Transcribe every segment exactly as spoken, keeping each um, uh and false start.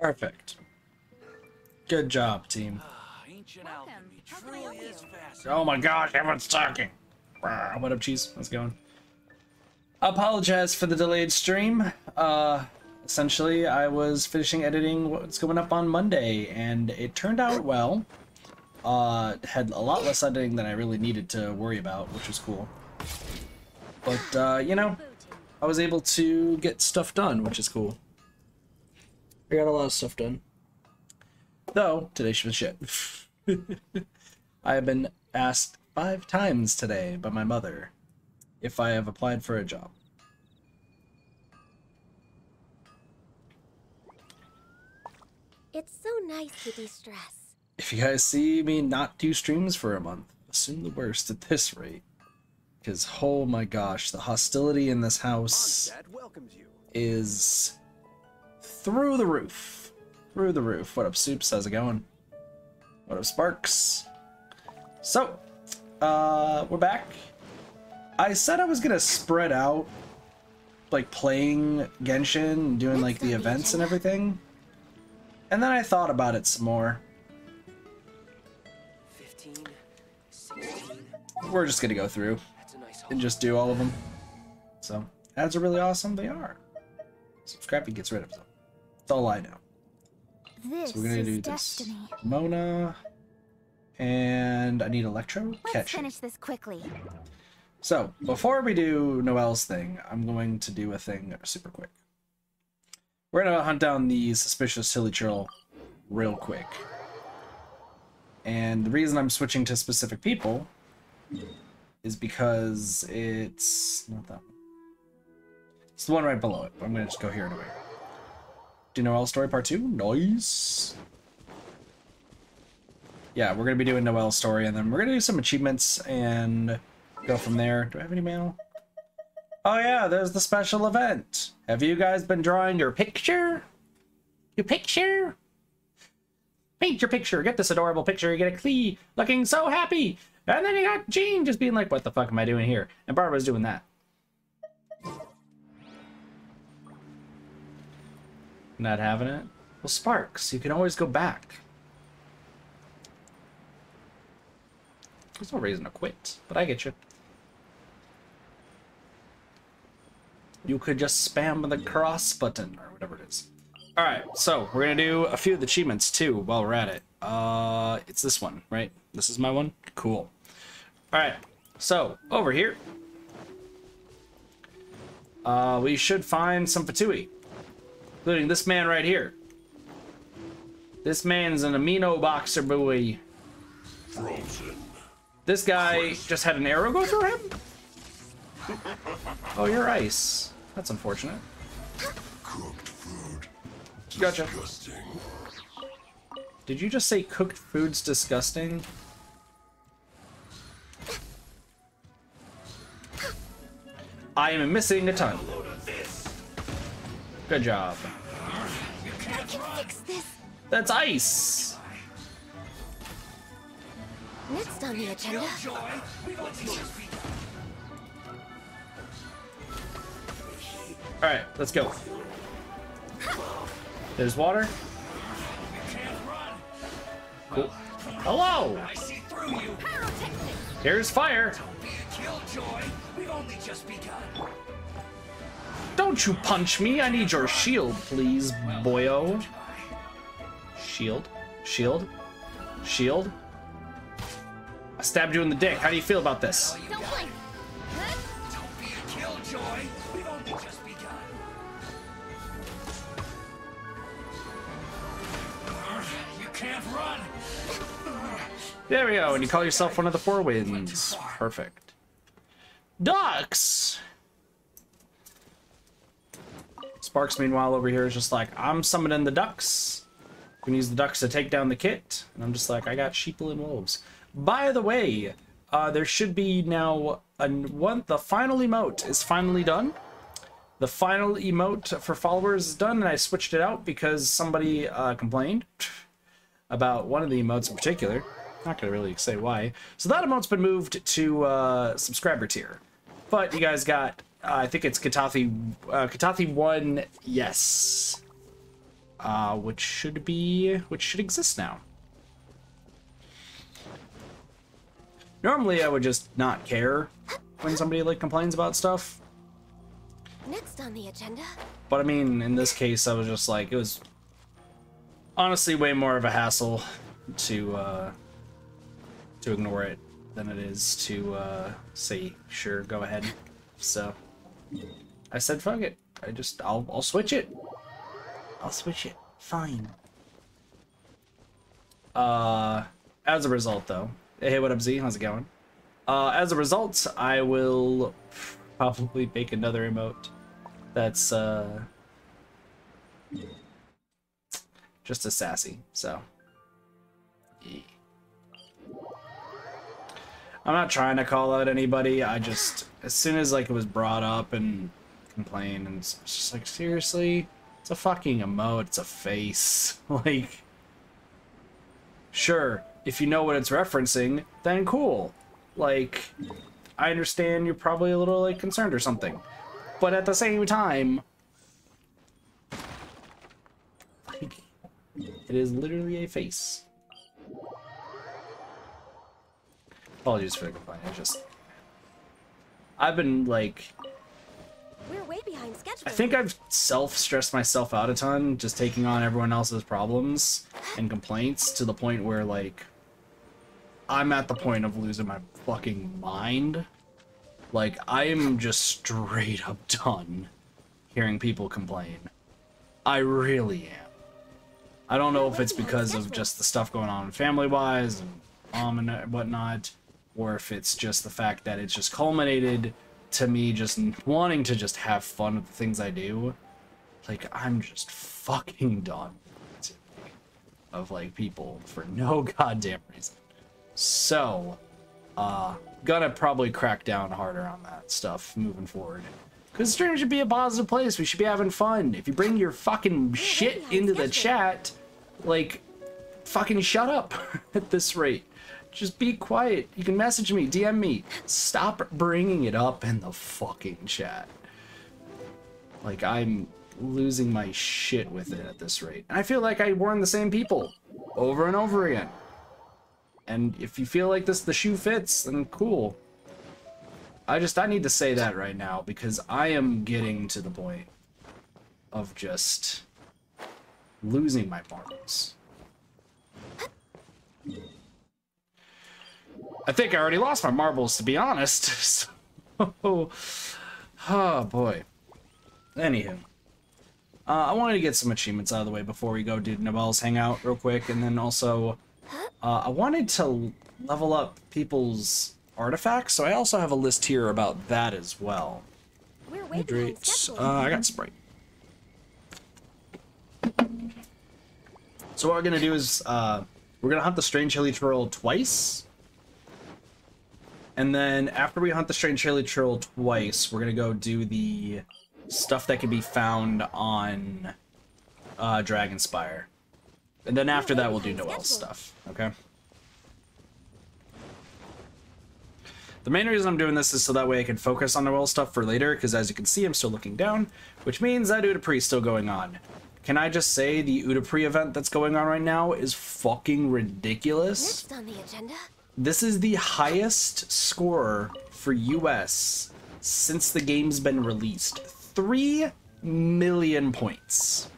Perfect. Good job, team. Oh my gosh, everyone's talking. What up, Cheese? How's it going? Apologize for the delayed stream. Uh, essentially, I was finishing editing what's going up on Monday, and it turned out well. Uh, had a lot less editing than I really needed to worry about, which was cool. But, uh, you know, I was able to get stuff done, which is cool. I got a lot of stuff done. Though, today she was shit. I have been asked five times today by my mother if I have applied for a job. It's so nice to de-stress. If you guys see me not do streams for a month, assume the worst at this rate. Because, oh my gosh, the hostility in this house is through the roof. Through the roof. What up, Soups? How's it going? What up, Sparks? So, uh, we're back. I said I was gonna spread out, like, playing Genshin and doing, like, the events and everything. And then I thought about it some more. We're just gonna go through and just do all of them. So, ads are really awesome. They are. Scrappy gets rid of them. That's all I know. This so we're gonna do destiny. This. Mona. And I need Electro. Let's catch finish it. This quickly. So, before we do Noelle's thing, I'm going to do a thing super quick. We're gonna hunt down the suspicious Hilichurl real quick. And the reason I'm switching to specific people is because it's not that one. It's the one right below it, but I'm gonna just go here anyway. Do Noelle's story part two? Nice. Yeah, we're gonna be doing Noelle's story, and then we're gonna do some achievements and go from there. Do I have any mail? Oh yeah, there's the special event. Have you guys been drawing your picture? Your picture? Paint your picture. Get this adorable picture. You get a Klee looking so happy. And then you got Jean just being like, what the fuck am I doing here? And Barbara's doing that. Not having it? Well, Sparks, you can always go back. There's no reason to quit, but I get you. You could just spam the cross button or whatever it is. All right, so we're gonna do a few of the achievements too while we're at it. Uh, it's this one, right? This is my one? Cool. All right, so over here, uh, we should find some Fatui, including this man right here. This man's an amino boxer buoy. Frozen. This guy just had an arrow go through him? Oh, you're ice. That's unfortunate. Cooked food. Gotcha. Disgusting. Did you just say cooked food's disgusting? I am missing a ton. Good job. I can fix this. That's ice. Next on the agenda. Alright, let's go. There's water. Cool. Hello! Here's fire! Don't you punch me! I need your shield, please, boyo. Shield. Shield. Shield. I stabbed you in the dick. How do you feel about this? Don't blink. Don't be a killjoy. We've only just begun. You can't run. There we go. And you call yourself one of the four winds. Perfect. Ducks. Sparks, meanwhile, over here is just like, I'm summoning the ducks. You can use the ducks to take down the kit. And I'm just like, I got sheeple and wolves. By the way, uh, there should be now a one. The final emote is finally done. The final emote for followers is done, and I switched it out because somebody uh, complained about one of the emotes in particular. Not gonna really say why. So that emote's been moved to uh, subscriber tier. But you guys got, uh, I think it's Kitathi, uh, Kitathi one. Yes, uh, which should be, which should exist now. Normally, I would just not care when somebody like complains about stuff. Next on the agenda. But I mean, in this case, I was just like, it was honestly way more of a hassle to uh, to ignore it than it is to uh, say, sure, go ahead. So I said, fuck it. I just, I'll, I'll switch it. I'll switch it. Fine. Uh, as a result, though. Hey, what up, Z? How's it going? Uh, as a result, I will probably make another emote that's uh, just as sassy, so. Yeah. I'm not trying to call out anybody. I just, as soon as like it was brought up and complained, and it's just like, seriously? It's a fucking emote. It's a face. Like, sure. If you know what it's referencing, then cool. Like, I understand you're probably a little, like, concerned or something. But at the same time, like, it is literally a face. Apologies for the complaint, I just... I've been, like... We're way behind schedule. I think I've self-stressed myself out a ton, just taking on everyone else's problems and complaints to the point where, like... I'm at the point of losing my fucking mind. Like, I am just straight up done hearing people complain. I really am. I don't know if it's because of just the stuff going on family-wise and um and whatnot, or if it's just the fact that it's just culminated to me just wanting to just have fun with the things I do. Like, I'm just fucking done of, like, people for no goddamn reason. So, uh, gonna probably crack down harder on that stuff moving forward. Because stream should be a positive place. We should be having fun. If you bring your fucking shit into the chat, like, fucking shut up at this rate. Just be quiet. You can message me, D M me. Stop bringing it up in the fucking chat. Like, I'm losing my shit with it at this rate. And I feel like I warn the same people over and over again. And if you feel like this, the shoe fits, then cool. I just, I need to say that right now, because I am getting to the point of just losing my marbles. I think I already lost my marbles, to be honest. So, oh, oh boy. Anywho. Uh, I wanted to get some achievements out of the way before we go do Noelle's Hangout real quick, and then also... Uh, I wanted to level up people's artifacts, so I also have a list here about that as well. We're hydrates. Uh, I got Sprite. So what we're gonna do is uh, we're gonna hunt the strange Hilichurl twice, and then after we hunt the strange Hilichurl twice, we're gonna go do the stuff that can be found on uh, Dragon Spire. And then after that, we'll do Noelle's stuff, okay? The main reason I'm doing this is so that way I can focus on Noelle's stuff for later, because as you can see, I'm still looking down, which means that Utapri is still going on. Can I just say the Utapri event that's going on right now is fucking ridiculous? Next on the agenda. This is the highest score for U S since the game's been released. Three million points.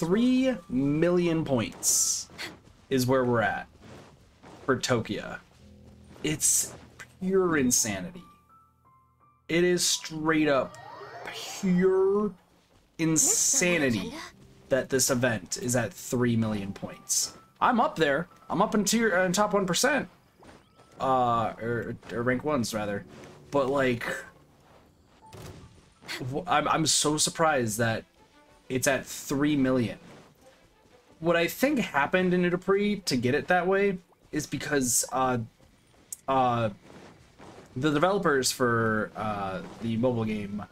Three million points is where we're at for Tokyo. It's pure insanity. It is straight up pure insanity that this event is at three million points. I'm up there. I'm up in tier, uh, in top one percent, uh, or, or rank ones rather. But like, I'm I'm so surprised that it's at three million. What I think happened in Utapri to get it that way is because uh, uh, the developers for uh, the mobile game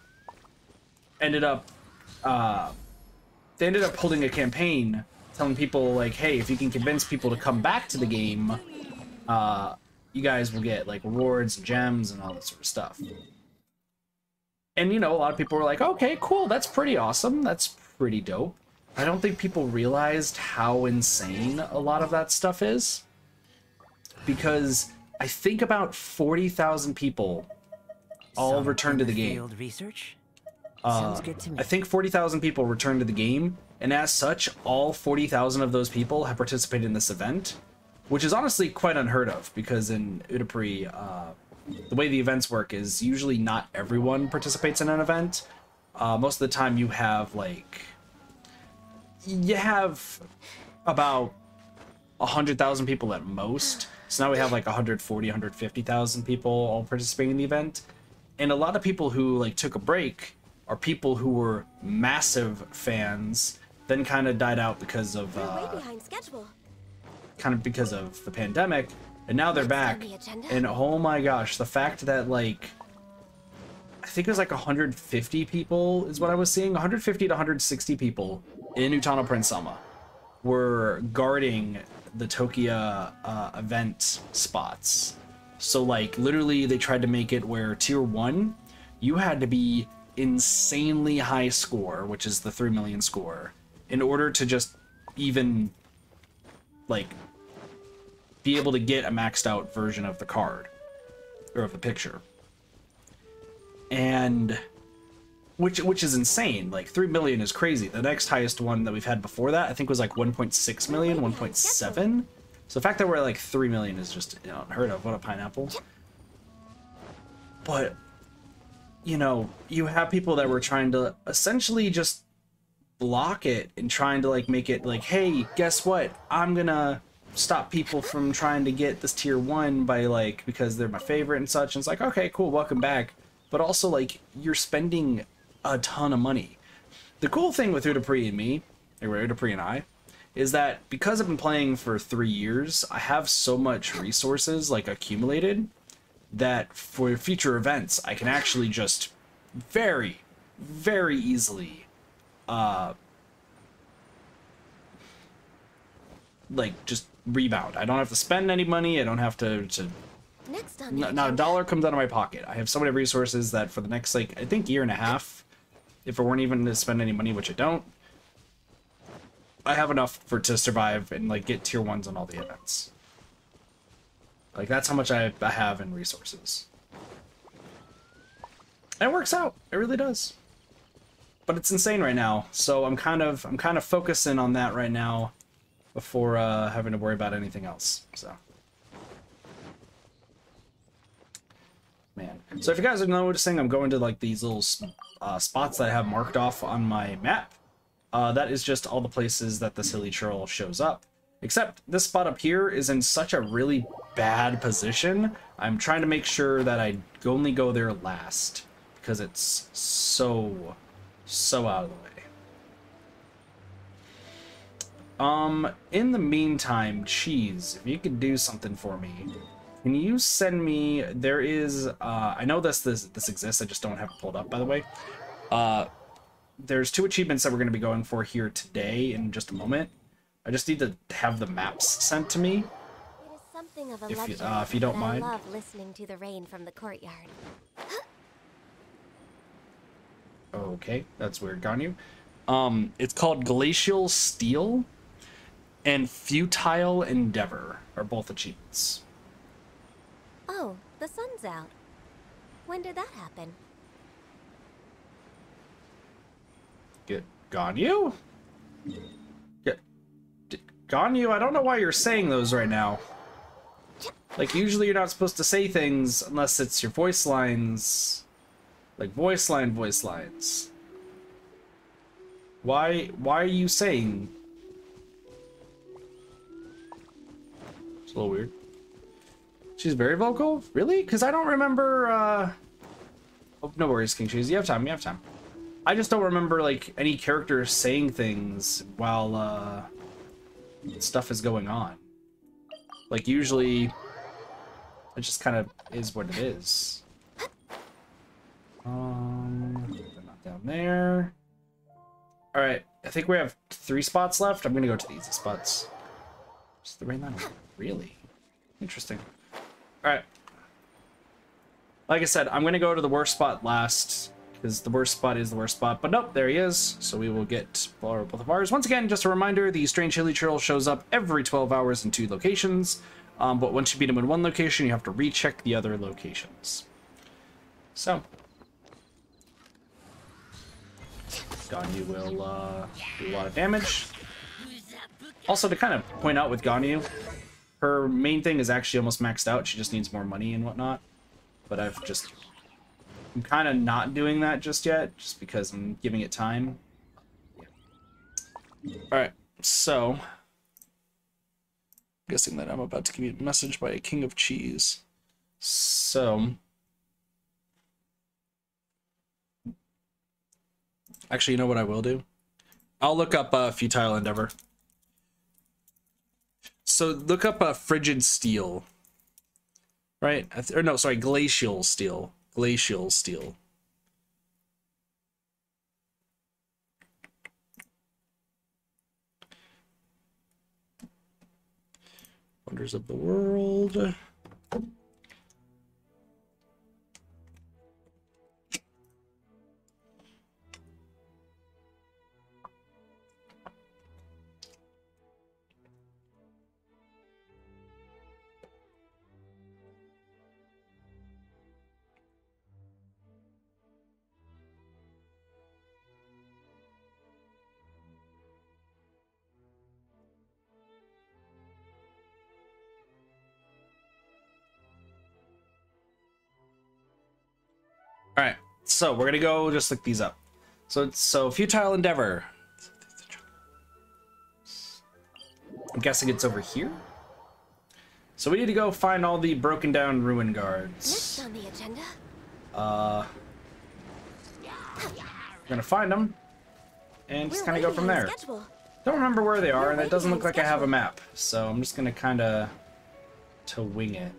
ended up, uh, they ended up holding a campaign telling people like, hey, if you can convince people to come back to the game, uh, you guys will get like rewards and gems and all that sort of stuff. And you know, a lot of people were like, okay, cool, that's pretty awesome. That's pretty dope. I don't think people realized how insane a lot of that stuff is, because I think about forty thousand people all returned to the game. Research? Uh, good to me. I think forty thousand people returned to the game, and as such, all forty thousand of those people have participated in this event, which is honestly quite unheard of, because in Utapri, uh, the way the events work is usually not everyone participates in an event. Uh, most of the time you have, like, you have about one hundred thousand people at most. So now we have like one hundred forty, one hundred fifty thousand people all participating in the event. And a lot of people who like took a break are people who were massive fans, then kind of died out because of uh, kind of because of the pandemic, and now they're back. And oh my gosh, the fact that like I think it was like one hundred fifty people is what I was seeing, one hundred fifty to one hundred sixty people in Utano Prince Selma were guarding the Tokia uh, event spots. So like literally they tried to make it where tier one, you had to be insanely high score, which is the three million score, in order to just even like be able to get a maxed out version of the card or of the picture. And which which is insane. Like three million is crazy. The next highest one that we've had before that I think was like one point six million, one point seven. So the fact that we're at like three million is just, you know, unheard of. What a pineapple. But you know, you have people that were trying to essentially just block it and trying to like make it like, hey, guess what? I'm gonna stop people from trying to get this tier one by like, because they're my favorite and such. And it's like, okay, cool, welcome back. But also like you're spending a ton of money. The cool thing with Utapri and me, or Utapri and I, is that because I've been playing for three years, I have so much resources like accumulated that for future events, I can actually just very, very easily, uh, like just rebound. I don't have to spend any money. I don't have to, to next time, not, not a dollar comes out of my pocket. I have so many resources that for the next, like, I think year and a half, if I weren't even to spend any money, which I don't, I have enough for to survive and like get tier ones on all the events. Like, that's how much I, I have in resources. And it works out. It really does. But it's insane right now. So I'm kind of I'm kind of focusing on that right now before uh, having to worry about anything else. So, man. So if you guys are noticing, I'm going to like these little uh, spots that I have marked off on my map. Uh, that is just all the places that this Hilichurl shows up. Except this spot up here is in such a really bad position. I'm trying to make sure that I only go there last because it's so, so out of the way. Um, in the meantime, Cheese, if you could do something for me, can you send me? There is, uh, I know this this this exists. I just don't have it pulled up, by the way. Uh, there's two achievements that we're going to be going for here today in just a moment. I just need to have the maps sent to me. If you, uh, if you don't mind. I love listening to the rain from the courtyard. Okay, that's weird, Ganyu. Um, it's called Glacial Steel and Futile Endeavor are both achievements. Oh, the sun's out. When did that happen? Get Ganyu? Get Ganyu, I don't know why you're saying those right now. Like, usually you're not supposed to say things unless it's your voice lines. Like, voice line, voice lines. Why, why are you saying? It's a little weird. She's very vocal? Really? Because I don't remember, uh... Oh, no worries, King Cheese. You have time, you have time. I just don't remember, like, any character saying things while, uh... stuff is going on. Like, usually, it just kind of is what it is. Um, they're not down there. All right, I think we have three spots left. I'm gonna go to the easy spots. Is the rain line really interesting? All right. Like I said, I'm gonna go to the worst spot last Because the worst spot is the worst spot. But nope, there he is. So we will get both of ours. Once again, just a reminder, the strange Hilichurl shows up every twelve hours in two locations. Um, but once you beat him in one location, you have to recheck the other locations. So. Ganyu will uh, do a lot of damage. Also, to kind of point out with Ganyu, her main thing is actually almost maxed out. She just needs more money and whatnot. But I've just... I'm kind of not doing that just yet, just because I'm giving it time. Yeah. Alright, so... I'm guessing that I'm about to get a message by a King of Cheese. So... Actually, you know what I will do? I'll look up uh, Futile Endeavor. So, look up uh, Frigid Steel. Right? Or no, sorry, Glacial Steel. Glacial Steel. Wonders of the World. All right, so we're gonna go just look these up. So it's so Futile Endeavor. I'm guessing it's over here. So we need to go find all the broken down ruin guards. Next on the agenda. Uh, we're gonna find them and just kind of go from there. Don't remember where they are, and it doesn't look like I have a map, so I'm just gonna kind of to wing it.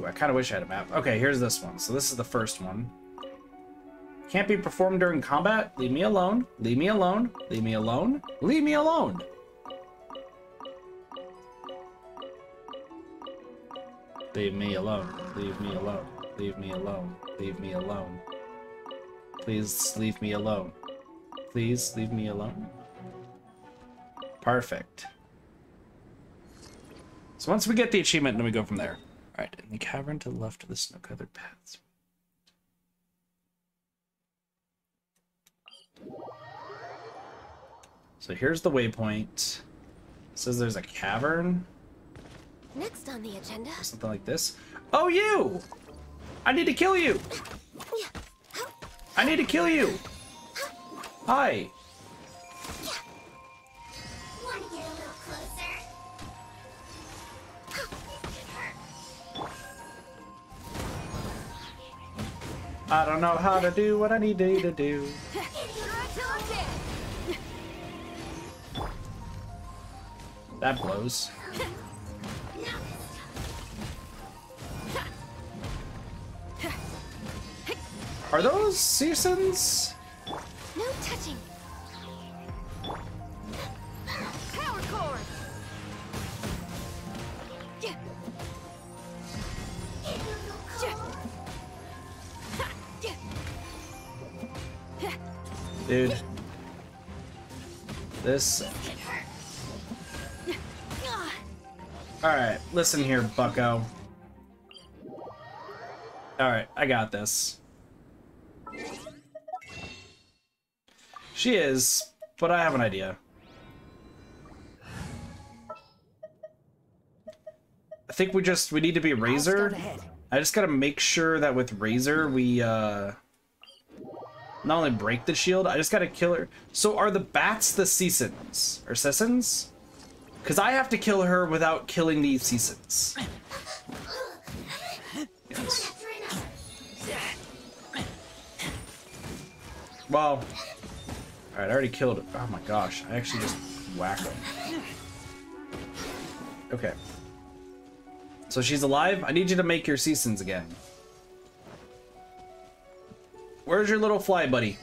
Ooh, I kind of wish I had a map. Okay, here's this one. So this is the first one. Can't be performed during combat. Leave me alone. Leave me alone. Leave me alone. Leave me alone. Leave me alone. Leave me alone. Leave me alone. Leave me alone. Please leave me alone. Please leave me alone. Perfect. So once we get the achievement, then we go from there. Alright, in the cavern to the left of the snow-covered paths. So here's the waypoint. It says there's a cavern. Next on the agenda. Something like this. Oh, you! I need to kill you! I need to kill you! Hi! I don't know how to do what I need to do. That blows. Are those seasons? No touching. Power cord. Dude, this. Alright, listen here, bucko. Alright, I got this. She is, but I have an idea. I think we just, we need to be Razor. I just gotta make sure that with Razor we, uh... not only break the shield, I just gotta kill her. So are the bats the Seasons? Or Sessons? Because I have to kill her without killing these Seasons. Yes. Well. Alright, I already killed it. Oh my gosh, I actually just whacked her. Okay. So she's alive. I need you to make your Seasons again. Where's your little fly, buddy?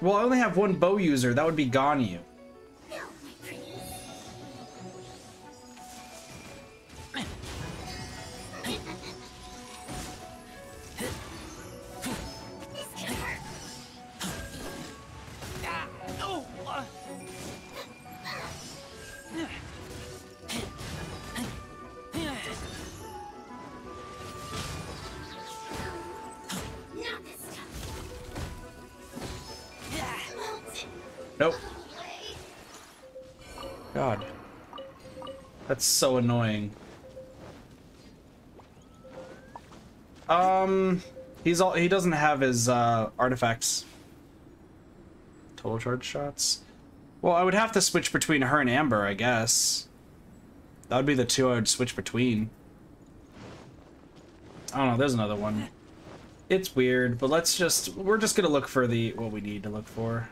Well, I only have one bow user. That would be Ganyu. Nope. God. That's so annoying. Um, he's all he doesn't have his uh, artifacts. Total charge shots. Well, I would have to switch between her and Amber, I guess. That would be the two I would switch between. I don't know. There's another one. It's weird, but let's just we're just gonna look for the what we need to look for.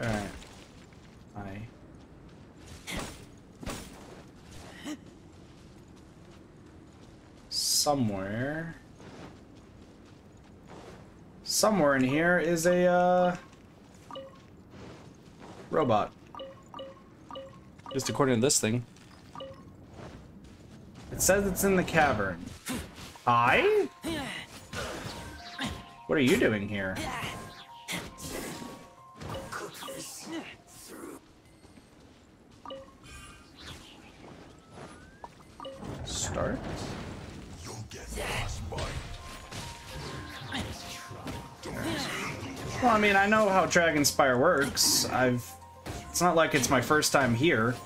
All right. Hi. Somewhere. Somewhere in here is a uh, robot. Just according to this thing. It says it's in the cavern. Hi? What are you doing here? Start. Well, I mean, I know how Dragon Spire works. I've... It's not like it's my first time here.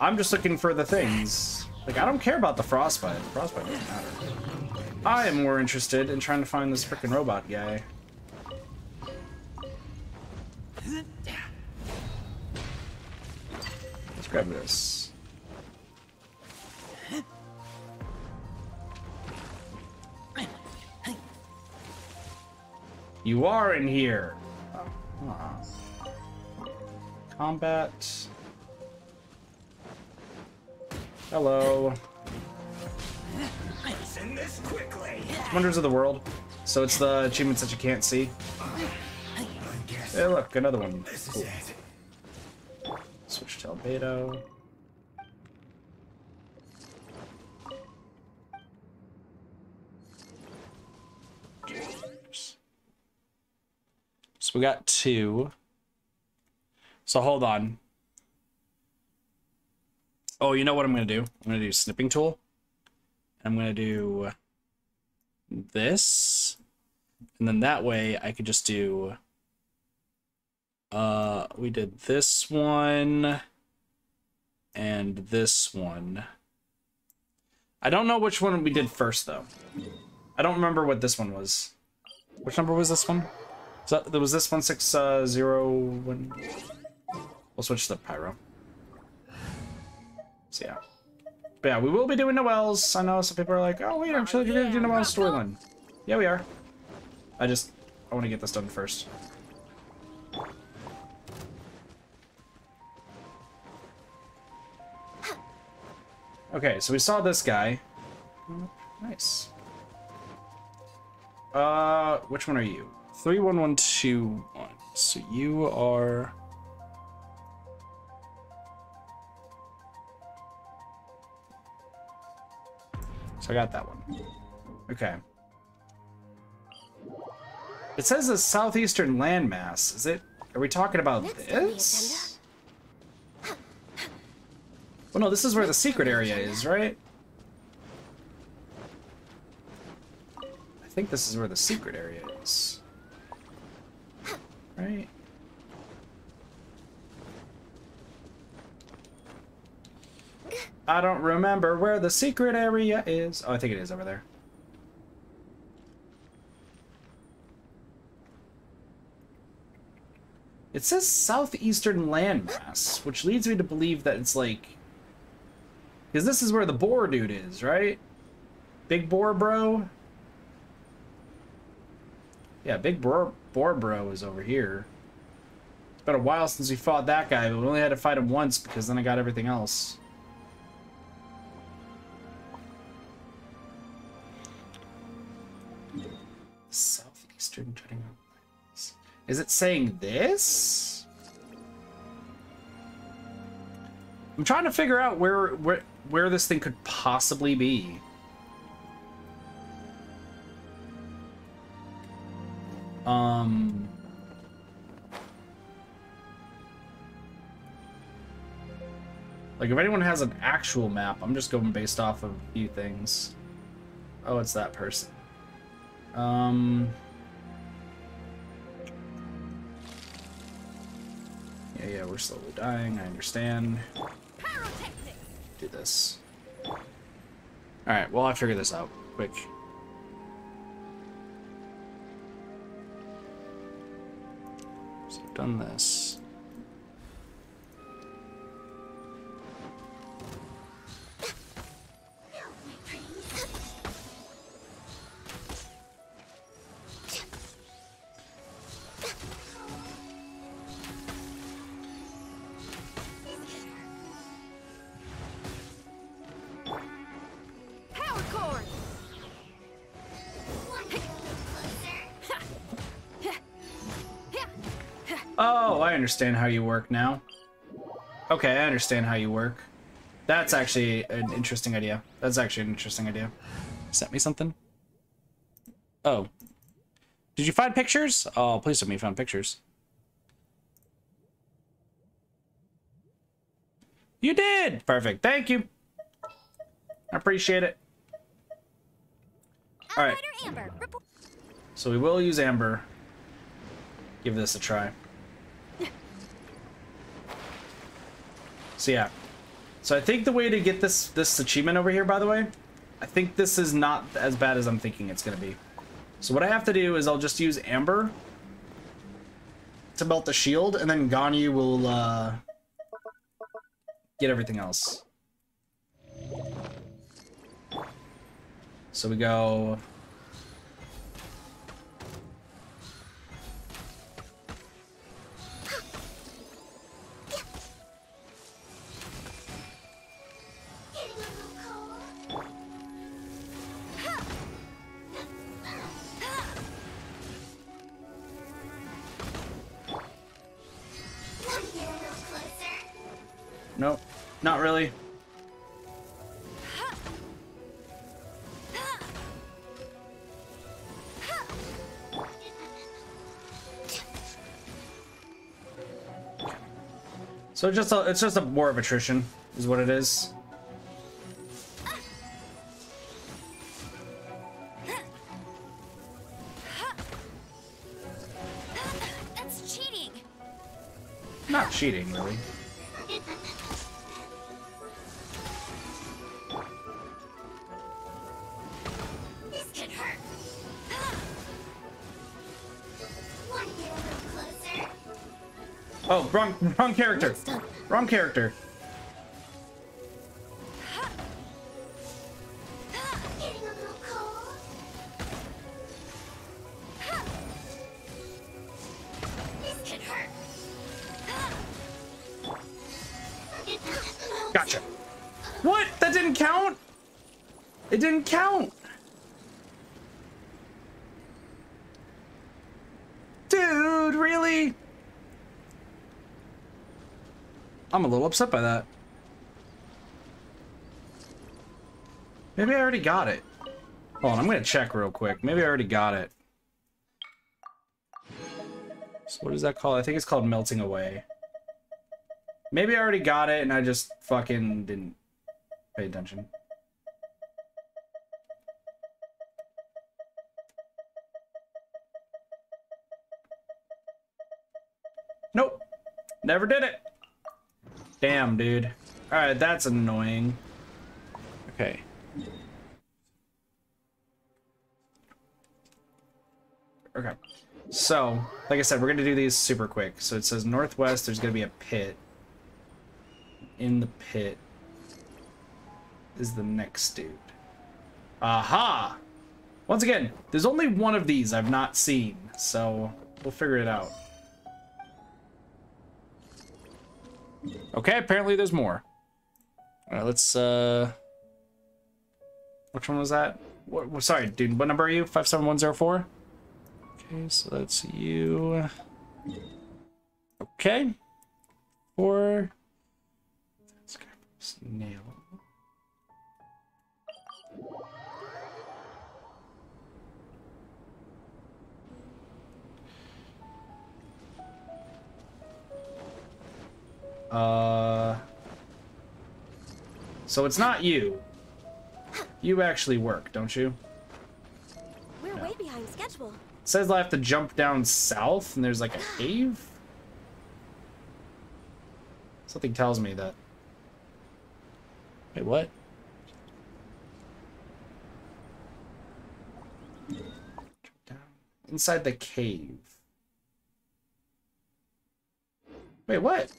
I'm just looking for the things. Like, I don't care about the frostbite. Frostbite doesn't matter. I am more interested in trying to find this frickin' robot guy. Let's grab this. You are in here. Oh, huh. Combat. Hello. Send this quickly. Wonders of the World. So it's the achievements that you can't see. Hey, look, another one. Cool. Switch to Albedo. So we got two. So hold on. Oh, you know what I'm going to do? I'm going to do snipping tool. I'm going to do this. And then that way I could just do. Uh, we did this one. And this one. I don't know which one we did first, though. I don't remember what this one was. Which number was this one? So there was this one six uh, zero one. We'll switch to Pyro. So yeah, but yeah, we will be doing Noelle's. I know some people are like, "Oh wait, I'm sure you're gonna do Noelle's storyline." Yeah, we are. I just I want to get this done first. Okay, so we saw this guy. Nice. Uh, which one are you? Three one one two one. So you are. So I got that one. Okay. It says the southeastern landmass. Is it? Are we talking about this? Well, no. This is where the secret area is, right? I think this is where the secret area is. Right. I don't remember where the secret area is. Oh, I think it is over there. It says southeastern landmass, which leads me to believe that it's like... Because this is where the boar dude is, right? Big boar bro? Yeah, big boar... Barbara is over here. It's been a while since we fought that guy, but we only had to fight him once because then I got everything else. Southeastern Treading Lands. Is it saying this? I'm trying to figure out where where where this thing could possibly be. Um, like if anyone has an actual map, I'm just going based off of a few things. Oh, it's that person. Um, Yeah, yeah, we're slowly dying, I understand. Do this. Alright, well, I figure this out quick. So I've done this. I understand how you work now. Okay, I understand how you work. That's actually an interesting idea. That's actually an interesting idea. Sent me something? Oh. Did you find pictures? Oh, please tell me you found pictures. You did! Perfect. Thank you. I appreciate it. Alright. So we will use Amber. Give this a try. So yeah, so I think the way to get this this achievement over here, by the way, I think this is not as bad as I'm thinking it's gonna be. So what I have to do is I'll just use Amber to melt the shield, and then Ganyu will uh, get everything else. So we go. Nope, not really. So just a, it's just a war of attrition, is what it is. That's cheating. Not cheating, really. Oh, wrong, wrong character. Wrong character. Gotcha. What? That didn't count? It didn't count. Dude, really? I'm a little upset by that. Maybe I already got it. Hold on, I'm gonna check real quick. Maybe I already got it. So what is that called? I think it's called melting away. Maybe I already got it and I just fucking didn't pay attention. Nope. Never did it. Damn, dude. Alright, that's annoying. Okay. Okay. So, like I said, we're gonna do these super quick. So it says northwest, there's gonna be a pit. In the pit is the next dude. Aha! Once again, there's only one of these I've not seen, so we'll figure it out. Okay, apparently there's more. All right, let's, uh... which one was that? What, sorry, dude, what number are you? five seven one zero four? Okay, so that's you. Okay. Four. Let's grab this nail. Uh, so it's not you. You actually work, don't you? We're no. way behind schedule. It says I have to jump down south, and there's like a cave. Something tells me that... Wait, what? Inside the cave. Wait, what?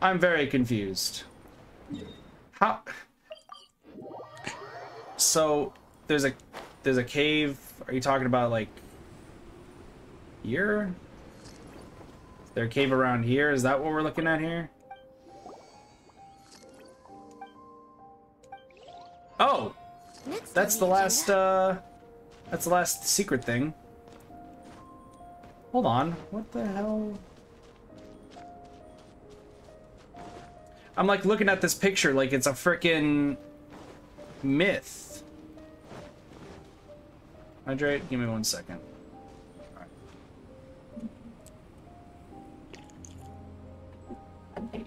I'm very confused. How? So there's a there's a cave. Are you talking about like here? Is there a cave around here? Is that what we're looking at here? Oh, that's the last. Uh, that's the last secret thing. Hold on. What the hell? I'm like looking at this picture like it's a freaking myth. Hydrate, give me one second. All right.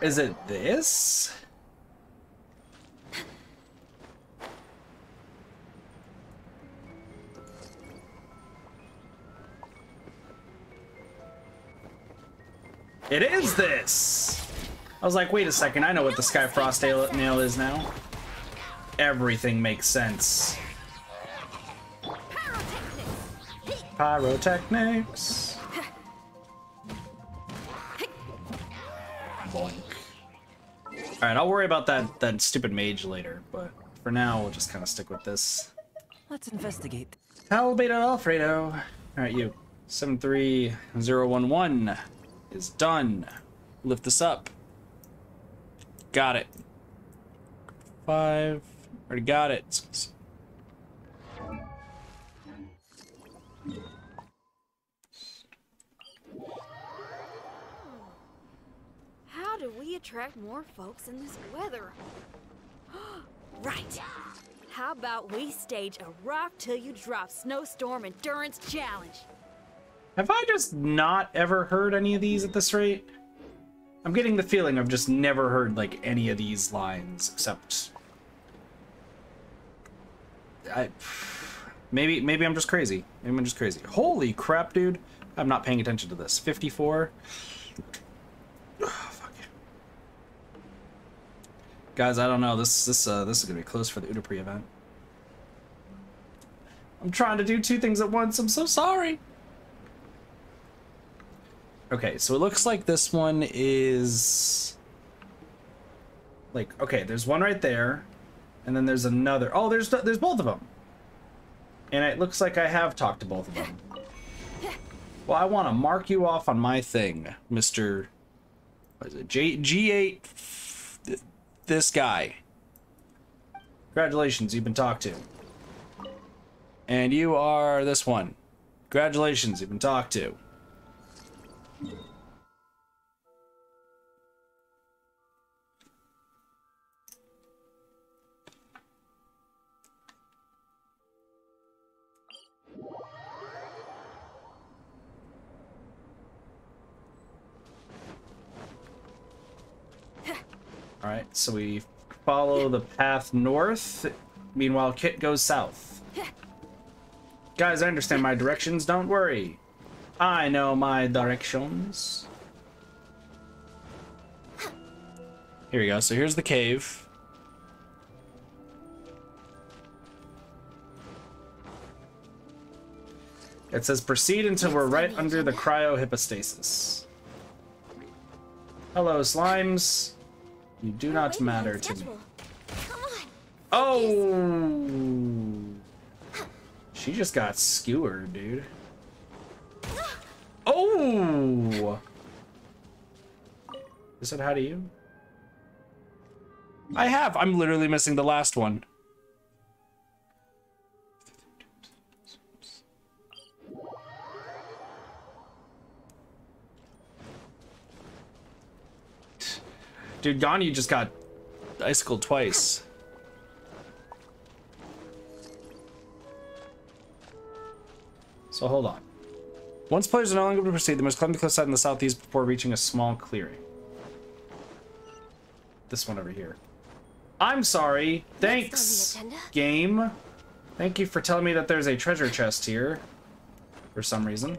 Is it this? It is this! I was like, wait a second, I know what the Sky Frost Nail is now. Everything makes sense. Pyrotechnics! Boink. Alright, I'll worry about that, that stupid mage later, but for now, we'll just kind of stick with this. Let's investigate. Albedo Alfredo! Alright, you. seven three zero one one. Is done. Lift this up. Got it. Five. Already got it. How do we attract more folks in this weather? Right. How about we stage a rock till you drop snowstorm endurance challenge? Have I just not ever heard any of these at this rate? I'm getting the feeling I've just never heard, like, any of these lines, except... I... Maybe, maybe I'm just crazy. Maybe I'm just crazy. Holy crap, dude. I'm not paying attention to this. fifty-four. Oh, fuck it. Guys, I don't know. This, this, uh, this is gonna be close for the Utapri event. I'm trying to do two things at once. I'm so sorry. Okay, so it looks like this one is like, okay, there's one right there and then there's another. Oh, there's there's both of them. And it looks like I have talked to both of them. Well, I want to mark you off on my thing, Mister What is it? J G eight this guy. Congratulations, you've been talked to. And you are this one. Congratulations, you've been talked to. All right, so we follow the path north. Meanwhile, Kit goes south. Guys, I understand my directions. Don't worry. I know my directions. Here we go. So here's the cave. It says proceed until we're right under the cryo-hypostasis. Hello, slimes. You do not matter to me. Oh! She just got skewered, dude. Oh! Is that how do you? I have. I'm literally missing the last one. Dude, Ganyu just got icicled twice. So hold on. Once players are no longer able to proceed, they must climb the cliffside in the southeast before reaching a small clearing. This one over here. I'm sorry. Thanks, game. Thank you for telling me that there's a treasure chest here. For some reason.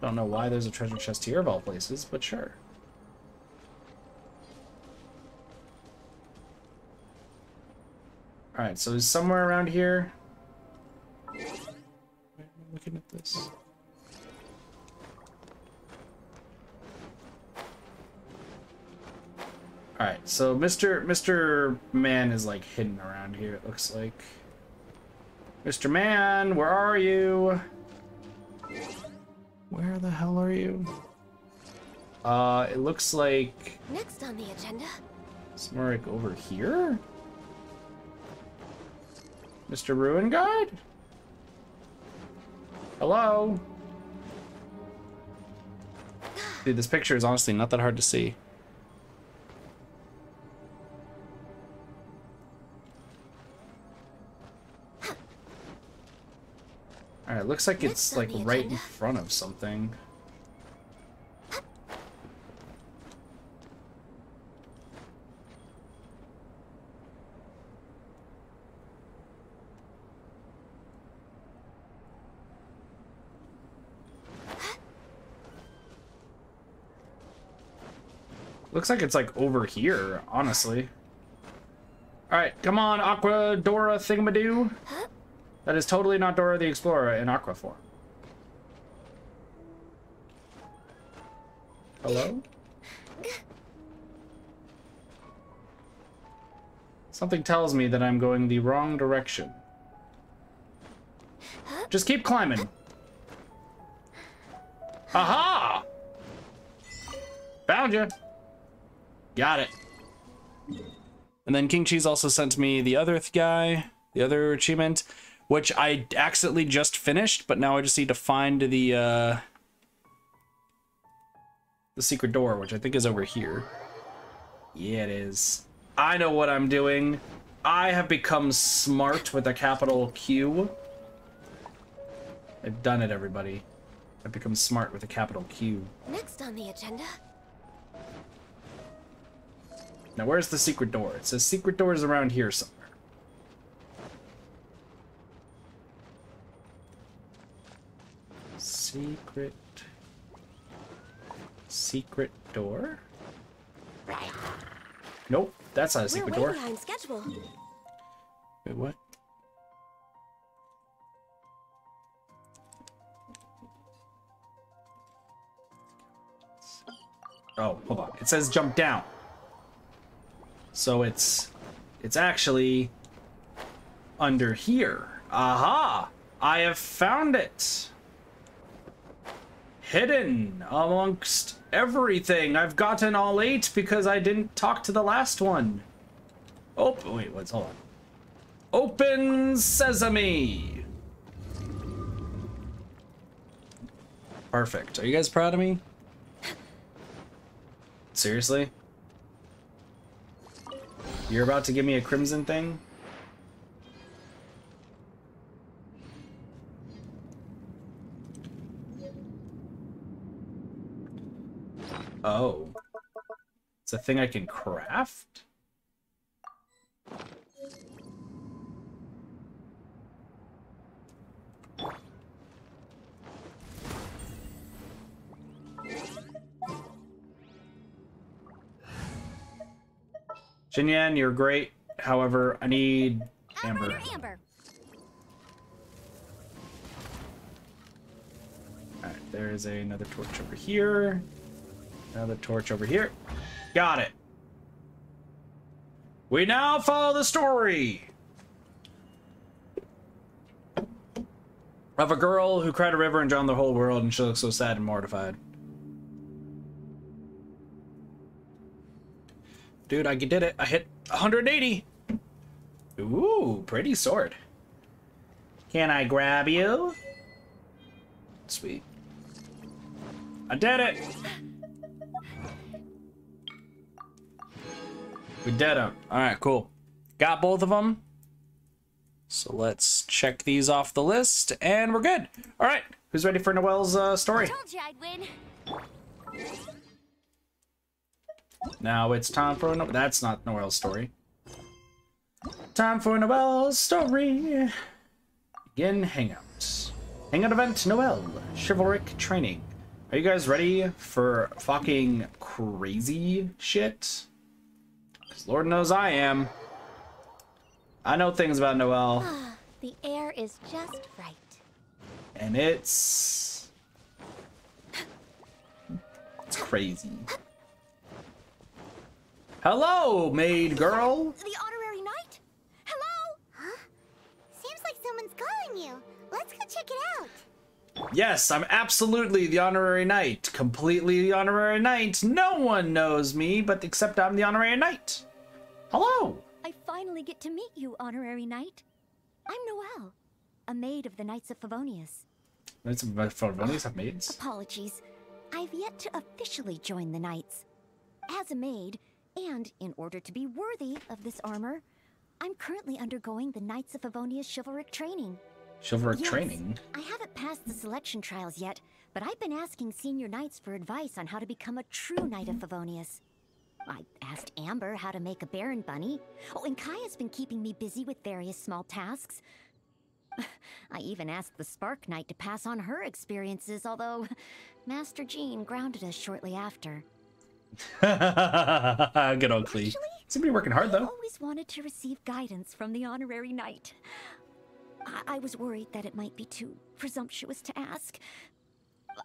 Don't know why there's a treasure chest here of all places, but sure. Alright, so he's somewhere around here. Wait, I'm looking at this. Alright, so Mister Mister Man is like hidden around here, it looks like. Mister Man, where are you? Where the hell are you? Uh, it looks like next on the agenda. Somewhere like over here? Mister Ruin Guide? Hello? Dude, this picture is honestly not that hard to see. Alright, looks like it's like right in front of something. Looks like it's like over here, honestly. Alright, come on, Aqua Dora Thingamadoo. That is totally not Dora the Explorer in Aqua form. Hello? Something tells me that I'm going the wrong direction. Just keep climbing. Aha! Found you. Got it. And then King Cheese also sent me the other th guy, the other achievement, which I accidentally just finished, but now I just need to find the uh, the secret door, which I think is over here. Yeah, it is. I know what I'm doing. I have become smart with a capital Q. I've done it, everybody. I've become smart with a capital Q. Next on the agenda. Now, where's the secret door? It says secret door is around here somewhere. Secret... Secret door? Nope, that's not a secret door. Wait, what? Oh, hold on. It says jump down. So it's... It's actually... under here. Aha! I have found it! Hidden amongst everything. I've gotten all eight because I didn't talk to the last one. Oh, wait, what's hold on. Open sesame. Perfect. Are you guys proud of me? Seriously? You're about to give me a crimson thing? Oh, it's a thing I can craft? Jinyan, you're great. However, I need Amber. Amber. All right, there is a, another torch over here. Another torch over here. Got it. We now follow the story of a girl who cried a river and drowned the whole world, and she looked so sad and mortified. Dude, I did it. I hit one eighty. Ooh, pretty sword. Can I grab you? Sweet. I did it. We did them. Alright, cool. Got both of them. So let's check these off the list, and we're good. Alright, who's ready for Noelle's uh, story? I told you I'd win. Now it's time for no- That's not Noelle's story. Time for Noelle's story! Begin hangouts. Hangout event, Noelle. Chivalric training. Are you guys ready for fucking crazy shit? 'Cause Lord knows I am. I know things about Noelle. Ah, the air is just right. And it's... It's crazy. Hello, maid girl! The honorary knight? Hello? Huh? Seems like someone's calling you. Let's go check it out. Yes, I'm absolutely the honorary knight. Completely the honorary knight. No one knows me, but except I'm the honorary knight. Hello! I finally get to meet you, honorary knight. I'm Noelle, a maid of the Knights of Favonius. Knights of Favonius have maids? Apologies. I've yet to officially join the knights. As a maid, and in order to be worthy of this armor, I'm currently undergoing the Knights of Favonius chivalric training. Chivalric yes, training? I haven't passed the selection trials yet, but I've been asking senior knights for advice on how to become a true Knight of Favonius. I asked Amber how to make a Baron Bunny. Oh, and Kaya's been keeping me busy with various small tasks. I even asked the Spark Knight to pass on her experiences, although Master Jean grounded us shortly after. Good old Klee. Seems to be working hard, though. I always wanted to receive guidance from the honorary knight. I, I was worried that it might be too presumptuous to ask.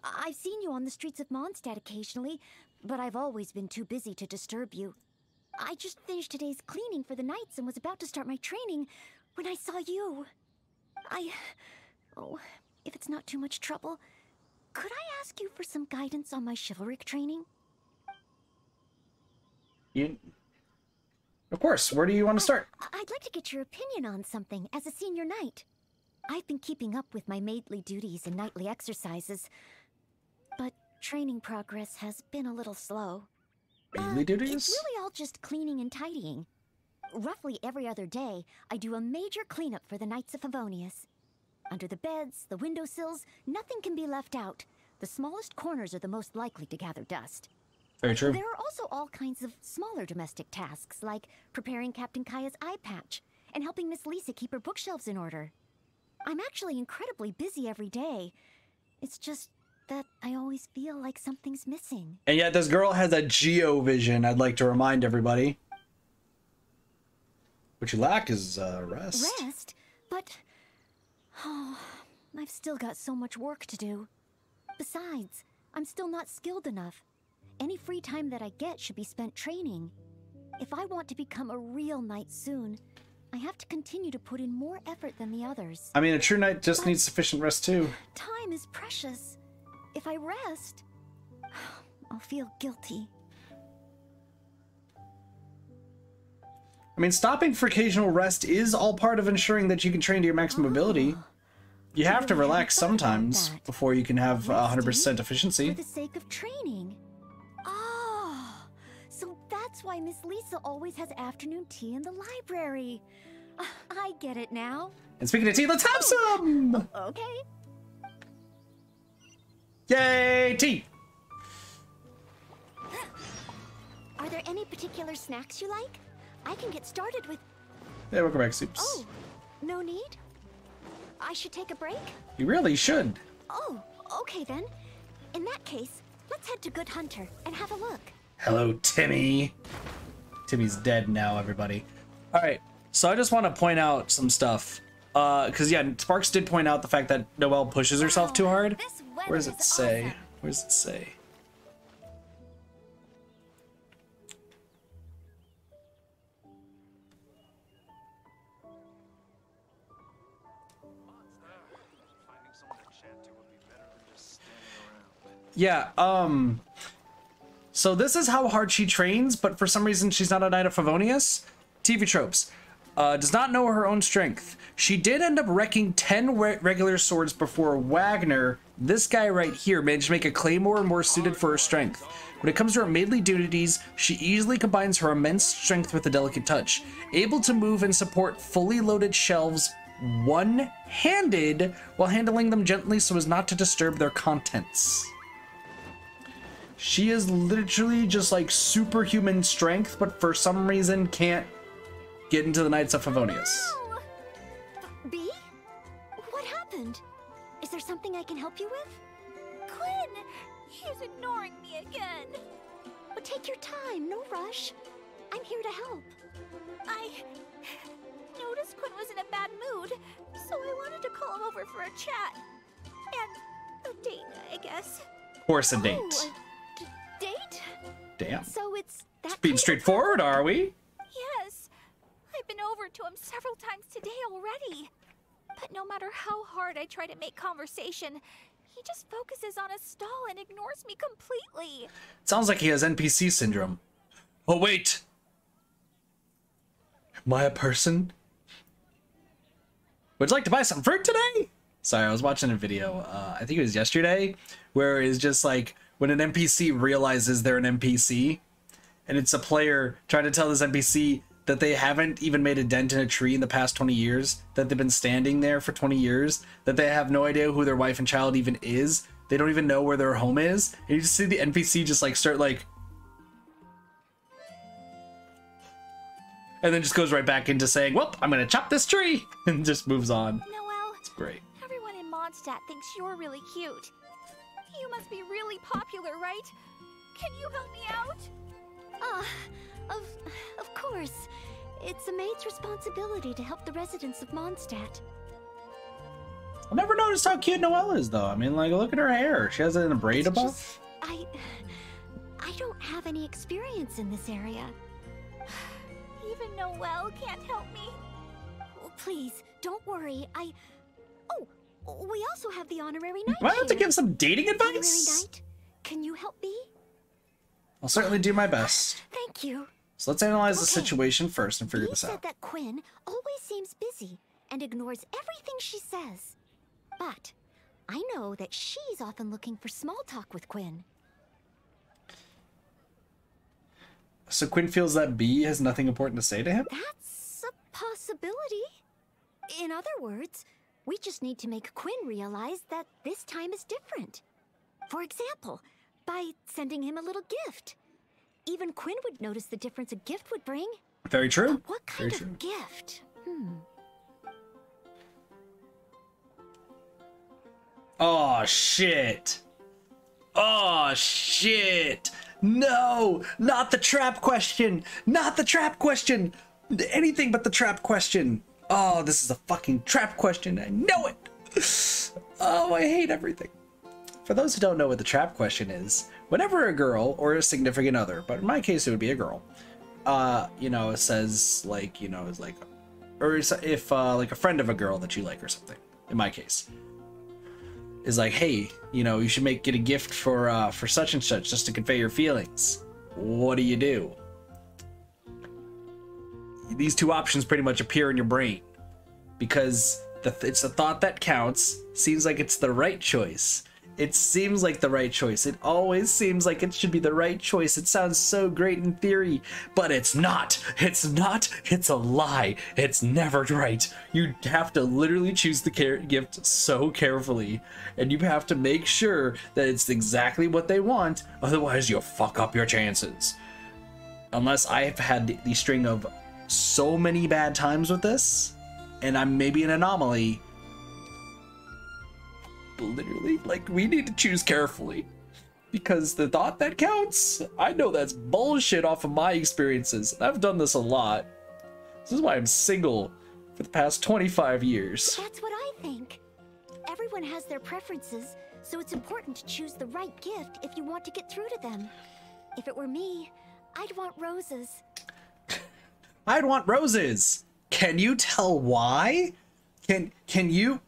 I've seen you on the streets of Mondstadt occasionally, but I've always been too busy to disturb you. I just finished today's cleaning for the knights and was about to start my training when I saw you. I... Oh, if it's not too much trouble, could I ask you for some guidance on my chivalric training? You... Of course, where do you want to start? I'd like to get your opinion on something as a senior knight. I've been keeping up with my maidly duties and nightly exercises, but training progress has been a little slow. Maidly duties? Uh, it's really all just cleaning and tidying. Roughly every other day, I do a major cleanup for the Knights of Favonius. Under the beds, the windowsills, nothing can be left out. The smallest corners are the most likely to gather dust. Very true. There are also all kinds of smaller domestic tasks, like preparing Captain Kaya's eye patch and helping Miss Lisa keep her bookshelves in order. I'm actually incredibly busy every day. It's just that I always feel like something's missing. And yet this girl has a geo vision, I'd like to remind everybody. What you lack is uh, rest. Rest? But... Oh, I've still got so much work to do. Besides, I'm still not skilled enough. Any free time that I get should be spent training. If I want to become a real knight soon, I have to continue to put in more effort than the others. I mean, a true knight just but needs sufficient rest too. Time is precious. If I rest, I'll feel guilty. I mean, stopping for occasional rest is all part of ensuring that you can train to your maximum oh, ability. You have to relax sometimes before you can have one hundred percent efficiency. For the sake of training. Oh, so that's why Miss Lisa always has afternoon tea in the library. Uh, I get it now. And speaking of tea, let's have oh. some! Okay. Yay, tea! Are there any particular snacks you like? I can get started with... Yeah, welcome back, Soups. Oh, no need? I should take a break? You really should. Oh, okay then. In that case, let's head to Good Hunter and have a look. Hello, Timmy. Timmy's dead now, everybody. All right, so I just want to point out some stuff. Uh, because, yeah, Sparks did point out the fact that Noelle pushes herself wow, too hard. Where does it say? Awesome. Where does it say? Yeah, um, so this is how hard she trains, but for some reason she's not a Knight of Favonius. T V tropes. Uh, does not know her own strength. She did end up wrecking ten re regular swords before Wagner. This guy right here managed to make a claymore more suited for her strength. When it comes to her maidly duties, she easily combines her immense strength with a delicate touch. Able to move and support fully loaded shelves one-handed while handling them gently so as not to disturb their contents. She is literally just like superhuman strength, but for some reason can't get into the Knights of Favonius. Oh, no. B? What happened? Is there something I can help you with? Quinn! He's ignoring me again. Well, take your time, no rush. I'm here to help. I noticed Quinn was in a bad mood, so I wanted to call him over for a chat. And a date, I guess. Of course, a date. Oh, a d date? Damn. So it's that being straightforward, are we? Yes. I've been over to him several times today already. But no matter how hard I try to make conversation, he just focuses on a stall and ignores me completely. It sounds like he has N P C syndrome. Oh, wait. Am I a person? Would you like to buy some fruit today? Sorry, I was watching a video, uh, I think it was yesterday, where it's just like when an N P C realizes they're an N P C, and it's a player trying to tell this N P C that they haven't even made a dent in a tree in the past twenty years, that they've been standing there for twenty years, that they have no idea who their wife and child even is, they don't even know where their home is, and you just see the N P C just like start like, and then just goes right back into saying, well, I'm gonna chop this tree, and just moves on. Noelle, it's great. Everyone in Mondstadt thinks you're really cute. You must be really popular, right? Can you help me out? Ah, uh, of, of course. It's a maid's responsibility to help the residents of Mondstadt. I never noticed how cute Noelle is, though. I mean, like, look at her hair. She has it in a braid above. I, I don't have any experience in this area. Even Noelle can't help me. Oh, please, don't worry. I... Oh, we also have the honorary knight. Why don't you give some dating advice? Honorary knight, can you help me? I'll certainly do my best. Thank you. So let's analyze okay. the situation first and figure he this out. Said that Quinn always seems busy and ignores everything she says. But I know that she's often looking for small talk with Quinn. So Quinn feels that B has nothing important to say to him? That's a possibility. In other words, we just need to make Quinn realize that this time is different. For example, by sending him a little gift. Even Quinn would notice the difference a gift would bring. Very true. But what kind Very of true. gift? Hmm. Oh, shit. Oh, shit. No, not the trap question. Not the trap question. Anything but the trap question. Oh, this is a fucking trap question. I know it. Oh, I hate everything. For those who don't know what the trap question is, whenever a girl or a significant other, but in my case, it would be a girl, uh, you know, says like, you know, is like, or if uh, like a friend of a girl that you like or something, in my case, is like, hey, you know, you should make get a gift for uh, for such and such just to convey your feelings. What do you do? These two options pretty much appear in your brain because the th it's the thought that counts. Seems like it's the right choice. It seems like the right choice. It always seems like it should be the right choice. It sounds so great in theory, but it's not. It's not. It's a lie. It's never right. You have to literally choose the care gift so carefully, and you have to make sure that it's exactly what they want. Otherwise, you'll fuck up your chances. Unless I've had the, the string of so many bad times with this, and I'm maybe an anomaly. Literally, like, we need to choose carefully because the thought that counts, I know that's bullshit off of my experiences. I've done this a lot. This is why I'm single for the past twenty-five years. That's what I think. Everyone has their preferences, so it's important to choose the right gift if you want to get through to them. If it were me, I'd want roses. I'd want roses. Can you tell why? Can can you?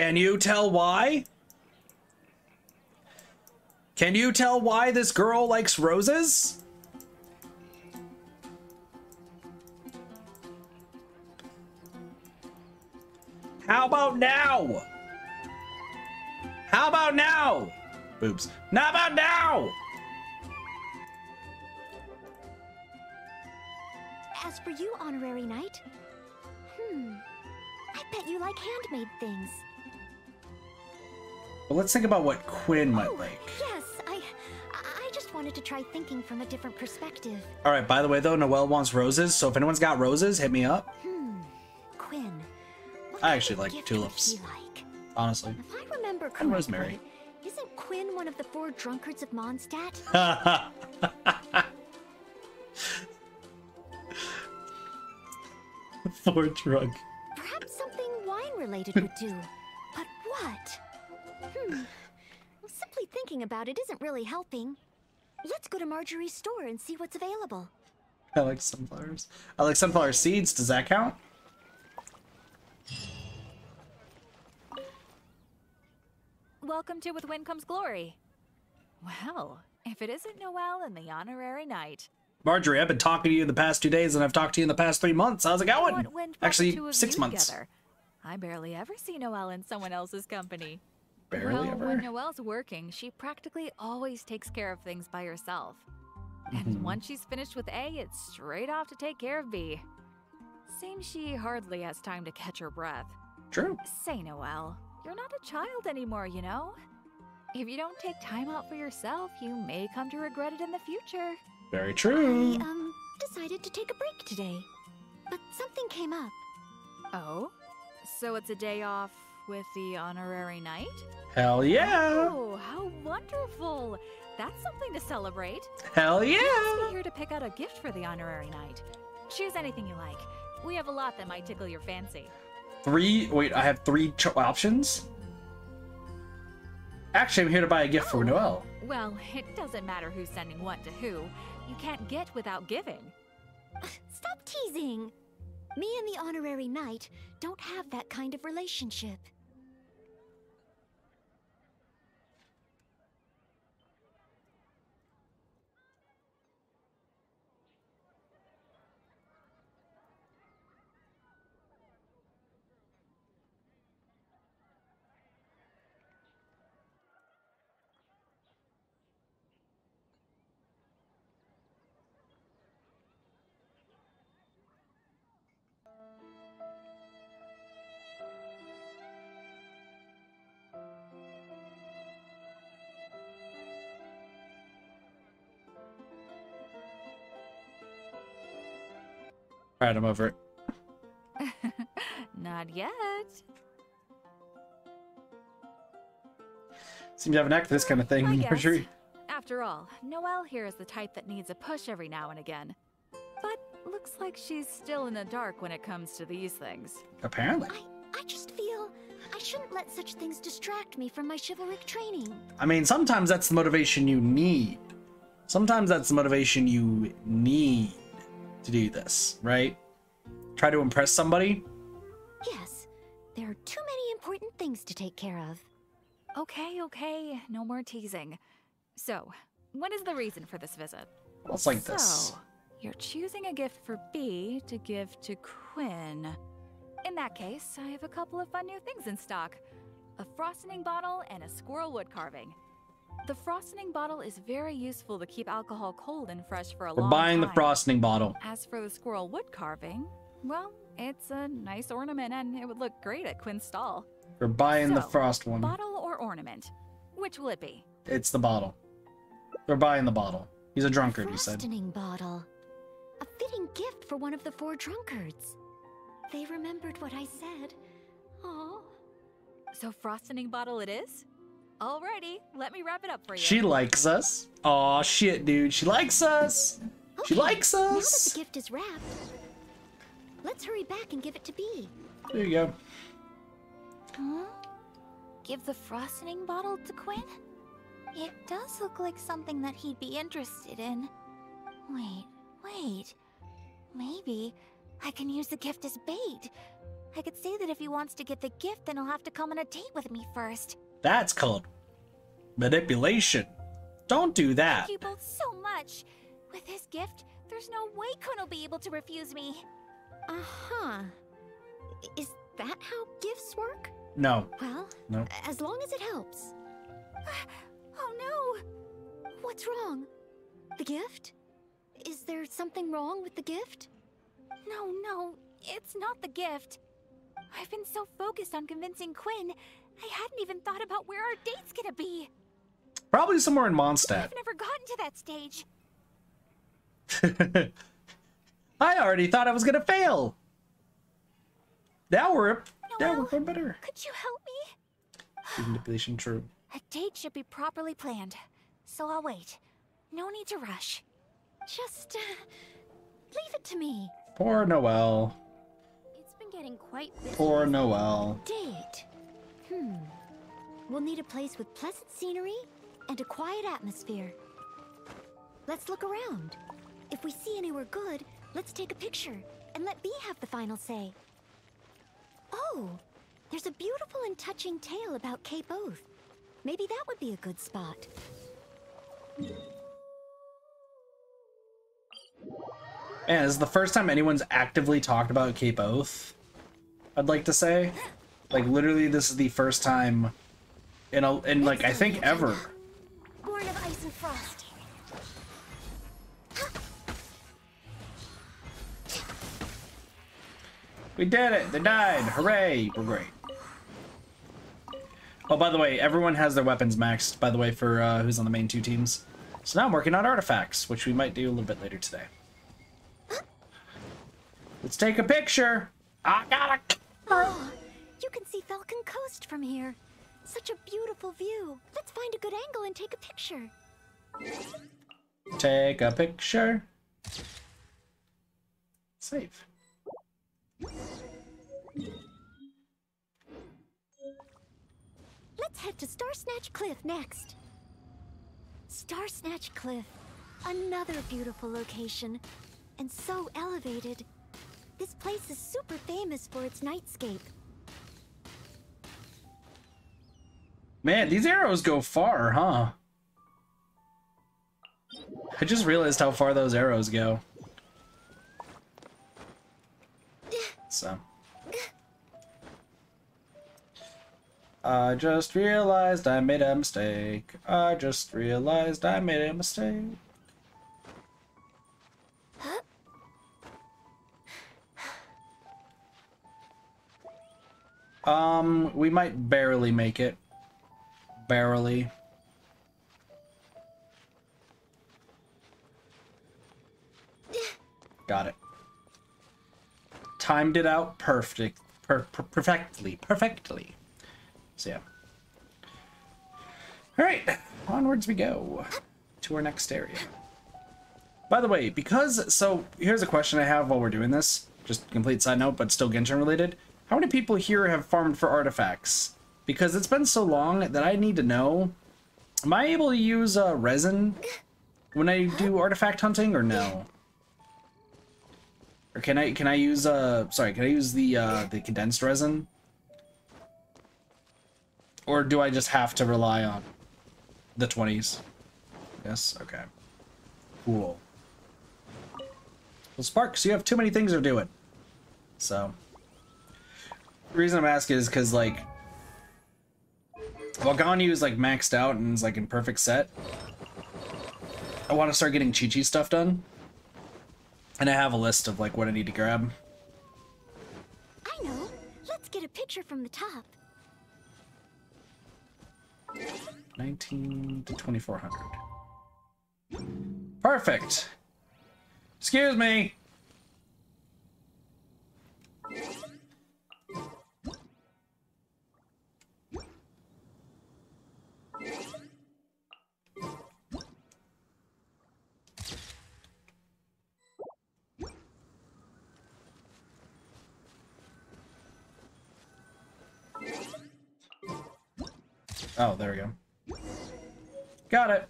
Can you tell why? Can you tell why this girl likes roses? How about now? How about now? Boobs. Not about now! As for you, Honorary Knight, hmm, I bet you like handmade things. Well, let's think about what Quinn might oh, like. Yes, I, I just wanted to try thinking from a different perspective. All right, by the way, though, Noelle wants roses, so if anyone's got roses, hit me up. Hmm, Quinn. I actually like tulips, like? honestly. If I remember correctly, and rosemary. Isn't Quinn one of the four drunkards of Mondstadt? Four drug. Perhaps something wine-related would do, but what? Hmm. Well, simply thinking about it isn't really helping. Let's go to Marjorie's store and see what's available. I like sunflowers. I like sunflower seeds. Does that count? Welcome to With Wind Comes Glory. Well, if it isn't Noelle and the Honorary Knight. Marjorie, I've been talking to you the past two days, and I've talked to you in the past three months. How's it going? Actually, six months. Together. I barely ever see Noelle in someone else's company. Barely well, ever. When Noelle's working, she practically always takes care of things by herself. And mm-hmm. once she's finished with A, it's straight off to take care of B. Seems she hardly has time to catch her breath. True. Say, Noelle, you're not a child anymore, you know? If you don't take time out for yourself, you may come to regret it in the future. Very true. I, um, decided to take a break today, but something came up. Oh? So it's a day off with the Honorary Knight? Hell yeah! Oh, how wonderful! That's something to celebrate. Hell yeah! I'm here to pick out a gift for the Honorary Knight. Choose anything you like. We have a lot that might tickle your fancy. Three? Wait, I have three cho options? Actually, I'm here to buy a gift oh. for Noelle. Well, it doesn't matter who's sending what to who. You can't get without giving. Stop teasing. Me and the Honorary Knight don't have that kind of relationship. All right, I'm over it. Not yet. Seems to have an act for this kind of thing in Marjorie. After all, Noelle here is the type that needs a push every now and again. But looks like she's still in the dark when it comes to these things. Apparently. I, I just feel I shouldn't let such things distract me from my chivalric training. I mean, sometimes that's the motivation you need. Sometimes that's the motivation you need. To do this, right? Try to impress somebody? Yes. There are too many important things to take care of. Okay, okay. No more teasing. So, what is the reason for this visit? Well, it's like so, this. You're choosing a gift for B to give to Quinn. In that case, I have a couple of fun new things in stock. A frostening bottle and a squirrel wood carving. The frostening bottle is very useful to keep alcohol cold and fresh for a We're long time. We're buying the frostening bottle. As for the squirrel wood carving, well, it's a nice ornament and it would look great at Quinn's stall. We're buying so, the frost one. Bottle or ornament? Which will it be? It's the bottle. We're buying the bottle. He's a drunkard, he said. Frostening bottle. A fitting gift for one of the four drunkards. They remembered what I said. Aw. So frostening bottle it is? Alrighty, let me wrap it up for you. She likes us. Aw, shit, dude. She likes us. Okay, she likes us. Now that the gift is wrapped, let's hurry back and give it to B. There you go. Huh? Give the frostening bottle to Quinn? It does look like something that he'd be interested in. Wait, wait. Maybe I can use the gift as bait. I could say that if he wants to get the gift, then he'll have to come on a date with me first. That's called manipulation. Don't do that. Thank you both so much. With his gift, there's no way Quinn will be able to refuse me. Uh-huh. Is that how gifts work? No. Well, no. As long as it helps. Oh no! What's wrong? The gift? Is there something wrong with the gift? No, no, it's not the gift. I've been so focused on convincing Quinn, I hadn't even thought about where our date's gonna be. Probably somewhere in Mondstadt. I've never gotten to that stage. I already thought I was gonna fail. Now we're now we're going better. Could you help me? Manipulation, true. A date should be properly planned, so I'll wait. No need to rush. Just uh, leave it to me. Poor Noelle. It's been getting quite busy. Poor Noelle. Date. Hmm. We'll need a place with pleasant scenery and a quiet atmosphere. Let's look around. If we see anywhere good, let's take a picture and let Bea have the final say. Oh, there's a beautiful and touching tale about Cape Oath. Maybe that would be a good spot. Man, this is the first time anyone's actively talked about Cape Oath, I'd like to say. Like, literally, this is the first time in, a, in like, I think ever. Born of ice and frost. We did it! They died! Hooray! We're great. Oh, by the way, everyone has their weapons maxed, by the way, for uh, who's on the main two teams. So now I'm working on artifacts, which we might do a little bit later today. Let's take a picture! I got a camera! Oh, you can see Falcon Coast from here. Such a beautiful view. Let's find a good angle and take a picture. Take a picture. Save. Let's head to Starsnatch Cliff next. Starsnatch Cliff, another beautiful location, and so elevated. This place is super famous for its nightscape. Man, these arrows go far, huh? I just realized how far those arrows go. So. I just realized I made a mistake. I just realized I made a mistake. Huh? Um, we might barely make it. Barely. Got it. Timed it out perfect, per per perfectly, perfectly. So yeah. All right, onwards we go to our next area. By the way, because so here's a question I have while we're doing this, just a complete side note, but still Genshin related. How many people here have farmed for artifacts? Because it's been so long that I need to know. Am I able to use uh, resin when I do artifact hunting, or no? Or can I can I use uh sorry can I use the uh, the condensed resin? Or do I just have to rely on the twenties? Yes, okay. Cool. Well, Sparks, you have too many things you're doing. So. The reason I'm asking is because, like, while Ganyu is, like, maxed out and is, like, in perfect set, I want to start getting Chi-Chi stuff done. And I have a list of, like, what I need to grab. I know. Let's get a picture from the top. nineteen to twenty-four hundred. Perfect. Excuse me. Oh, there we go. Got it.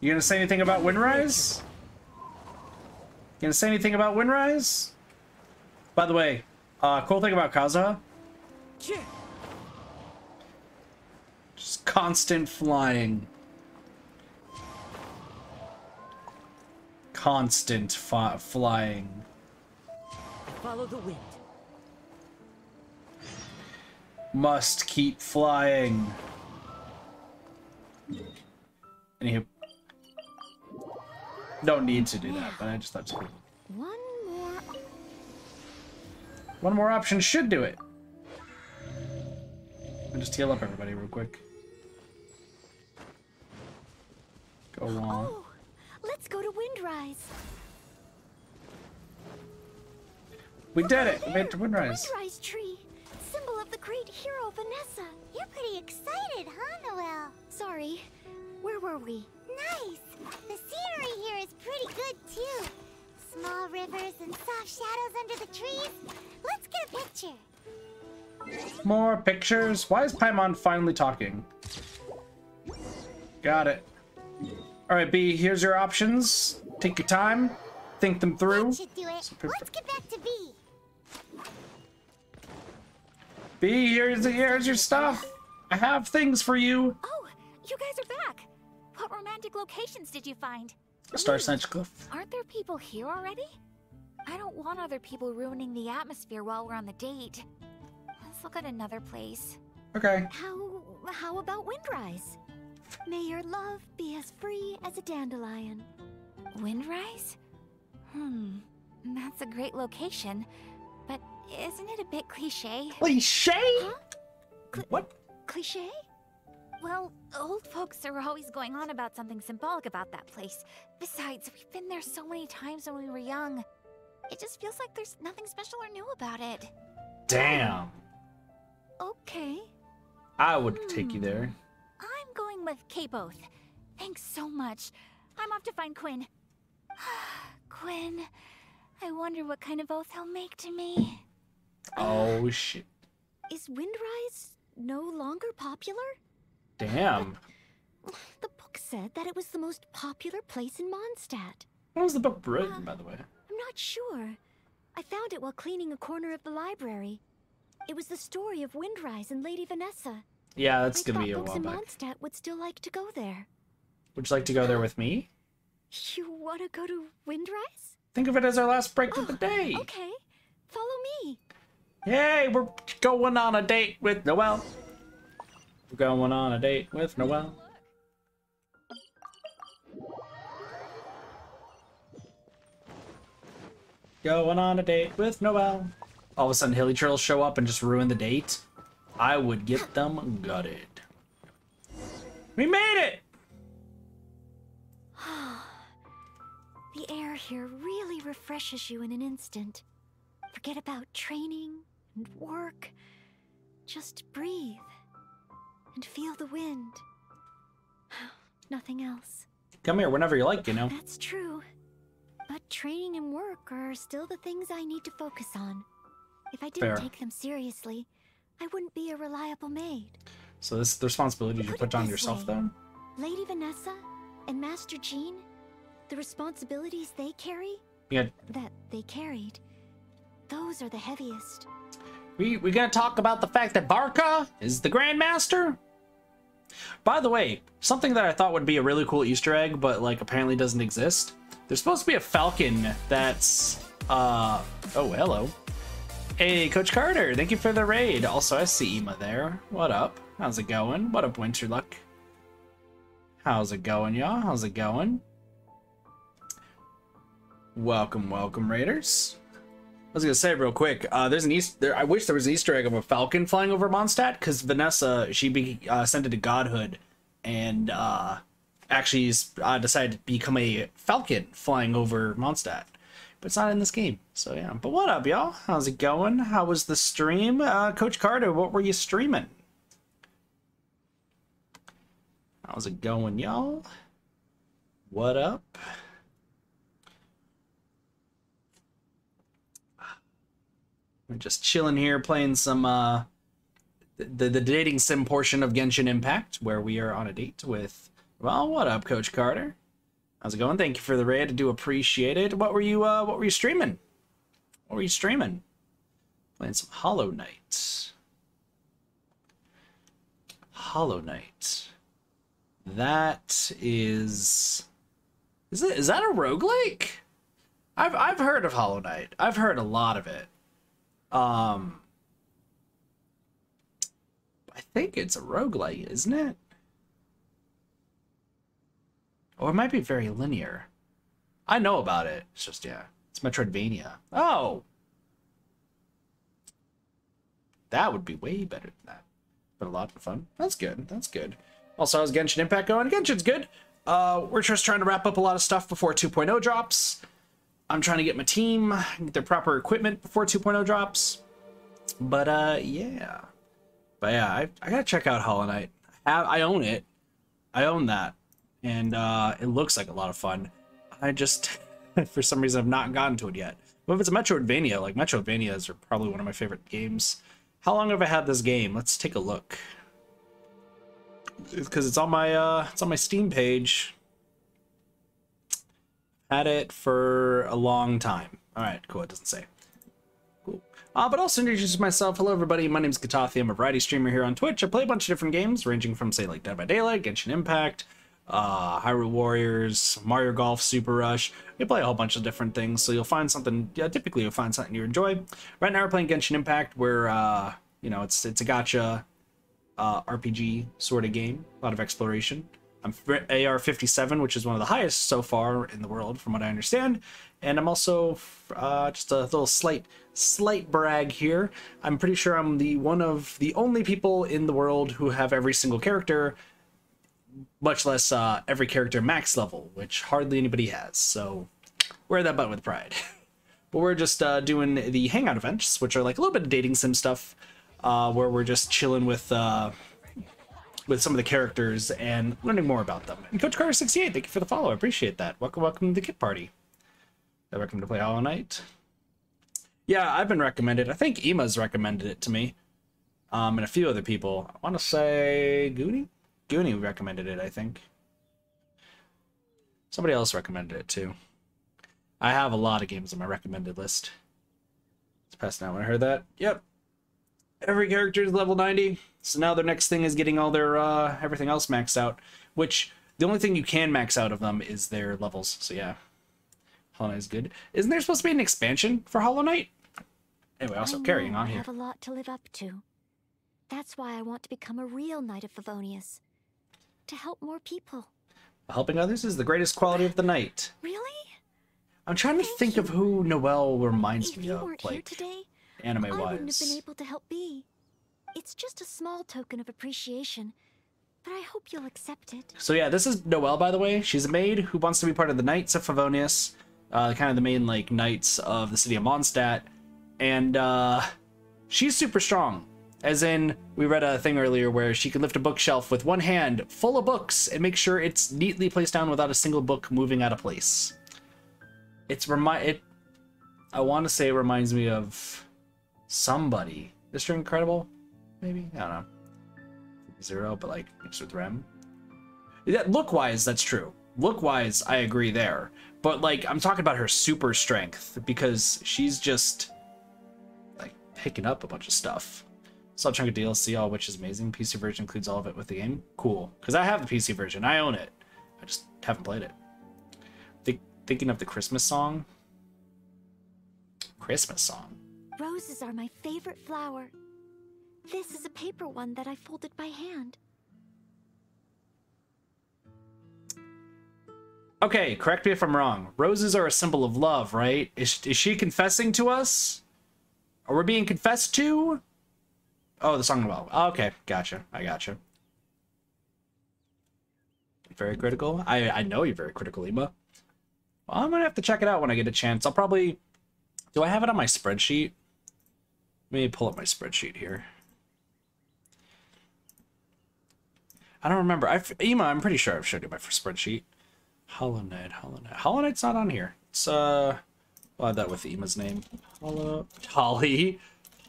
You gonna say anything about Windrise? You gonna say anything about Windrise? By the way, uh, cool thing about Kazuha. Just constant flying. constant fi flying. Follow the wind. Must keep flying. Anywho. No need to do that, but I just thought it's cool. One more. One more option should do it. I'll just heal up everybody real quick. Go on. Oh, let's go to Windrise. We Look did it! Here, we made to Windrise. The Windrise tree, symbol of the great hero Vanessa. You're pretty excited, huh, Noelle? Sorry. Where were we? Nice! The scenery here is pretty good, too. Small rivers and soft shadows under the trees. Let's get a picture. More pictures? Why is Paimon finally talking? Got it. Alright, B, here's your options. Take your time. Think them through. Should do it. Let's get back to B. B, here's, here's your stuff. I have things for you. Oh, you guys are back. What romantic locations did you find? Star Snatch Cliff. Aren't there people here already? I don't want other people ruining the atmosphere while we're on the date. Let's look at another place. Okay. How how about Windrise? May your love be as free as a dandelion. Windrise? Hmm. That's a great location, but isn't it a bit cliche? Cliche? Huh? Cl what? Cliche? Well, old folks are always going on about something symbolic about that place. Besides, we've been there so many times when we were young. It just feels like there's nothing special or new about it. Damn. Okay. I would hmm. take you there. I'm going with Cape Oath. Thanks so much. I'm off to find Quinn. Quinn, I wonder what kind of oath he'll make to me. Oh, shit. Is Windrise no longer popular? Damn. The book said that it was the most popular place in Mondstadt. When was the book written, uh, by the way? I'm not sure. I found it while cleaning a corner of the library. It was the story of Windrise and Lady Vanessa. Yeah, that's going to be a while back. I thought folks in Mondstadt would still like to go there. Would you like to go there with me? You want to go to Windrise? Think of it as our last break oh, of the day. Okay, follow me. Yay, we're going on a date with Noelle. We're going on a date with Noelle. Going on a date with Noelle. All of a sudden, Hilichurl show up and just ruin the date. I would get them gutted. We made it! The air here really refreshes you in an instant. Forget about training and work. Just breathe. And feel the wind. Nothing else. Come here whenever you like, you know. That's true. But training and work are still the things I need to focus on. If I didn't Fair. take them seriously, I wouldn't be a reliable maid. So this is the responsibility you put on yourself, way. though. Lady Vanessa and Master Jean, the responsibilities they carry, yeah. that they carried, those are the heaviest. We, we're going to talk about the fact that Barca is the Grandmaster. By the way, something that I thought would be a really cool Easter egg, but like apparently doesn't exist. There's supposed to be a Falcon that's, uh, oh, hello. Hey, Coach Carter, thank you for the raid. Also, I see Ema there. What up? How's it going? What up, Winterluck? How's it going, y'all? How's it going? Welcome, welcome, Raiders. I was gonna say real quick, uh, there's an Easter. There, I wish there was an Easter egg of a falcon flying over Mondstadt, because Vanessa, she be uh, ascended to godhood, and uh, actually uh, decided to become a falcon flying over Mondstadt. But it's not in this game, so yeah. But what up, y'all? How's it going? How was the stream, uh, Coach Carter? What were you streaming? How's it going, y'all? What up? We're just chilling here, playing some uh, the the dating sim portion of Genshin Impact, where we are on a date with. Well, what up, Coach Carter? How's it going? Thank you for the raid. I do appreciate it. What were you? Uh, what were you streaming? What were you streaming? Playing some Hollow Knight. Hollow Knight. That is Is it? Is that a roguelike? I've I've heard of Hollow Knight. I've heard a lot of it. Um, I think it's a roguelike, isn't it? Or it might be very linear. I know about it. It's just, yeah, it's Metroidvania. Oh, that would be way better than that. But a lot of fun. That's good. That's good. Also, how's Genshin Impact going? Genshin's good. Uh, we're just trying to wrap up a lot of stuff before two point oh drops. I'm trying to get my team, get their proper equipment before two point oh drops. But, uh, yeah. But, yeah, I, I gotta check out Hollow Knight. I, have, I own it. I own that. And, uh, it looks like a lot of fun. I just, for some reason, I've not gotten to it yet. But if it's a Metroidvania, like, Metroidvanias are probably one of my favorite games. How long have I had this game? Let's take a look. Because it's on my uh, it's on my Steam page. Had it for a long time. All right, cool. It doesn't say. Cool. Uh, but also introduce myself. Hello, everybody. My name's Kitathi. I'm a variety streamer here on Twitch. I play a bunch of different games, ranging from say like Dead by Daylight, Genshin Impact, uh, Hyrule Warriors, Mario Golf, Super Rush. We play a whole bunch of different things, so you'll find something. Yeah, typically you'll find something you enjoy. Right now we're playing Genshin Impact, where uh, you know it's it's a gacha uh, R P G sort of game, a lot of exploration. I'm A R fifty-seven, which is one of the highest so far in the world, from what I understand. And I'm also uh, just a little slight slight brag here. I'm pretty sure I'm the one of the only people in the world who have every single character. Much less uh, every character max level, which hardly anybody has. So wear that button with pride. But we're just uh, doing the hangout events, which are like a little bit of dating sim stuff, uh, where we're just chilling with uh, with some of the characters and learning more about them. And Coach Carter sixty-eight, thank you for the follow. I appreciate that. Welcome, welcome to the Kit Party. I recommend to play Hollow Knight. Yeah, I've been recommended. I think Ema's recommended it to me, um, and a few other people. I want to say Goonie. Goonie recommended it, I think. Somebody else recommended it too. I have a lot of games on my recommended list. It's past now when I heard that. Yep. Every character is level ninety. So now their next thing is getting all their uh, everything else maxed out. Which, the only thing you can max out of them is their levels. So yeah. Hollow Knight is good. Isn't there supposed to be an expansion for Hollow Knight? Anyway, also carrying on here. I have a lot to live up to. That's why I want to become a real Knight of Favonius. To help more people. Helping others is the greatest quality of the night. Really? I'm trying Thank to think you. of who Noelle reminds if me of, like, today, anime-wise. I wouldn't have been able to help be. It's just a small token of appreciation, but I hope you'll accept it. So yeah, this is Noelle, by the way. She's a maid who wants to be part of the Knights of Favonius, uh, kind of the main, like, knights of the city of Mondstadt, and uh, she's super strong. As in, we read a thing earlier where she can lift a bookshelf with one hand full of books and make sure it's neatly placed down without a single book moving out of place. It's remind it. I want to say it reminds me of somebody. Mister Incredible, maybe? I don't know. Zero, but like mixed with Rem. Yeah, look-wise, that's true. Look-wise, I agree there. But like, I'm talking about her super strength because she's just like picking up a bunch of stuff. Saw a chunk of D L C, all which is amazing. P C version includes all of it with the game. Cool. Because I have the P C version. I own it. I just haven't played it. Think, thinking of the Christmas song. Christmas song. Roses are my favorite flower. This is a paper one that I folded by hand. Okay, correct me if I'm wrong. Roses are a symbol of love, right? Is, is she confessing to us? Are we being confessed to? Oh, the song well. Oh, okay, gotcha. I gotcha. Very critical. I I know you're very critical, Ima. Well, I'm gonna have to check it out when I get a chance. I'll probably. Do I have it on my spreadsheet? Let me pull up my spreadsheet here. I don't remember. I Ima, I'm pretty sure I've showed you my first spreadsheet. Hollow Knight, Hollow Knight, Hollow Knight's not on here. It's uh, I'll add that with Ima's name. Hollow Tolly.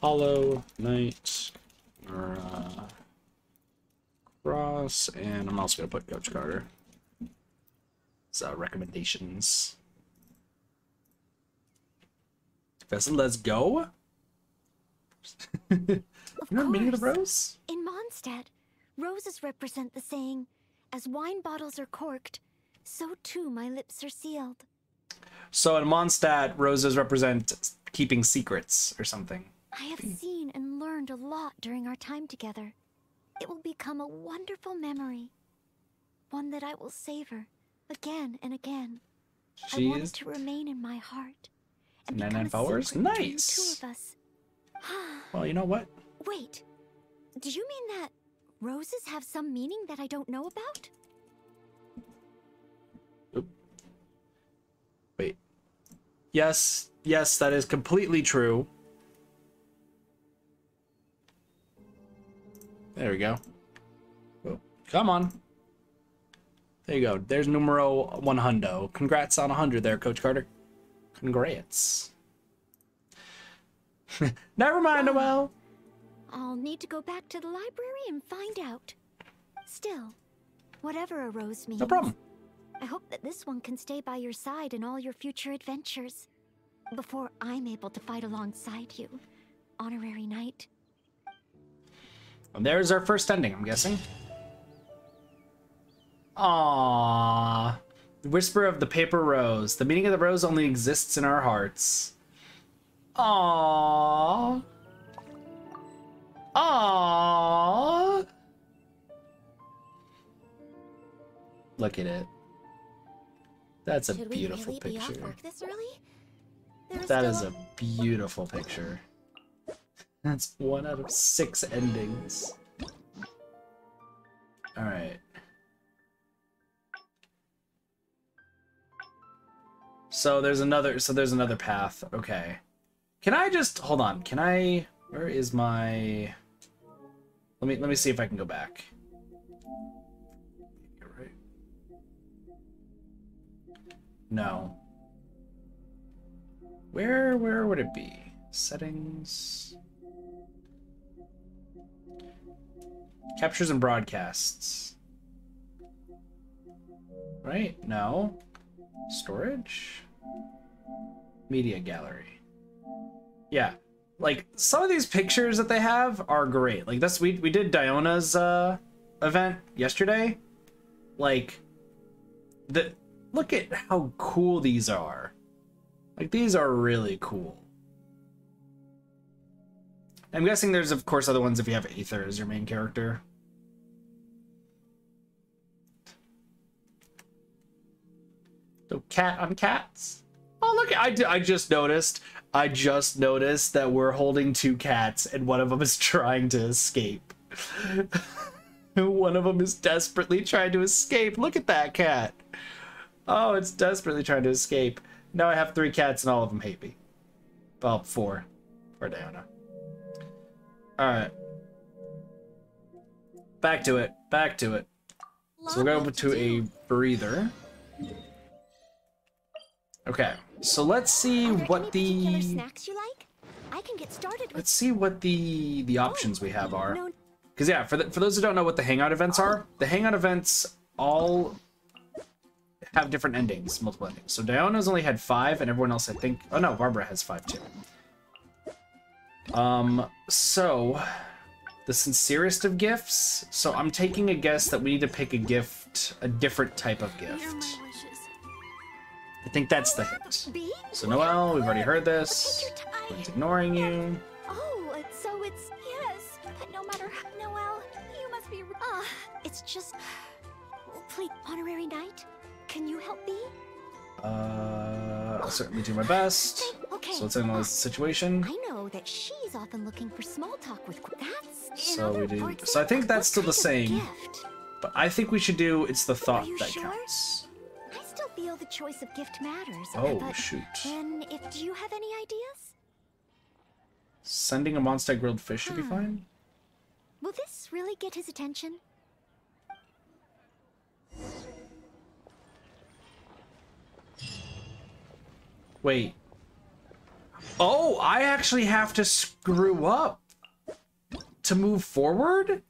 Hollow Knight, or, uh, Cross, and I'm also gonna put Coach Carter. So recommendations. Vessel, let's go. Of you know the meaning of the rose? In Mondstadt, roses represent the saying, "As wine bottles are corked, so too my lips are sealed. So in Mondstadt, roses represent keeping secrets or something. I have seen and learned a lot during our time together. It will become a wonderful memory. One that I will savor again and again. Jeez. I want it to remain in my heart. And nine nine followers? Nice! Two of us. Well, you know what? Wait. Do you mean that roses have some meaning that I don't know about? Oop. Wait. Yes. Yes, that is completely true. There we go. Oh, come on. There you go. There's numero one hundo. Congrats on one hundred there, Coach Carter. Congrats. Never mind, well, Noelle. I'll need to go back to the library and find out. Still, whatever a rose means. No problem. I hope that this one can stay by your side in all your future adventures. Before I'm able to fight alongside you, Honorary Knight. Well, there's our first ending, I'm guessing. Aww. The whisper of the paper rose. The meaning of the rose only exists in our hearts. Aww. Aww. Look at it. That's a Should beautiful we really picture. Be off work this early? There that is a beautiful picture. That's one out of six endings. Alright. So there's another so there's another path. Okay. Can I just hold on, can I where is my let me let me see if I can go back. You're right. No. Where where would it be? Settings. Captures and broadcasts. Right? No. Storage. Media gallery. Yeah. Like some of these pictures that they have are great. Like that's we we did Diona's uh event yesterday. Like the look at how cool these are. Like these are really cool. I'm guessing there's of course other ones if you have Aether as your main character. So cat on cats. Oh look, I, I just noticed. I just noticed that we're holding two cats and one of them is trying to escape. One of them is desperately trying to escape. Look at that cat. Oh, it's desperately trying to escape. Now I have three cats and all of them hate me. Well, four. Or Diana. Alright. Back to it. Back to it. So we're going to a breather. Okay. So let's see what the snacks you like? I can get started with... Let's see what the the options we have are. Because yeah, for the, for those who don't know what the hangout events are, the hangout events all have different endings, multiple endings. So Diana's only had five and everyone else I think oh no, Barbara has five too. Um, so the sincerest of gifts. So I'm taking a guess that we need to pick a gift, a different type of gift. I think that's the hint. So Noelle, we've already heard this. Quinn's ignoring you. Oh, so it's yes, but no matter, Noelle, you must be. Ah, it's just. Please, Honorary Knight, can you help me? Uh, I'll certainly do my best. Okay. So let's analyze the situation. I know that she's often looking for small talk with that's So we do. So I think that's still the same. But I think we should do it's the thought that sure? counts. I still feel the choice of gift matters. Oh shoot. Then if do you have any ideas? Sending a monster grilled fish should hmm. be fine. Will this really get his attention? Wait. Oh, I actually have to screw up to move forward?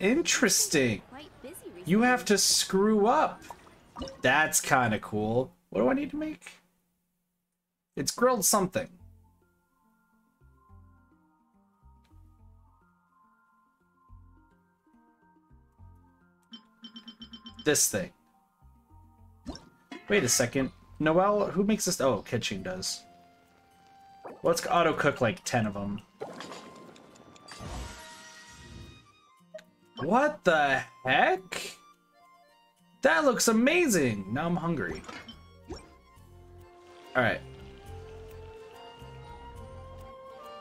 Interesting. You have to screw up. That's kind of cool. What do I need to make? It's grilled something. this thing. Wait a second. Noelle, who makes this? Oh, Kitchen does. Let's auto-cook like ten of them. What the heck? That looks amazing! Now I'm hungry. Alright.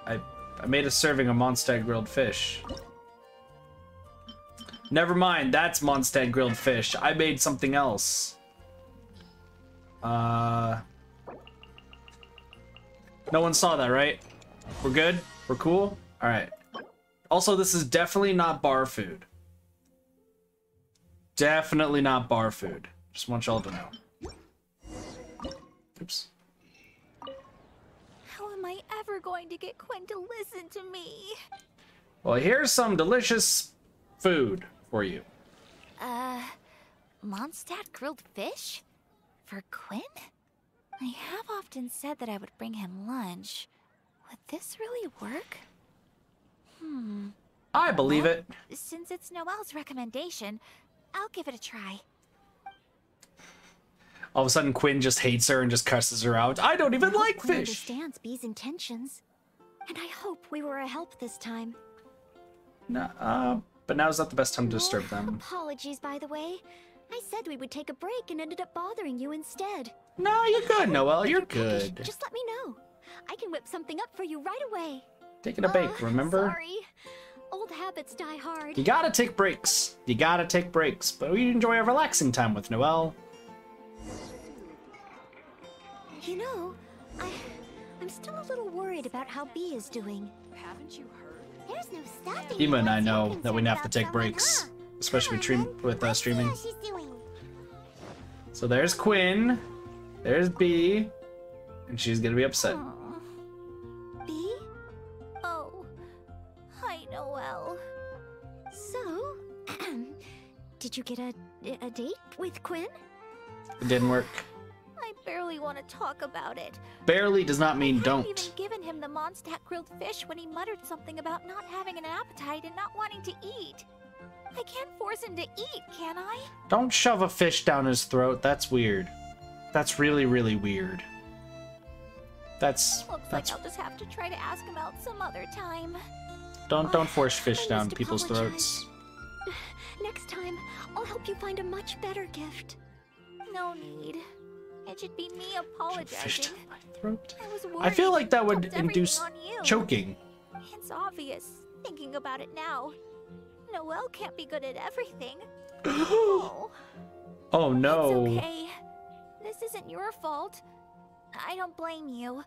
I, I made a serving of Mondstadt grilled fish. Never mind, that's Mondstadt grilled fish. I made something else. Uh... No one saw that, right? We're good? We're cool? Alright. Also, this is definitely not bar food. Definitely not bar food. Just want y'all to know. Oops. How am I ever going to get Quinn to listen to me? Well, here's some delicious food for you. Uh, Mondstadt grilled fish? For Quinn? I have often said that I would bring him lunch. Would this really work? Hmm. I believe well, it. Since it's Noelle's recommendation, I'll give it a try. All of a sudden, Quinn just hates her and just curses her out. I don't even I like Quinn fish. Understands B's intentions, and I hope we were a help this time. No, uh, but now's not the best time to disturb them. Apologies, by the way. I said we would take a break and ended up bothering you instead. No, you're good, Noelle. You're good. Just let me know. I can whip something up for you right away. Taking a uh, break, remember? Sorry. Old habits die hard. You gotta take breaks. You gotta take breaks. But we enjoy a relaxing time with Noelle. You know, I, I'm still a little worried about how B is doing. Haven't you heard? There's no stopping. Ema and I know that we have to take someone, breaks, huh? Especially with, stream, with uh, streaming. So there's Quinn. There's B, and she's gonna be upset. Aww. B? Oh, hi, Noelle. So, did you get a, a date with Quinn? It didn't work. I barely want to talk about it. Barely does not mean I don't. I've even given him the Mondstadt grilled fish when he muttered something about not having an appetite and not wanting to eat. I can't force him to eat, can I? Don't shove a fish down his throat. That's weird. That's really, really weird. That's Looks that's. Like I'll just have to try to ask him out some other time. Don't don't force fish uh, down people's apologize. throats. Next time, I'll help you find a much better gift. No need. It should be me apologizing. Fish down my throat. I, was I feel like that would induce choking. It's obvious. Thinking about it now, Noelle can't be good at everything. Oh. Oh no. It's okay. This isn't your fault. I don't blame you.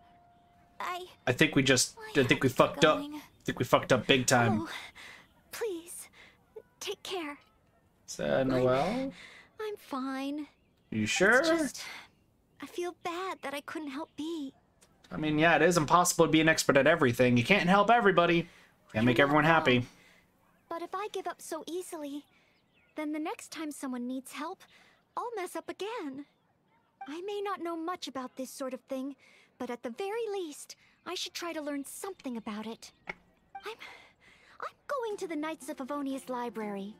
I I think we just I think we fucked going. up. I think we fucked up big time. Oh, please take care. Is that Noelle? I'm fine. You sure? It's just, I feel bad that I couldn't help B. I mean, yeah, it is impossible to be an expert at everything. You can't help everybody. You can't make everyone happy. But if I give up so easily, then the next time someone needs help, I'll mess up again. I may not know much about this sort of thing, but at the very least, I should try to learn something about it. I'm... I'm going to the Knights of Favonius Library.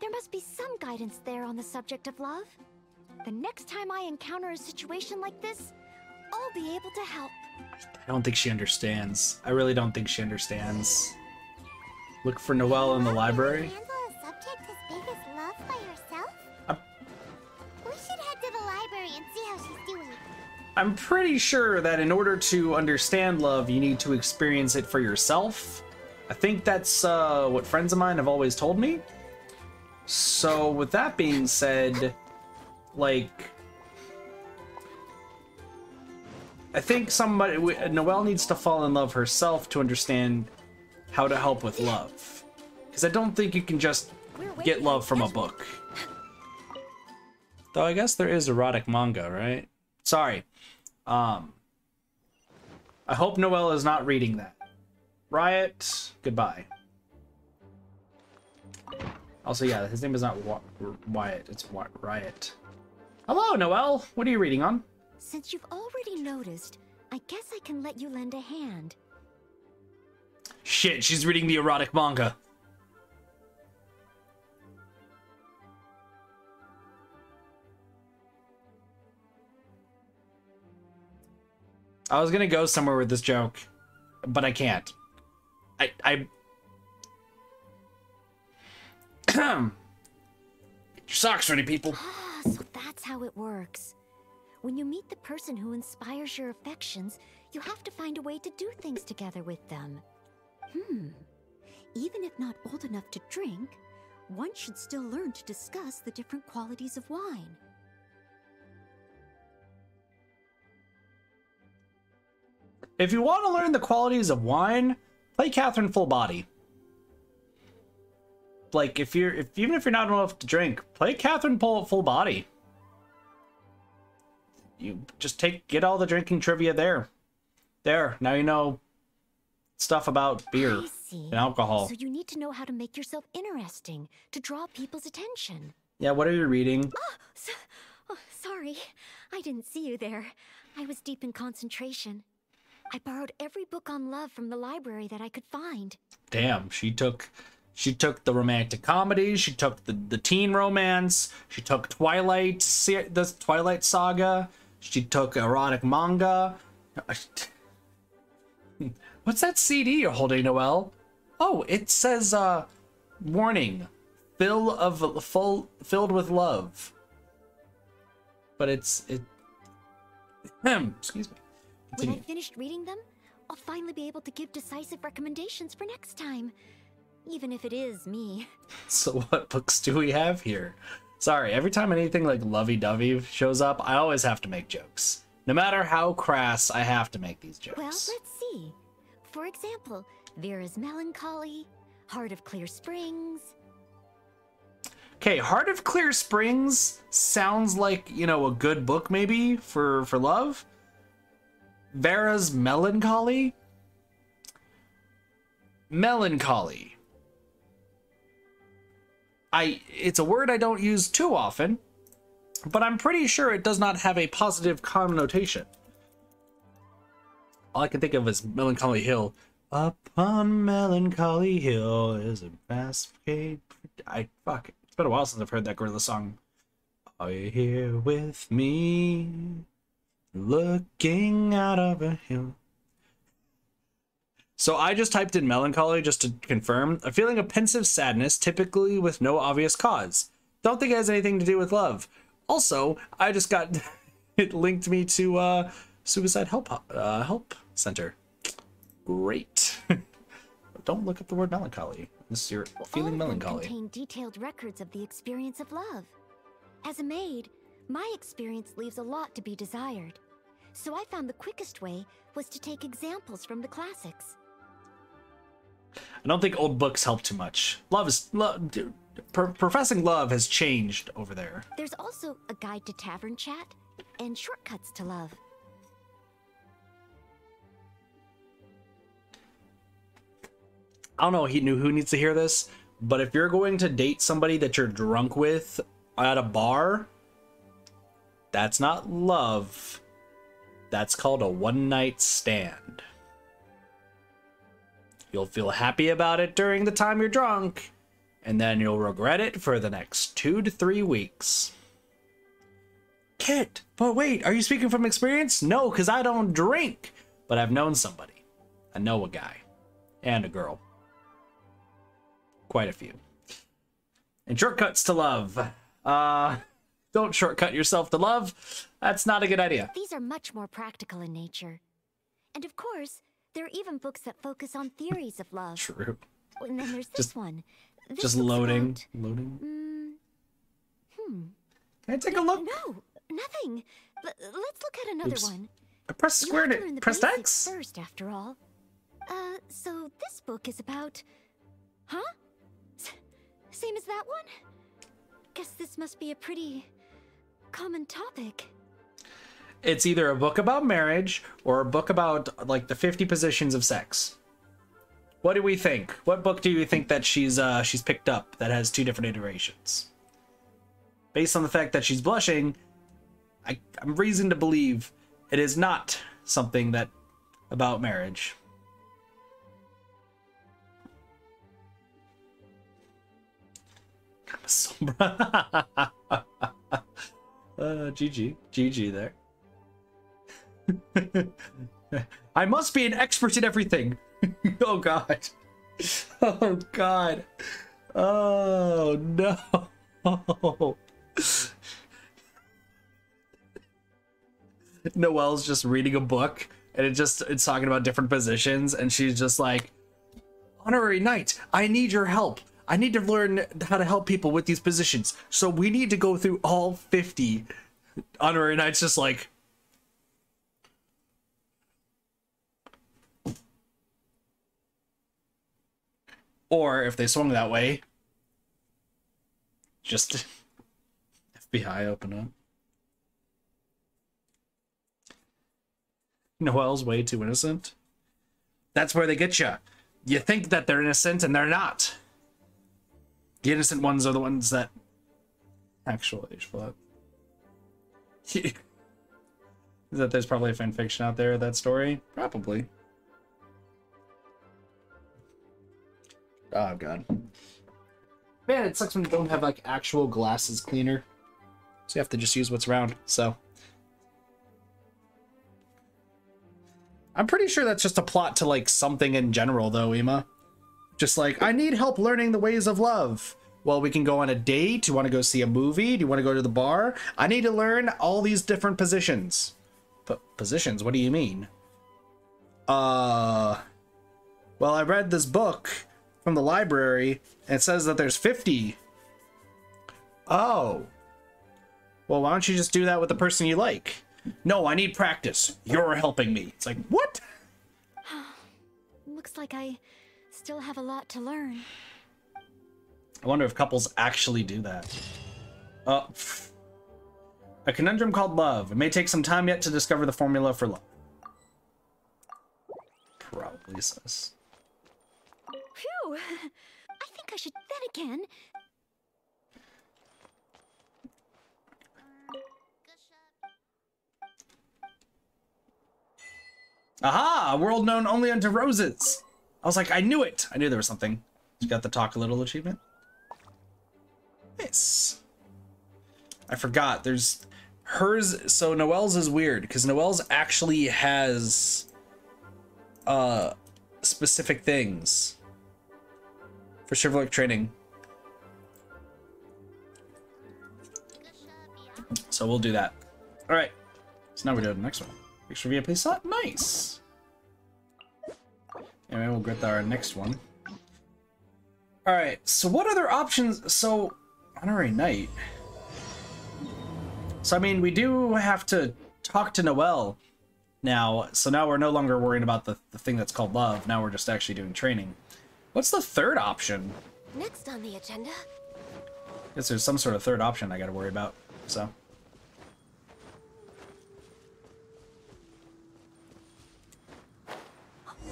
There must be some guidance there on the subject of love. The next time I encounter a situation like this, I'll be able to help. I don't think she understands. I really don't think she understands. Look for Noelle in the library. I'm pretty sure that in order to understand love, you need to experience it for yourself. I think that's uh, what friends of mine have always told me. So with that being said, like, I think somebody, Noelle needs to fall in love herself to understand how to help with love. Because I don't think you can just get love from a book. Though I guess there is erotic manga, right? Sorry. Um, I hope Noelle is not reading that. Riot, goodbye. Also, yeah, his name is not Wa Wyatt, it's Wa Riot. Hello, Noelle! What are you reading on? Since you've already noticed, I guess I can let you lend a hand. Shit, she's reading the erotic manga. I was gonna go somewhere with this joke, but I can't. I... I... Get your socks ready, people. Ah, so that's how it works. When you meet the person who inspires your affections, you have to find a way to do things together with them. Hmm. Even if not old enough to drink, one should still learn to discuss the different qualities of wine. If you want to learn the qualities of wine, play Catherine full body. Like, if you're, if even if you're not old enough to drink, play Catherine full full body. You just take, get all the drinking trivia there. There, now you know stuff about beer and alcohol. So you need to know how to make yourself interesting to draw people's attention. Yeah, what are you reading? Oh, so, oh, sorry, I didn't see you there. I was deep in concentration. I borrowed every book on love from the library that I could find. Damn, she took, she took the romantic comedy, she took the the teen romance, she took Twilight, the Twilight Saga. She took erotic manga. What's that C D you're holding, Noelle? Oh, it says, uh, warning, fill of full filled with love. But it's it. Excuse me. Continue. When I finished reading them, I'll finally be able to give decisive recommendations for next time, even if it is me. So what books do we have here? Sorry, every time anything like lovey-dovey shows up, I always have to make jokes. No matter how crass, I have to make these jokes. Well, let's see. For example, Vera's Melancholy, Heart of Clear Springs. Okay, Heart of Clear Springs sounds like, you know, a good book maybe for, for love. Vera's Melancholy? Melancholy. I, it's a word I don't use too often, but I'm pretty sure it does not have a positive connotation. All I can think of is Melancholy Hill. Upon Melancholy Hill is a basket. I fuck. It's been a while since I've heard that gorilla song. Are you here with me? Looking out of a hill. So I just typed in melancholy just to confirm. A feeling of pensive sadness, typically with no obvious cause. Don't think it has anything to do with love. Also, I just got... it linked me to uh, Suicide Help uh, Help Center. Great. Don't look up the word melancholy. Unless you're feeling melancholy. Contain detailed records of the experience of love. As a maid, my experience leaves a lot to be desired. So I found the quickest way was to take examples from the classics. I don't think old books help too much. Love is love, dude, pro professing love has changed over there. There's also a guide to tavern chat and shortcuts to love. I don't know he knew who needs to hear this, but if you're going to date somebody that you're drunk with at a bar, that's not love. That's called a one-night stand. You'll feel happy about it during the time you're drunk, and then you'll regret it for the next two to three weeks. Kit, but wait, are you speaking from experience? No, because I don't drink, but I've known somebody. I know a guy and a girl. Quite a few. And shortcuts to love. Uh, don't shortcut yourself to love. That's not a good idea. These are much more practical in nature. And of course, there are even books that focus on theories of love. True. And then there's this just, one. This just loading. About... Loading. Mm, hmm. Can I take no, a look? No, nothing. L let's look at another Oops. one. I pressed square and it pressed X. First, after all. Uh, so this book is about, huh? S same as that one. Guess this must be a pretty common topic. It's either a book about marriage or a book about like the fifty positions of sex. What do we think? What book do you think that she's uh, she's picked up that has two different iterations? Based on the fact that she's blushing, I, I'm reason to believe it is not something that about marriage. uh, G G, G G there. I must be an expert in everything. Oh god. Oh god. Oh no. Noelle's just reading a book and it just it's talking about different positions and she's just like, honorary knight, I need your help. I need to learn how to help people with these positions. So we need to go through all fifty. Honorary knight's just like, or if they swung that way, just F B I open up. Noelle's way too innocent. That's where they get you. You think that they're innocent and they're not. The innocent ones are the ones that actual age flop. Is that there's probably a fan fiction out there of that story? Probably. Oh god, man, it sucks when you don't have like actual glasses cleaner, so you have to just use what's round. So I'm pretty sure that's just a plot to like something in general though, Ema. Just like, I need help learning the ways of love. Well, we can go on a date. You want to go see a movie? Do you want to go to the bar? I need to learn all these different positions. But positions, what do you mean? Uh well, I read this book from the library and it says that there's fifty. Oh well, why don't you just do that with the person you like? No, I need practice. You're helping me. It's like, what? Looks like I still have a lot to learn. I wonder if couples actually do that. Uh, a conundrum called love. It may take some time yet to discover the formula for love. Probably says. Phew! I think I should then again. Aha! A world known only unto roses. I was like, I knew it. I knew there was something. You got the talk a little achievement. Nice. I forgot. There's hers. So Noelle's is weird because Noelle's actually has uh specific things. For chivalric training. So we'll do that. All right. So now we're doing the next one. Extra V I P slot. Nice. Anyway, we'll get our next one. All right. So what other options? So honorary knight. So I mean, we do have to talk to Noelle now. So now we're no longer worrying about the, the thing that's called love. Now we're just actually doing training. What's the third option? Next on the agenda. I guess there's some sort of third option I gotta worry about, so.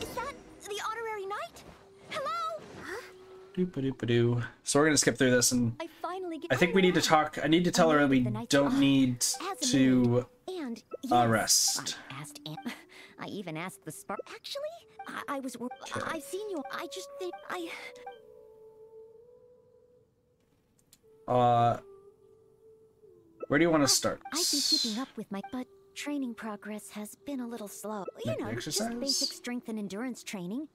Is that the honorary knight? Hello? Huh? Doop-a-doop-a-doo. So we're gonna skip through this and I, finally get I think we need to talk. I need to tell her we don't need to and, yes, uh, rest. I, asked Anne. I even asked the spark. Actually? I, I was. Okay. I've seen you. I just think I. Uh. Where do you want to start? I've been keeping up with my, but training progress has been a little slow. You know, exercise? Just basic strength and endurance training.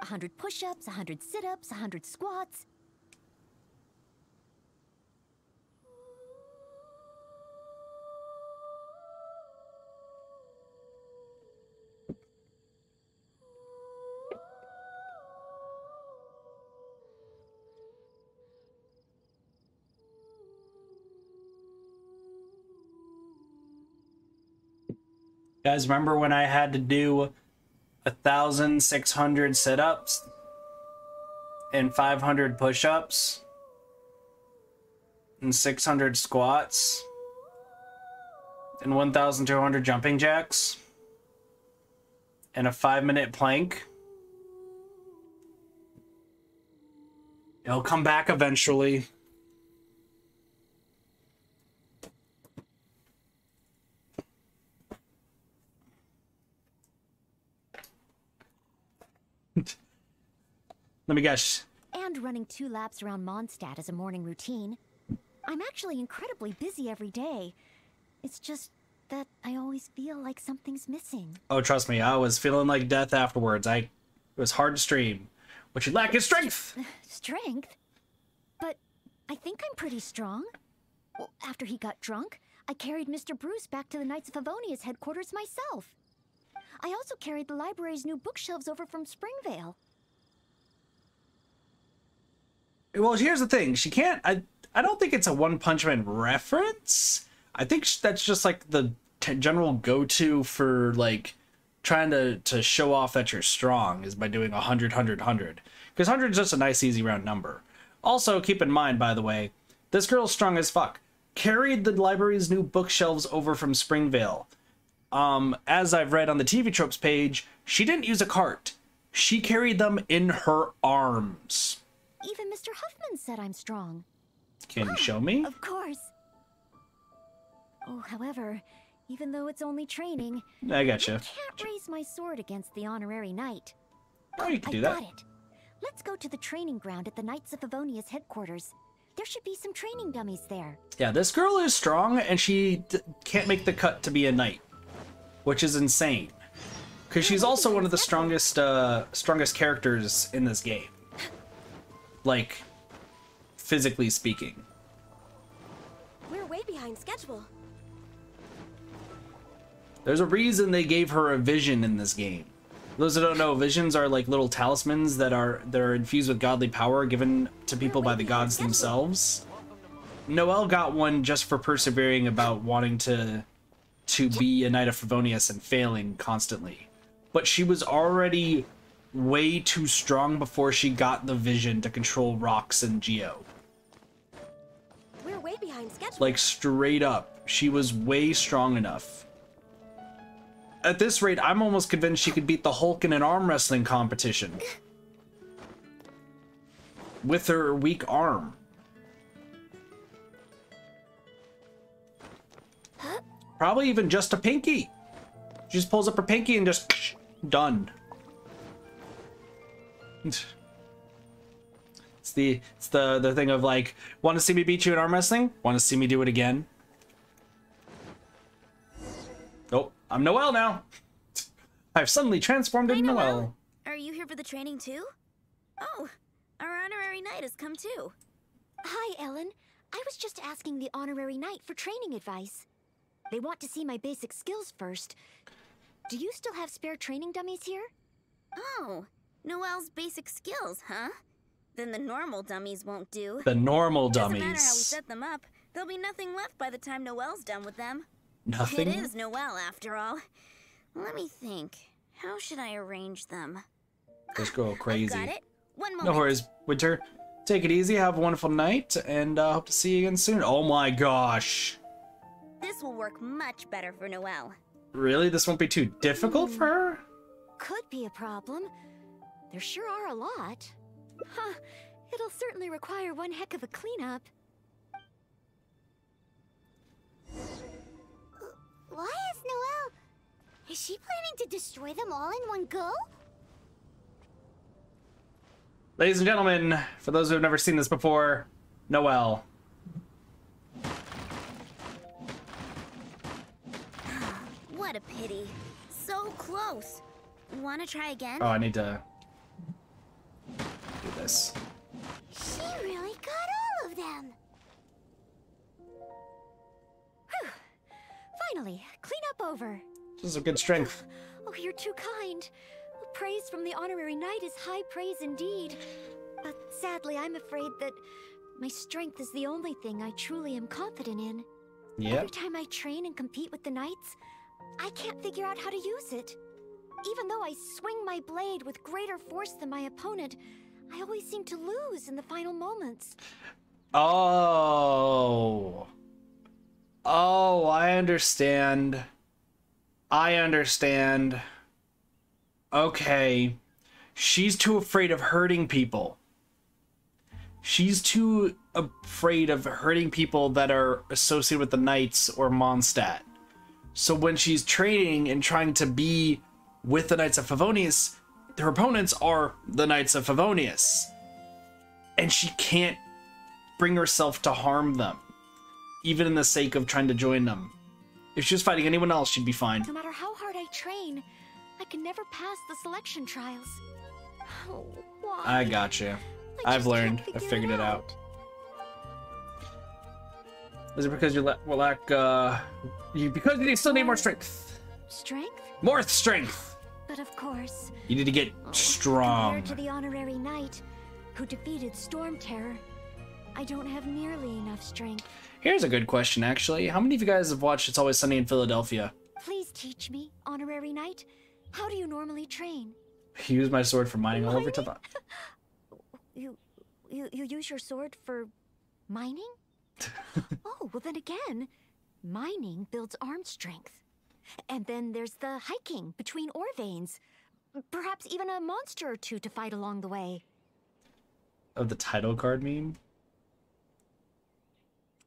A hundred push-ups, a hundred sit-ups, a hundred squats. Guys, remember when I had to do a thousand six hundred sit-ups and five hundred push-ups and six hundred squats and one thousand two hundred jumping jacks and a five-minute plank? It'll come back eventually. Let me guess. And running two laps around Mondstadt as a morning routine. I'm actually incredibly busy every day. It's just that I always feel like something's missing. Oh, trust me, I was feeling like death afterwards. I, it was hard to stream. What you lack is strength. Strength? But I think I'm pretty strong. Well, after he got drunk, I carried Mister Bruce back to the Knights of Favonius headquarters myself. I also carried the library's new bookshelves over from Springvale. Well, here's the thing. She can't... I, I don't think it's a One Punch Man reference. I think that's just, like, the t general go-to for, like, trying to, to show off that you're strong is by doing one hundred, one hundred, one hundred. Because one hundred is just a nice, easy round number. Also, keep in mind, by the way, this girl's strong as fuck. Carried the library's new bookshelves over from Springvale. Um, as I've read on the T V Tropes page, she didn't use a cart. She carried them in her arms. Even Mister Huffman said I'm strong. Can you show me? Of course. Oh, however, even though it's only training, I gotcha. I can't raise my sword against the honorary knight. Oh, you can do that. I got it. Let's go to the training ground at the Knights of Favonius headquarters. There should be some training dummies there. Yeah, this girl is strong, and she d can't make the cut to be a knight, which is insane, because she's also one of the strongest, uh, strongest characters in this game. Like, physically speaking. We're way behind schedule. There's a reason they gave her a vision in this game. Those who don't know, visions are like little talismans that are that are infused with godly power, given to people by the gods themselves. Noelle got one just for persevering about wanting to to be a Knight of Favonius and failing constantly. But she was already way too strong before she got the vision to control rocks and Geo. We're way behind schedule. Like, straight up, she was way strong enough. At this rate, I'm almost convinced she could beat the Hulk in an arm wrestling competition. With her weak arm. Huh? Probably even just a pinky. She just pulls up her pinky and just done. It's the it's the the thing of like, want to see me beat you in arm wrestling? Want to see me do it again? Oh, I'm Noelle now. I've suddenly transformed into Noelle. Noelle. Are you here for the training too? Oh, our honorary knight has come too. Hi, Ellen. I was just asking the honorary knight for training advice. They want to see my basic skills first. Do you still have spare training dummies here? Oh, Noelle's basic skills, huh? Then the normal dummies won't do. The normal dummies. Doesn't matter how we set them up, there'll be nothing left by the time Noelle's done with them. Nothing? It is Noelle, after all. Let me think. How should I arrange them? Let's go crazy. I've got it. One moment. No worries, Winter. Take it easy. Have a wonderful night, and I uh, hope to see you again soon. Oh my gosh. This will work much better for Noelle. Really? This won't be too difficult for her? Could be a problem. There sure are a lot. Huh. It'll certainly require one heck of a cleanup. Why is Noelle... Is she planning to destroy them all in one go? Ladies and gentlemen, for those who have never seen this before, Noelle. What a pity. So close. Wanna try again? Oh, I need to do this. She really got all of them. Whew. Finally, clean up over. This is a good strength. Oh, you're too kind. Praise from the honorary knight is high praise indeed. But sadly, I'm afraid that my strength is the only thing I truly am confident in. Yep. Every time I train and compete with the knights, I can't figure out how to use it. Even though I swing my blade with greater force than my opponent, I always seem to lose in the final moments. Oh. Oh, I understand. I understand. Okay. She's too afraid of hurting people. She's too afraid of hurting people that are associated with the Knights or Mondstadt. So when she's training and trying to be with the Knights of Favonius, their opponents are the Knights of Favonius. And she can't bring herself to harm them, even in the sake of trying to join them. If she was fighting anyone else, she'd be fine. No matter how hard I train, I can never pass the selection trials. Oh, why? I gotcha. I I've learned. I figured it out. Is it because you lack, well, lack, uh, you, because you still need more strength? Strength? More strength! But of course. You need to get oh, strong. Compared to the honorary knight who defeated Storm Terror, I don't have nearly enough strength. Here's a good question, actually. How many of you guys have watched It's Always Sunny in Philadelphia? Please teach me, honorary knight. How do you normally train? Use my sword for mining, mining? all over to the... You, you, you use your sword for mining? Oh, well then again, mining builds arm strength. And then there's the hiking between ore veins. Perhaps even a monster or two to fight along the way. Of the title card meme?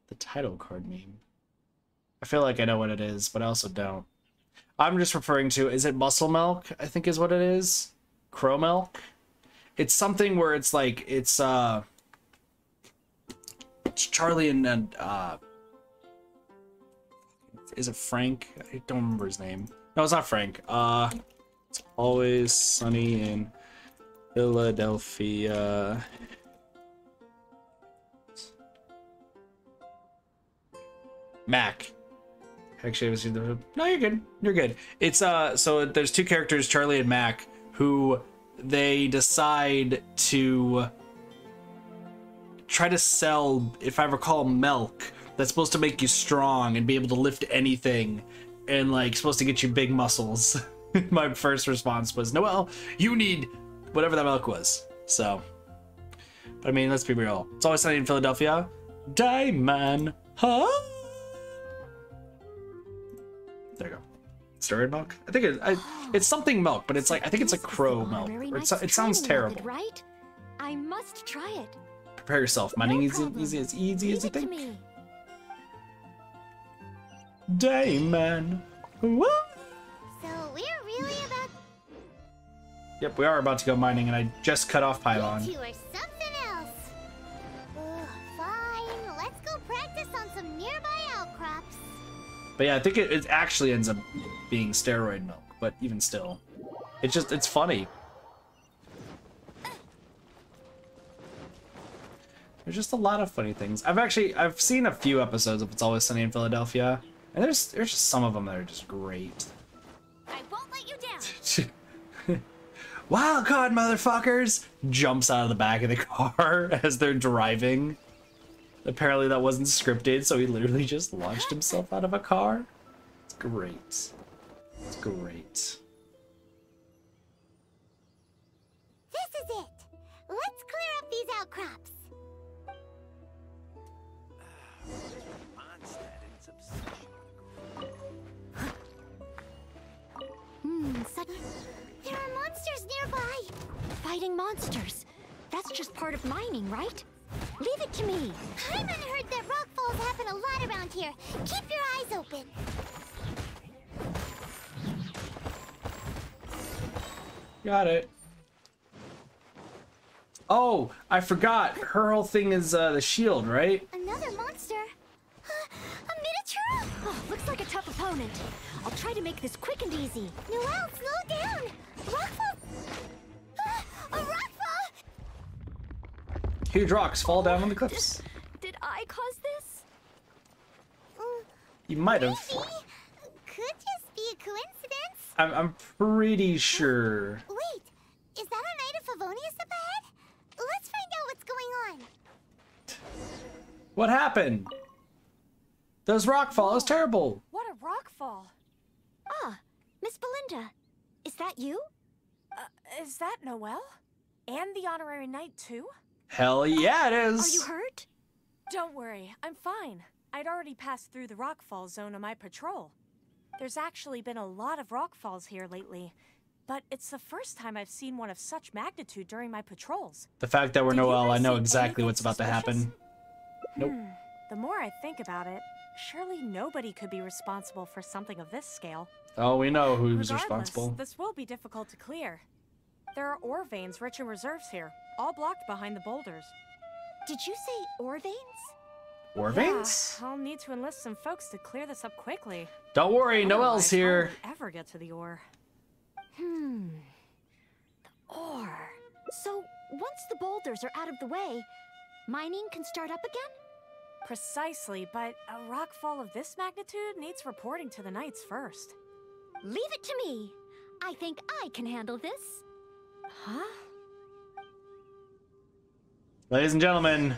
The title card meme. I feel like I know what it is, but I also don't. I'm just referring to, is it muscle milk? I think is what it is. Crow milk? It's something where it's like, it's, uh... It's Charlie and, and uh... Is it Frank? I don't remember his name. No, it's not Frank. Uh, It's Always Sunny in Philadelphia. Mac. Actually, I haven't seen the... No, you're good. You're good. It's, uh... So, there's two characters, Charlie and Mac, who... They decide to try to sell, if I recall, milk that's supposed to make you strong and be able to lift anything and like supposed to get you big muscles. My first response was, Noelle, you need whatever that milk was. So, but I mean, let's be real. It's Always Sunny in Philadelphia. Diamond, huh? There you go. Steroid milk? I think it, I, oh, it's something milk, but it's like I think it's a crow milk. Or it's, it sounds terrible. Method, right? I must try it. Prepare yourself. Mining no easy, easy, as easy Leave as you think. Me. Damon. Woo! So we're really about. Yep, we are about to go mining, and I just cut off pylon. You two are something else. Ugh, fine, let's go practice on some nearby outcrops. But yeah, I think it, it actually ends up being steroid milk, but even still, it's just, it's funny. There's just a lot of funny things. I've actually, I've seen a few episodes of It's Always Sunny in Philadelphia, and there's, there's just some of them that are just great. I won't let you down. Wild card, motherfuckers! Jumps out of the back of the car as they're driving. Apparently that wasn't scripted, so he literally just launched himself out of a car. It's great. It's great. This is it. Let's clear up these outcrops. Hmm, suddenly there are monsters nearby. Fighting monsters. That's just part of mining, right? Leave it to me. Hyman heard that rockfalls happen a lot around here. Keep your eyes open. Got it. Oh, I forgot. Her whole thing is uh, the shield, right? Another monster. Uh, a miniature? Oh, looks like a tough opponent. I'll try to make this quick and easy. Noelle, slow down. Rockfall. Uh, a rockfall. Huge rocks fall down on the cliffs. Did, did I cause this? You might have. Could just be a coincidence. I'm, I'm pretty sure. Wait, is that a Knight of Favonius up ahead? Let's find out what's going on. What happened? Those rockfall is terrible. What a rockfall. Ah, Miss Belinda, is that you? Uh, is that Noelle? And the honorary knight too? Hell yeah, it is. Are you hurt? Don't worry, I'm fine. I'd already passed through the rockfall zone on my patrol. There's actually been a lot of rockfalls here lately, but it's the first time I've seen one of such magnitude during my patrols. The fact that we're Noelle, I know exactly what's about to happen. Nope. Hmm. The more I think about it, surely nobody could be responsible for something of this scale. Oh, we know who's responsible. This will be difficult to clear. There are ore veins rich in reserves here, all blocked behind the boulders. Did you say ore veins? War veins? Yeah, I'll need to enlist some folks to clear this up quickly. Don't worry, Noelle's here. How do we ever get to the ore? Hmm. The ore. So once the boulders are out of the way, mining can start up again? Precisely, but a rockfall of this magnitude needs reporting to the Knights first. Leave it to me. I think I can handle this. Huh? Ladies and gentlemen,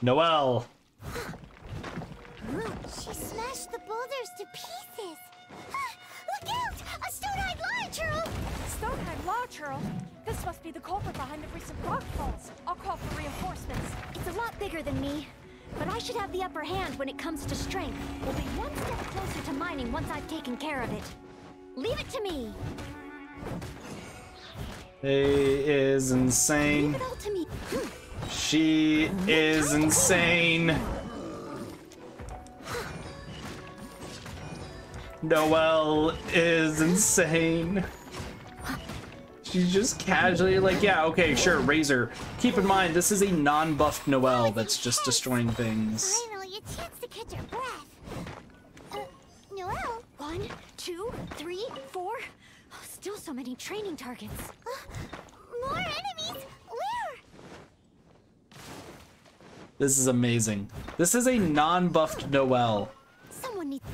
Noelle. She smashed the boulders to pieces. Look out! A stone-eyed Hilichurl! Stone-eyed Hilichurl? This must be the culprit behind the recent rockfalls. I'll call for reinforcements. It's a lot bigger than me, but I should have the upper hand when it comes to strength. We'll be one step closer to mining once I've taken care of it. Leave it to me. He is insane. Leave it all to me. She is insane. Noelle is insane. She's just casually like, yeah, okay, sure, Razor. Keep in mind, this is a non-buffed Noelle that's just destroying things. Finally, a chance to catch her breath. Uh, Noelle? One, two, three, four. Oh, still so many training targets. Uh, more enemies? Where? This is amazing. This is a non-buffed Noelle. Someone needs...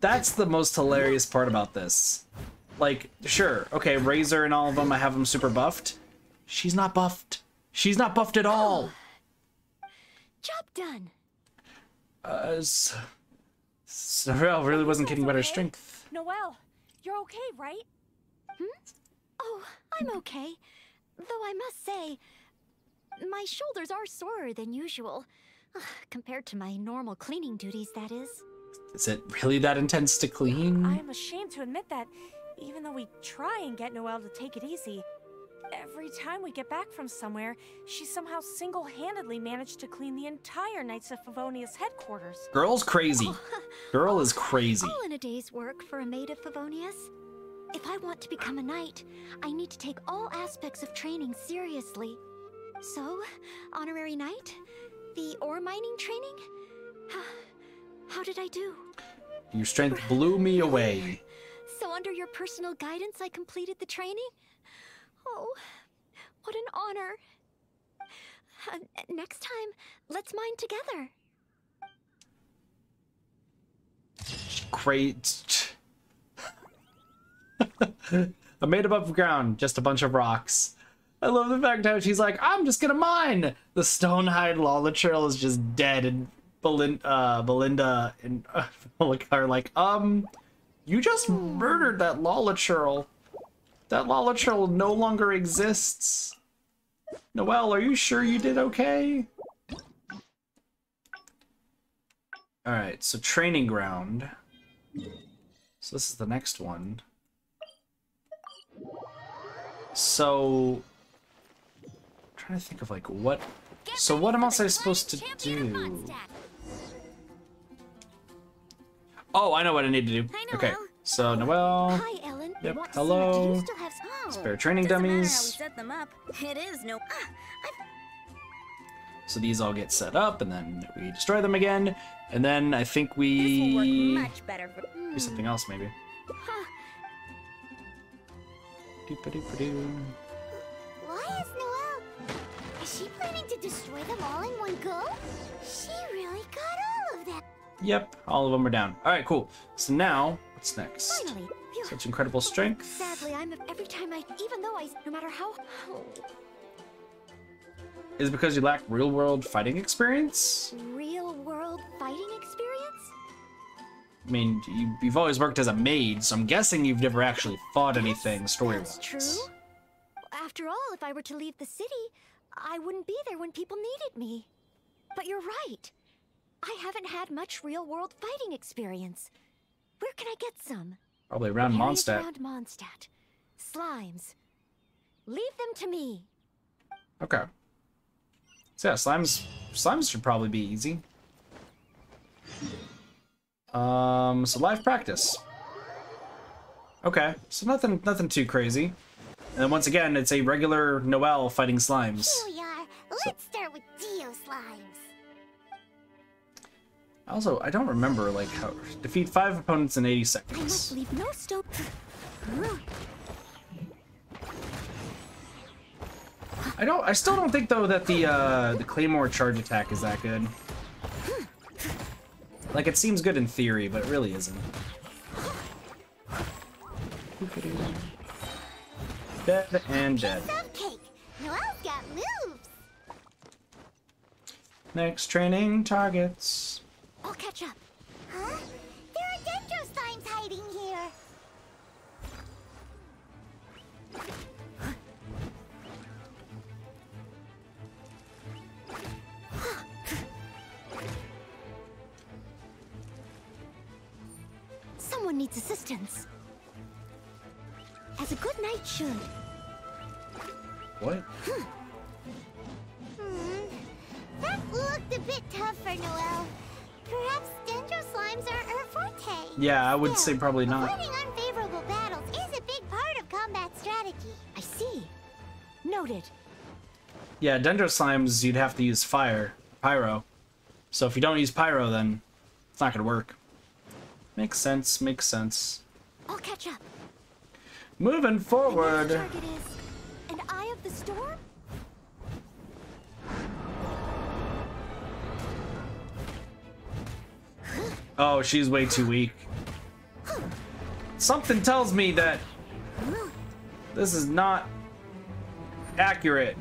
That's the most hilarious part about this. Like, sure, okay, Razor and all of them, I have them super buffed. She's not buffed. She's not buffed at all. Oh. Job done. Uh, so, so Noelle really wasn't getting better strength. Noelle, you're okay, right? Hmm? Oh, I'm okay. Though I must say, my shoulders are sorer than usual. Uh, compared to my normal cleaning duties, that is. Is it really that intense to clean? I am ashamed to admit that. Even though we try and get Noelle to take it easy, every time we get back from somewhere, she somehow single-handedly managed to clean the entire Knights of Favonius headquarters. Girl's crazy. Girl is crazy. All in a day's work for a maid of Favonius. If I want to become a knight, I need to take all aspects of training seriously. So, honorary knight, the ore mining training? How, how did I do? Your strength blew me away. So under your personal guidance, I completed the training? Oh, what an honor. Uh, next time, let's mine together. Great. I made above ground, just a bunch of rocks. I love the fact how she's like, I'm just gonna mine. The stone-eyed Hilichurl is just dead, and Belin uh, Belinda and uh, are like, um... You just murdered that Hilichurl. That Hilichurl no longer exists. Noelle, are you sure you did okay? Alright, so training ground. So this is the next one. So... I'm trying to think of like what... So what else am I supposed to do? Oh, I know what I need to do. Okay, so Noelle. Hi, Ellen. Yep. Hello. You still have... oh, spare training dummies. Set them up. It is no... ah, so these all get set up, and then we destroy them again, and then I think we much better for... do something else maybe. Huh. Doo-ba-doo-ba-doo. Why is Noelle? Is she planning to destroy them all in one go? She really got all of that. Yep, all of them are down. All right, cool. So now, what's next? Finally, such incredible strength. Sadly, I'm every time I, even though I, no matter how. Oh. Is it because you lack real-world fighting experience? Real-world fighting experience? I mean, you, you've always worked as a maid, so I'm guessing you've never actually fought anything story-wise. That's true. After all, if I were to leave the city, I wouldn't be there when people needed me. But you're right. I haven't had much real-world fighting experience. Where can I get some? Probably around Mondstadt. Around Mondstadt. Slimes. Leave them to me. Okay. So yeah, slimes. Slimes should probably be easy. Um. So live practice. Okay. So nothing. Nothing too crazy. And then once again, it's a regular Noelle fighting slimes. Here we are. Let's so. start with Geo slimes. Also, I don't remember like how defeat five opponents in eighty seconds. I must leave no stone. I don't. I still don't think though that the uh, the Claymore charge attack is that good. Like it seems good in theory, but it really isn't. Dead and dead. Next training targets. I'll catch up. Huh? There are dendrostymes hiding here. Someone needs assistance. As a good knight should. What? Hmm. Hmm. That looked a bit tough for Noelle. Perhaps dendro slimes are her forte. Yeah, I would Still, say probably not. Avoiding unfavorable battles is a big part of combat strategy. I see. Noted. Yeah, dendro slimes, you'd have to use fire, pyro. So if you don't use pyro, then it's not gonna work. Makes sense. Makes sense. I'll catch up. Moving forward. The target is an eye of the storm. Oh, she's way too weak. Something tells me that this is not accurate.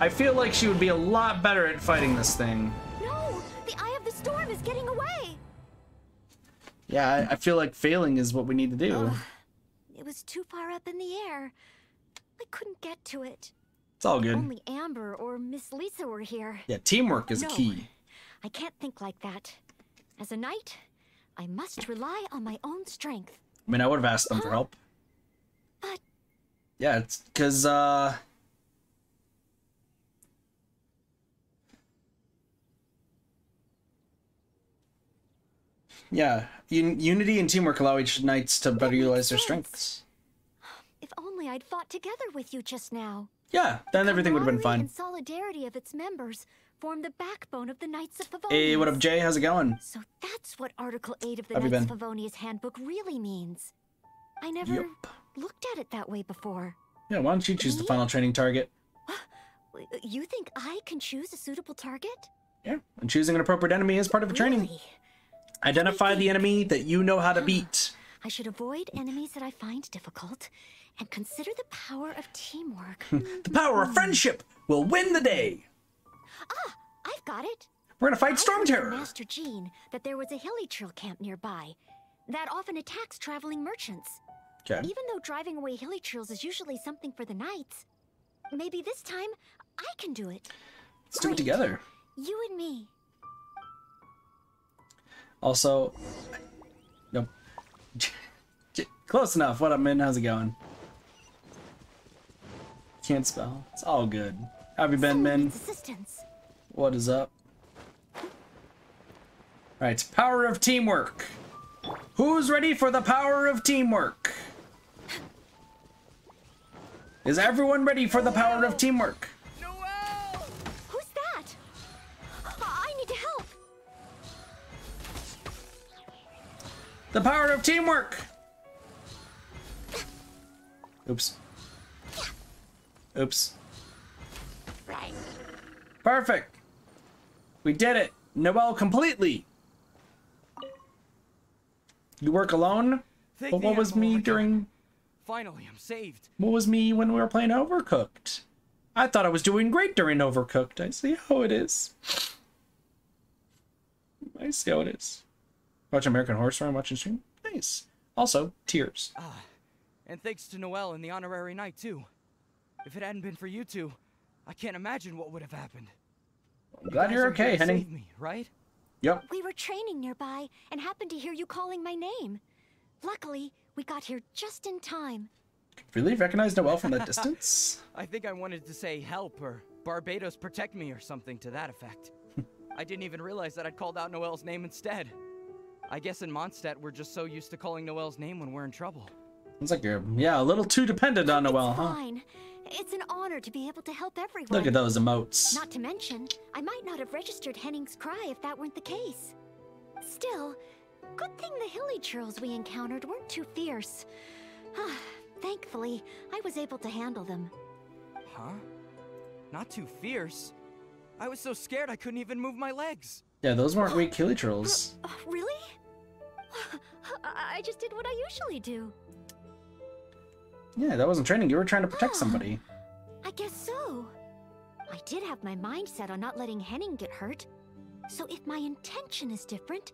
I feel like she would be a lot better at fighting this thing. No, the eye of the storm is getting away. Yeah, I, I feel like failing is what we need to do. Uh, it was too far up in the air. I couldn't get to it. It's all good. Only Amber or Miss Lisa were here. Yeah, teamwork is no, key. I can't think like that. As a knight, I must rely on my own strength. I mean, I would have asked them huh? for help. But yeah, it's because uh yeah, un unity and teamwork allow each knights to better utilize their strengths. If only I'd fought together with you just now. Yeah, then everything would have been fine. And solidarity of its members form the backbone of the Knights of Favonius. Hey, what up, Jay? How's it going? So that's what Article eight of the Knights of Favonius handbook really means. I never yep. looked at it that way before. Yeah, why don't you choose Me? the final training target? You think I can choose a suitable target? Yeah, and choosing an appropriate enemy is part of the training. Really? Identify the enemy that you know how to beat. I should avoid enemies that I find difficult. And consider the power of teamwork. The power of friendship will win the day. Ah, I've got it. We're gonna fight I Storm Terror. Master Jean, that there was a Hilichurl camp nearby that often attacks traveling merchants. Okay. Even though driving away Hilichurls is usually something for the knights, maybe this time I can do it. Let's Great. do it together. You and me. Also, nope. Close enough. What up, man? How's it going? Can't spell. It's all good. How have you been, Min? What is up? All right, power of teamwork. Who's ready for the power of teamwork? Is everyone ready for the power of teamwork? Noelle! Who's that? I need to help. The power of teamwork. Oops. Oops. Right. Perfect. We did it. Noelle completely. You work alone? But what was me during... Finally, I'm saved. What was me when we were playing Overcooked? I thought I was doing great during Overcooked. I see how it is. I see how it is. Watch American Horror Story, watching stream. Nice. Also, tears. Uh, and thanks to Noelle and the Honorary Knight, too. If it hadn't been for you two, I can't imagine what would have happened. I'm glad you you're okay, Henny. Me, right? Yep. We were training nearby and happened to hear you calling my name. Luckily, we got here just in time. Really? Recognized Noelle from that distance? I think I wanted to say help or Barbados protect me or something to that effect. I didn't even realize that I'd called out Noelle's name instead. I guess in Mondstadt, we're just so used to calling Noelle's name when we're in trouble. Sounds like you're, yeah, a little too dependent on Noelle, huh? Fine. It's an honor to be able to help everyone. Look at those emotes. Not to mention, I might not have registered Henning's cry if that weren't the case. Still, good thing the Hilichurls we encountered weren't too fierce. Thankfully, I was able to handle them. Huh? Not too fierce? I was so scared I couldn't even move my legs. Yeah, those weren't weak Hilichurls. Uh, really? I just did what I usually do. Yeah, that wasn't training. You were trying to protect somebody. I guess so. I did have my mind set on not letting Henning get hurt. So if my intention is different,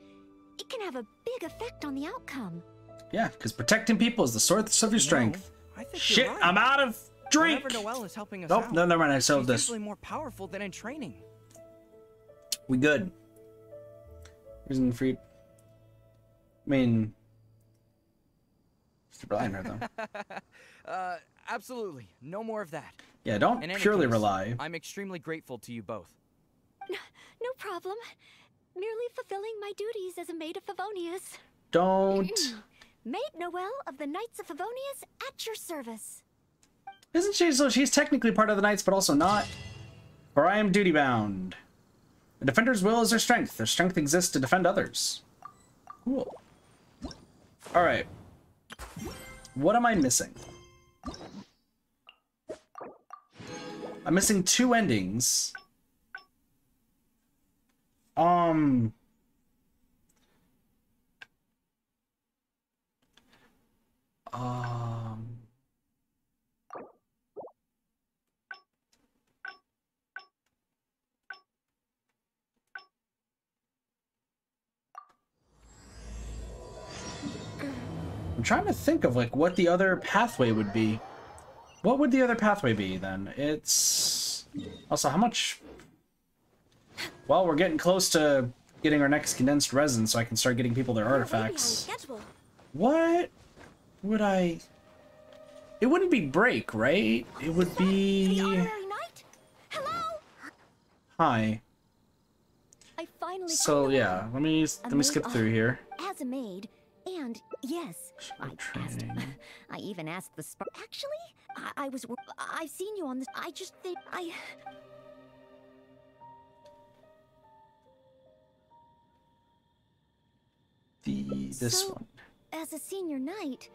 it can have a big effect on the outcome. Yeah, because protecting people is the source of your strength. No, shit, right. I'm out of drink! Noelle is helping us nope, out. no, never mind, I solved this. She's usually more powerful than in training. We good. Reason for you... I mean... Just rely on her, though. uh, absolutely. No more of that. Yeah, don't purely case, rely. I'm extremely grateful to you both. No, no problem. Merely fulfilling my duties as a maid of Favonius. Don't. Maid Noelle of the Knights of Favonius at your service. Isn't she? So she's technically part of the Knights, but also not. For I am duty bound. A defender's will is their strength. Their strength exists to defend others. Cool. All right. What am I missing? I'm missing two endings. Um. Um. I'm trying to think of like what the other pathway would be. What would the other pathway be then? It's also how much. Well, we're getting close to getting our next condensed resin, so I can start getting people their artifacts. What? Would I? It wouldn't be break, right? It would be. Hello? Hi. I finally. So yeah, let me let me skip through here. As a maid, and yes, I asked. I even asked the spark. Actually, I, I was. I've seen you on this. I just think I. The this so, one. As a senior knight,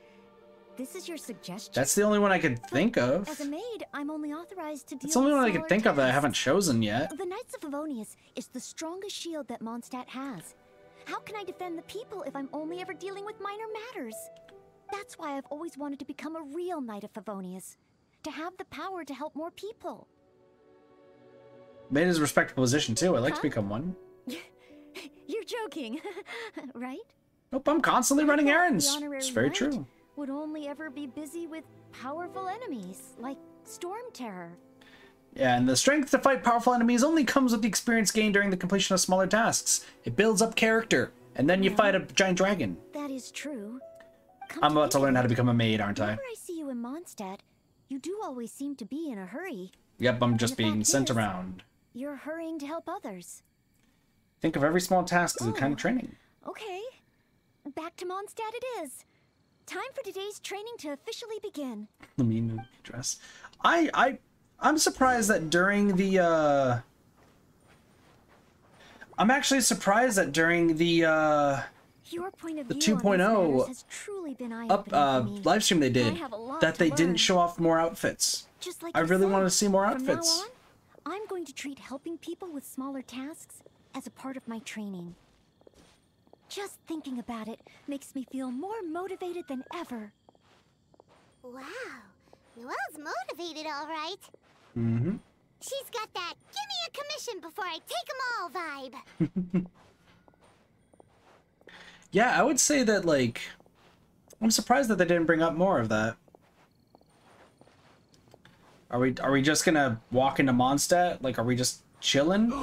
this is your suggestion. That's the only one I could think of. As a maid, I'm only authorized to deal. It's the only one I could think of that I haven't chosen yet. The Knights of Favonius is the strongest shield that Mondstadt has. How can I defend the people if I'm only ever dealing with minor matters? That's why I've always wanted to become a real Knight of Favonius, to have the power to help more people. Maid is a respectable position too. I'd like huh? to become one. You're joking, right? Nope, I'm constantly running errands. It's very true. Would only ever be busy with powerful enemies, like Storm Terror. Yeah, and the strength to fight powerful enemies only comes with the experience gained during the completion of smaller tasks. It builds up character, and then you yeah, fight a giant dragon. That is true. Come I'm about to, to learn how to become a maid, aren't Whenever I? I see you in Mondstadt, you do always seem to be in a hurry. Yep, I'm just being sent is, around. You're hurrying to help others. Think of every small task as oh, a kind of training. Okay. Back to Mondstadt it is. Time for today's training to officially begin. Let me dress. I I I'm surprised that during the uh I'm actually surprised that during the uh Your point of the two point oh up uh live stream they did that they learn. didn't show off more outfits. Just like I really said, wanted to see more outfits. From now on, I'm going to treat helping people with smaller tasks as a part of my training. Just thinking about it makes me feel more motivated than ever. Wow, Noelle's motivated all right. Mm-hmm. She's got that give me a commission before I take 'em all vibe. Yeah, I would say that, like, I'm surprised that they didn't bring up more of that. Are we are we just gonna walk into Mondstadt? Like, are we just chilling?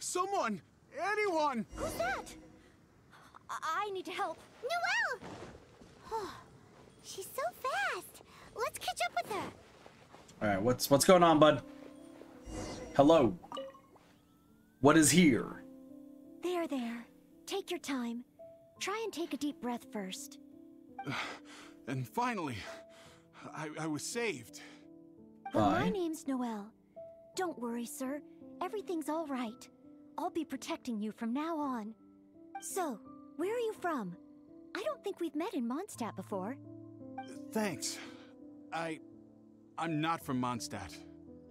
Someone! Anyone! Who's that? I need to help. Noelle! Oh, she's so fast. Let's catch up with her. All right, what's what's going on, bud? Hello. What is here? There, there. Take your time. Try and take a deep breath first. Uh, and finally, I, I was saved. But Bye. My name's Noelle. Don't worry, sir. Everything's all right. I'll be protecting you from now on. So, where are you from? I don't think we've met in Mondstadt before. Thanks. I... I'm not from Mondstadt.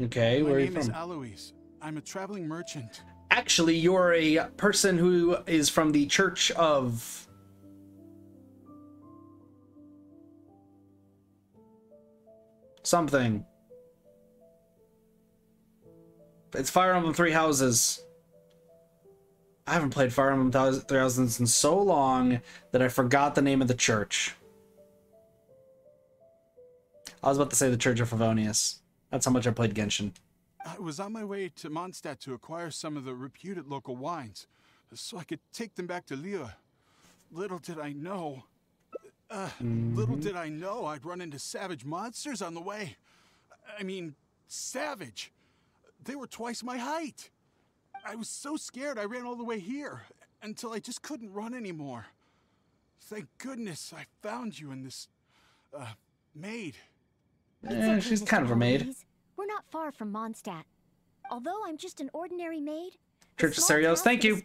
Okay, where are you from? My name is Aloise. I'm a traveling merchant. Actually, you're a person who is from the Church of... something. It's Fire Emblem Three Houses. I haven't played Fire Emblem Three Houses in so long that I forgot the name of the church. I was about to say the Church of Favonius. That's how much I played Genshin. I was on my way to Mondstadt to acquire some of the reputed local wines, so I could take them back to Liyue. Little did I know... Uh, mm-hmm. Little did I know I'd run into savage monsters on the way. I mean, savage. They were twice my height. I was so scared I ran all the way here, until I just couldn't run anymore. Thank goodness I found you in this, uh, maid. Eh, she's kind of a maid. We're not far from Mondstadt. Although I'm just an ordinary maid. Church of Serios, thank you.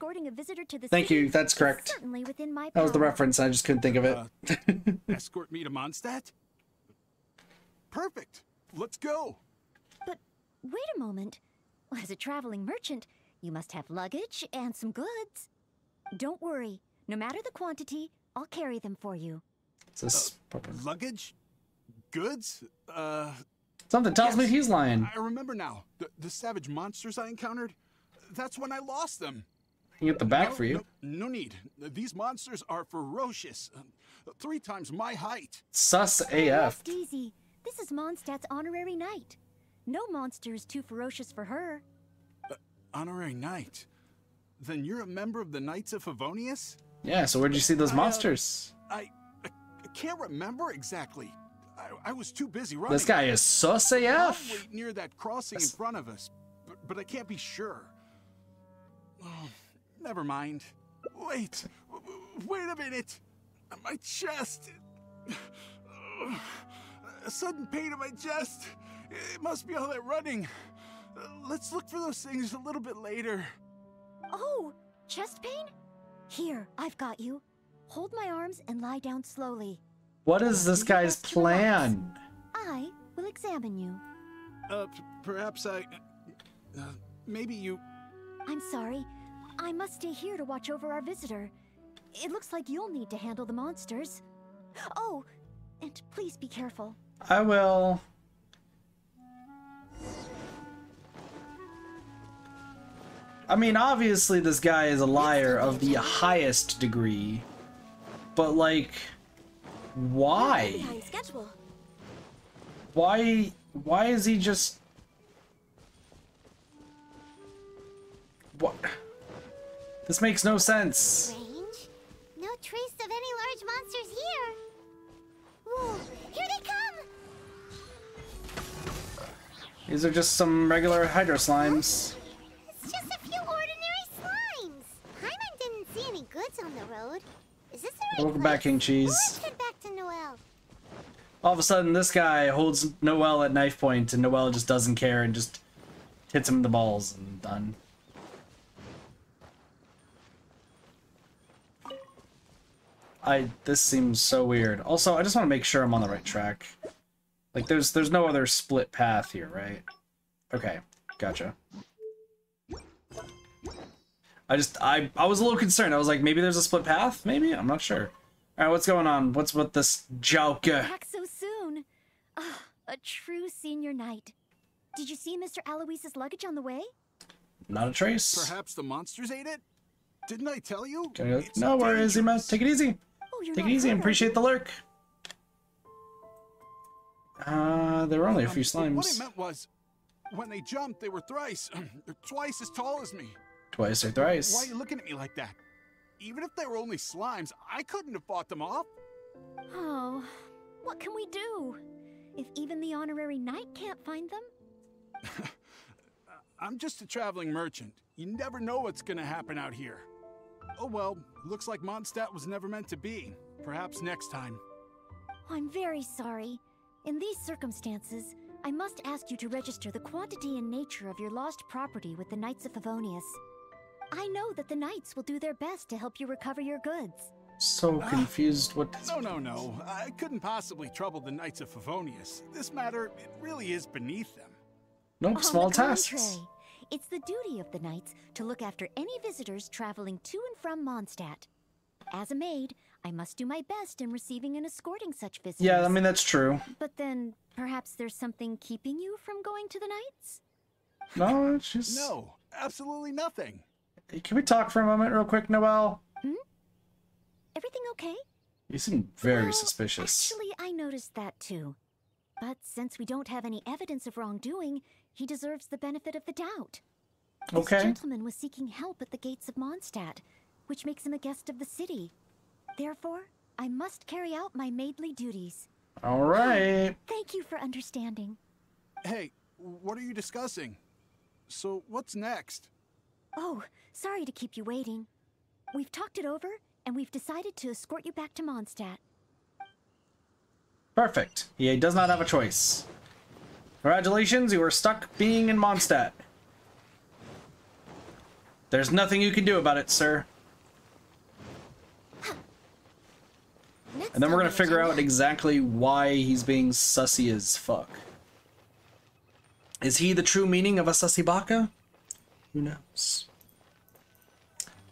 Thank you, that's correct. That was the reference, I just couldn't think of it. uh, escort me to Mondstadt? Perfect, let's go. But wait a moment. As a traveling merchant, you must have luggage and some goods. Don't worry, no matter the quantity, I'll carry them for you. Is this uh, luggage? Goods? Uh, Something tells yes, me he's lying. I remember now, the, the savage monsters I encountered. That's when I lost them. I can get the back no, for you. No, no need. These monsters are ferocious. Three times my height. Sus A F. Rest easy. This is Mondstadt's honorary knight. No monster is too ferocious for her. Uh, honorary knight? Then you're a member of the Knights of Favonius? Yeah, so where'd you see those I, monsters? Uh, I, I, I can't remember exactly. I, I was too busy running. This guy is sus A F. Near that crossing That's... in front of us, but, but I can't be sure. Oh, never mind. Wait, wait a minute. My chest. A sudden pain in my chest. It must be all that running. Let's look for those things a little bit later. Oh, chest pain? Here, I've got you. Hold my arms and lie down slowly. What is this guy's plan? I will examine you. Uh, perhaps I... Uh, maybe you... I'm sorry. I must stay here to watch over our visitor. It looks like you'll need to handle the monsters. Oh, and please be careful. I will. I mean, obviously this guy is a liar of the highest degree. But, like, why? Why, why is he just... What? This makes no sense. Range? No trace of any large monsters here. Whoa, here they come! These are just some regular hydro slimes. It's just a few ordinary slimes. Hyman didn't see any goods on the road. Is this the right Welcome place? back, King Cheese. Let's get back to Noelle. All of a sudden, this guy holds Noelle at knife point, and Noelle just doesn't care and just hits him in the balls and done. I, this seems so weird. Also, I just want to make sure I'm on the right track. Like, there's there's no other split path here, right? Okay, gotcha. I just, I, I was a little concerned. I was like, maybe there's a split path? Maybe? I'm not sure. Alright, what's going on? What's with this joke? Back so soon. Oh, a true senior knight. Did you see Mister Aloise's luggage on the way? Not a trace. Perhaps the monsters ate it? Didn't I tell you? Okay, no worries, Emos. Take it easy. Take it easy and appreciate the lurk. Uh, there were only a few slimes. What I meant was, when they jumped, they were thrice. They're twice as tall as me. Twice or thrice. Why are you looking at me like that? Even if they were only slimes, I couldn't have fought them off. Oh, what can we do? If even the honorary knight can't find them? I'm just a traveling merchant. You never know what's gonna happen out here. Oh well, looks like Mondstadt was never meant to be. Perhaps next time. I'm very sorry. In these circumstances, I must ask you to register the quantity and nature of your lost property with the Knights of Favonius. I know that the Knights will do their best to help you recover your goods. So confused ah, what... No, no, no. I couldn't possibly trouble the Knights of Favonius. This matter, it really is beneath them. Nope, small tasks. It's the duty of the Knights to look after any visitors traveling to and from Mondstadt. As a maid, I must do my best in receiving and escorting such visitors. Yeah, I mean, that's true. But then, perhaps there's something keeping you from going to the Knights? No, it's just... No, absolutely nothing. Can we talk for a moment real quick, Noelle? Hmm? Everything okay? You seem very well, suspicious. Actually, I noticed that too. But since we don't have any evidence of wrongdoing, he deserves the benefit of the doubt. Okay. This gentleman was seeking help at the gates of Mondstadt, which makes him a guest of the city. Therefore, I must carry out my maidly duties. All right. Thank you for understanding. Hey, what are you discussing? So, what's next? Oh, sorry to keep you waiting. We've talked it over, and we've decided to escort you back to Mondstadt. Perfect. He does not have a choice. Congratulations, you are stuck being in Mondstadt. There's nothing you can do about it, sir. Next and then we're going to figure out exactly why he's being sussy as fuck. Is he the true meaning of a sussy baka? Who knows?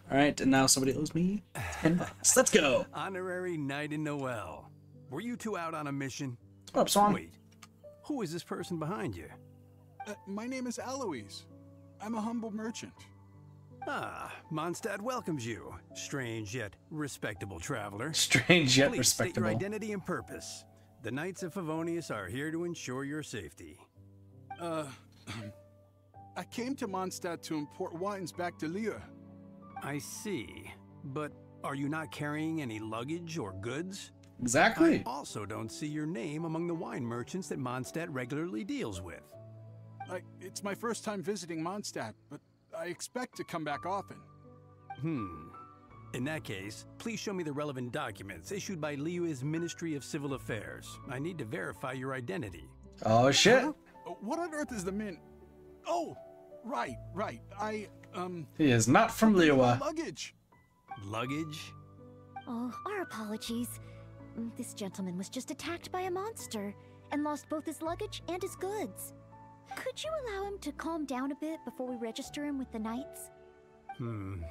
Alright, and now somebody owes me ten bucks. Let's go! Honorary Knight in Noelle. Were you two out on a mission? What up, Swan? Wait, who is this person behind you? Uh, my name is Aloise. I'm a humble merchant. Ah, Mondstadt welcomes you, strange yet respectable traveler. Strange yet Please respectable. State your identity and purpose. The Knights of Favonius are here to ensure your safety. Uh, I came to Mondstadt to import wines back to Liyue. I see, but are you not carrying any luggage or goods? Exactly. I also don't see your name among the wine merchants that Mondstadt regularly deals with. I, it's my first time visiting Mondstadt, but I expect to come back often. Hmm. In that case, please show me the relevant documents issued by Liyue's Ministry of Civil Affairs. I need to verify your identity. Oh, shit. Huh? What on earth is the min... Oh, right, right. I, um... He is not from Liyue. Luggage. Luggage? Oh, our apologies. This gentleman was just attacked by a monster and lost both his luggage and his goods. Could you allow him to calm down a bit before we register him with the Knights? Hmm.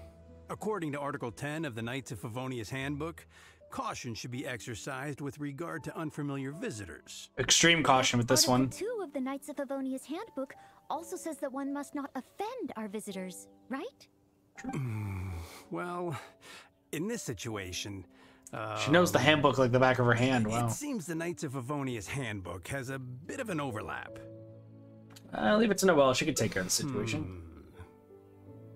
According to Article ten of the Knights of Favonius Handbook, caution should be exercised with regard to unfamiliar visitors. Extreme caution with this one. Article two of the Knights of Favonius Handbook also says that one must not offend our visitors, right? Well, in this situation... Um, she knows the handbook like the back of her hand, wow. It seems the Knights of Favonius Handbook has a bit of an overlap. I'll leave it to Noelle. She could take care of the situation.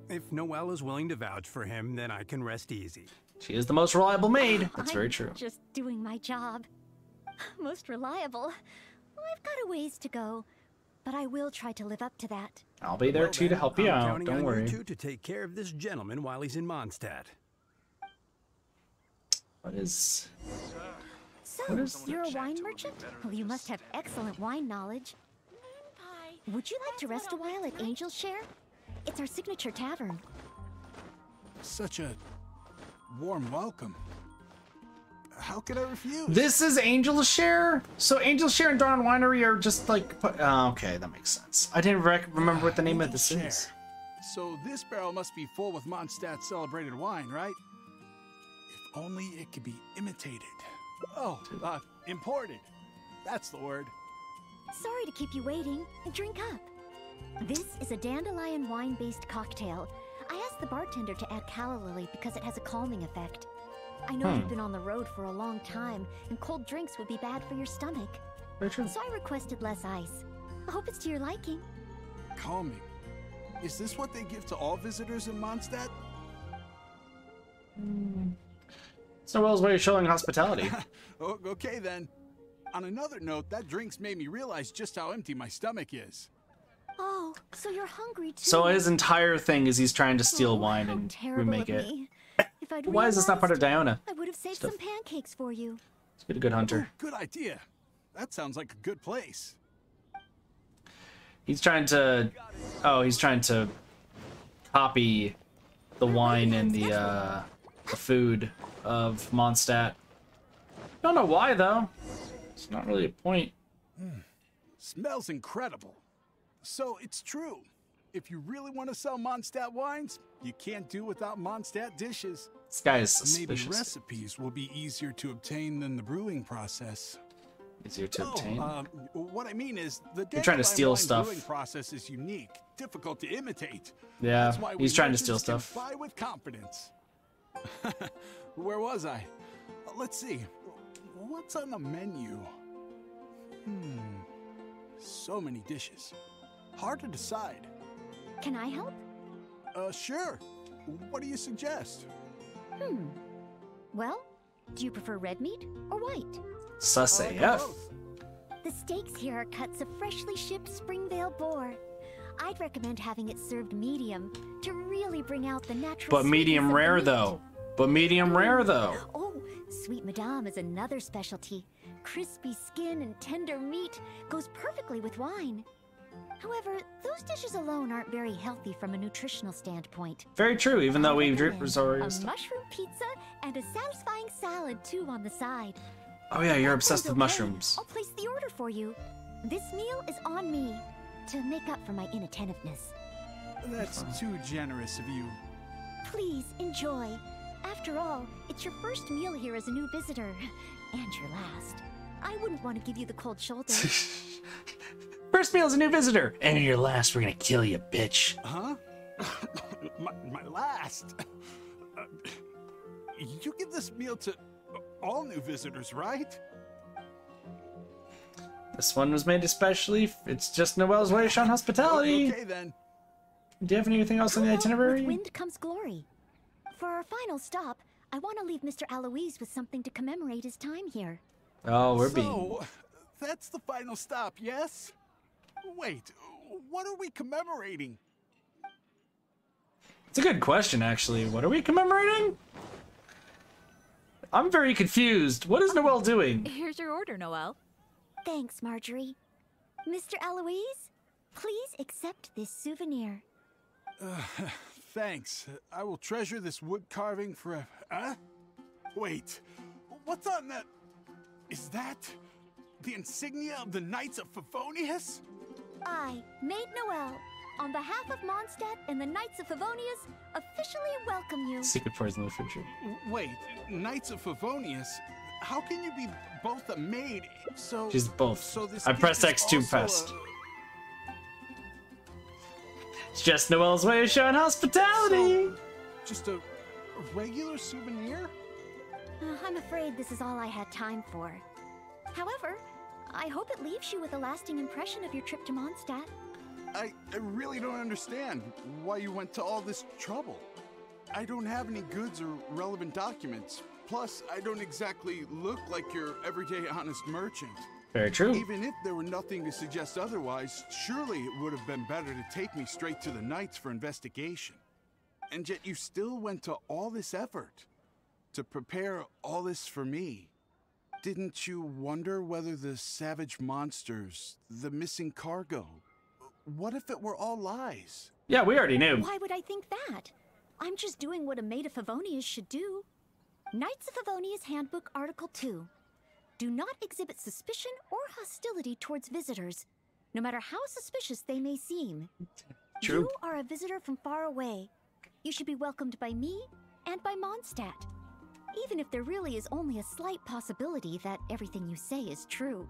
If Noelle is willing to vouch for him, then I can rest easy. She is the most reliable maid. That's I'm very true. Just doing my job. Most reliable. I've got a ways to go, but I will try to live up to that. I'll be there well, too then, to help you I'm out. Don't on worry. You two to take care of this gentleman while he's in Mondstadt. What is? So what is... you're a wine merchant? Well, you must have excellent wine knowledge. Would you like to rest a while at Angel's Share? It's our signature tavern. Such a warm welcome. How could I refuse? This is Angel's Share? So Angel's Share and Dawn Winery are just like... Uh, okay, that makes sense. I didn't rec remember what the name uh, of this Share. Is. So this barrel must be full with Mondstadt's celebrated wine, right? If only it could be imitated. Oh, uh, imported. That's the word. Sorry to keep you waiting. Drink up. This is a dandelion wine-based cocktail. I asked the bartender to add calla lily because it has a calming effect. I know hmm. you've been on the road for a long time, and cold drinks would be bad for your stomach. Very true. So I requested less ice. I hope it's to your liking. Calming? Is this what they give to all visitors in Mondstadt? Hmm. It's Noelle's way of showing hospitality. Okay, then. On another note, that drink's made me realize just how empty my stomach is. Oh, so you're hungry too. So his entire thing is he's trying to steal oh, wine and remake it. If I'd Why is this not part of Diona? I would have saved stuff. Some pancakes for you. Let's get a good hunter. Oh, good idea. That sounds like a good place. He's trying to... Oh, he's trying to copy the wine and the, uh, the food of Mondstadt. Don't know why, though. It's not really a point. Mm. Smells incredible. So it's true. If you really want to sell Mondstadt wines, you can't do without Mondstadt dishes. This guy is suspicious. Maybe recipes will be easier to obtain than the brewing process. Easier to oh, obtain? Uh, what I mean is, the You're trying to steal stuff. Brewing process is unique, difficult to imitate. Yeah, That's why he's trying to steal stuff. Buy with confidence. Where was I? Uh, let's see. What's on the menu? Hmm. So many dishes. Hard to decide. Can I help? Uh, sure. What do you suggest? Hmm. Well, do you prefer red meat or white? Sus A F. The steaks here are cuts of freshly shipped Springvale boar. I'd recommend having it served medium to really bring out the natural. But medium rare though. But medium rare though. Oh, sweet madame is another specialty. Crispy skin and tender meat goes perfectly with wine. However, those dishes alone aren't very healthy from a nutritional standpoint. Very true, even though we drip risorius. A stuff. mushroom pizza and a satisfying salad too on the side. Oh yeah, you're obsessed with mushrooms. I'll place the order for you. This meal is on me to make up for my inattentiveness. That's too generous of you. Please enjoy. After all, it's your first meal here as a new visitor, and your last. I wouldn't want to give you the cold shoulder. First meal as a new visitor, and your last. We're gonna kill you, bitch. Huh? my, my last. Uh, you give this meal to all new visitors, right? This one was made especially. It's just Noelle's way to shine hospitality. Okay, then. Do you have anything else on the itinerary? With Wind Comes Glory. For our final stop, I want to leave Mister Aloise with something to commemorate his time here. Oh, we're being... So, that's the final stop, yes? Wait, what are we commemorating? It's a good question, actually. What are we commemorating? I'm very confused. What is oh, Noelle doing? Here's your order, Noelle. Thanks, Marjorie. Mister Aloise, please accept this souvenir. Uh, thanks. I will treasure this wood carving forever. Huh? Wait, what's on that? Is that the insignia of the Knights of Favonius? I, Maid Noelle, on behalf of Mondstadt and the Knights of Favonius, officially welcome you. Secret poison in the future. Wait, Knights of Favonius? How can you be both a maid? So she's both. So this I pressed X to press. It's just Noelle's way of showing hospitality. So, just a regular souvenir? Uh, I'm afraid this is all I had time for. However, I hope it leaves you with a lasting impression of your trip to Mondstadt. I, I really don't understand why you went to all this trouble. I don't have any goods or relevant documents. Plus, I don't exactly look like your everyday honest merchant. Very true. Even if there were nothing to suggest otherwise, surely it would have been better to take me straight to the Knights for investigation. And yet you still went to all this effort to prepare all this for me. Didn't you wonder whether the savage monsters, the missing cargo, what if it were all lies? Yeah, we already knew. Why would I think that? I'm just doing what a maid of Favonius should do. Knights of Favonius Handbook, Article two. Do not exhibit suspicion or hostility towards visitors, no matter how suspicious they may seem. True. You are a visitor from far away. You should be welcomed by me and by Mondstadt, even if there really is only a slight possibility that everything you say is true.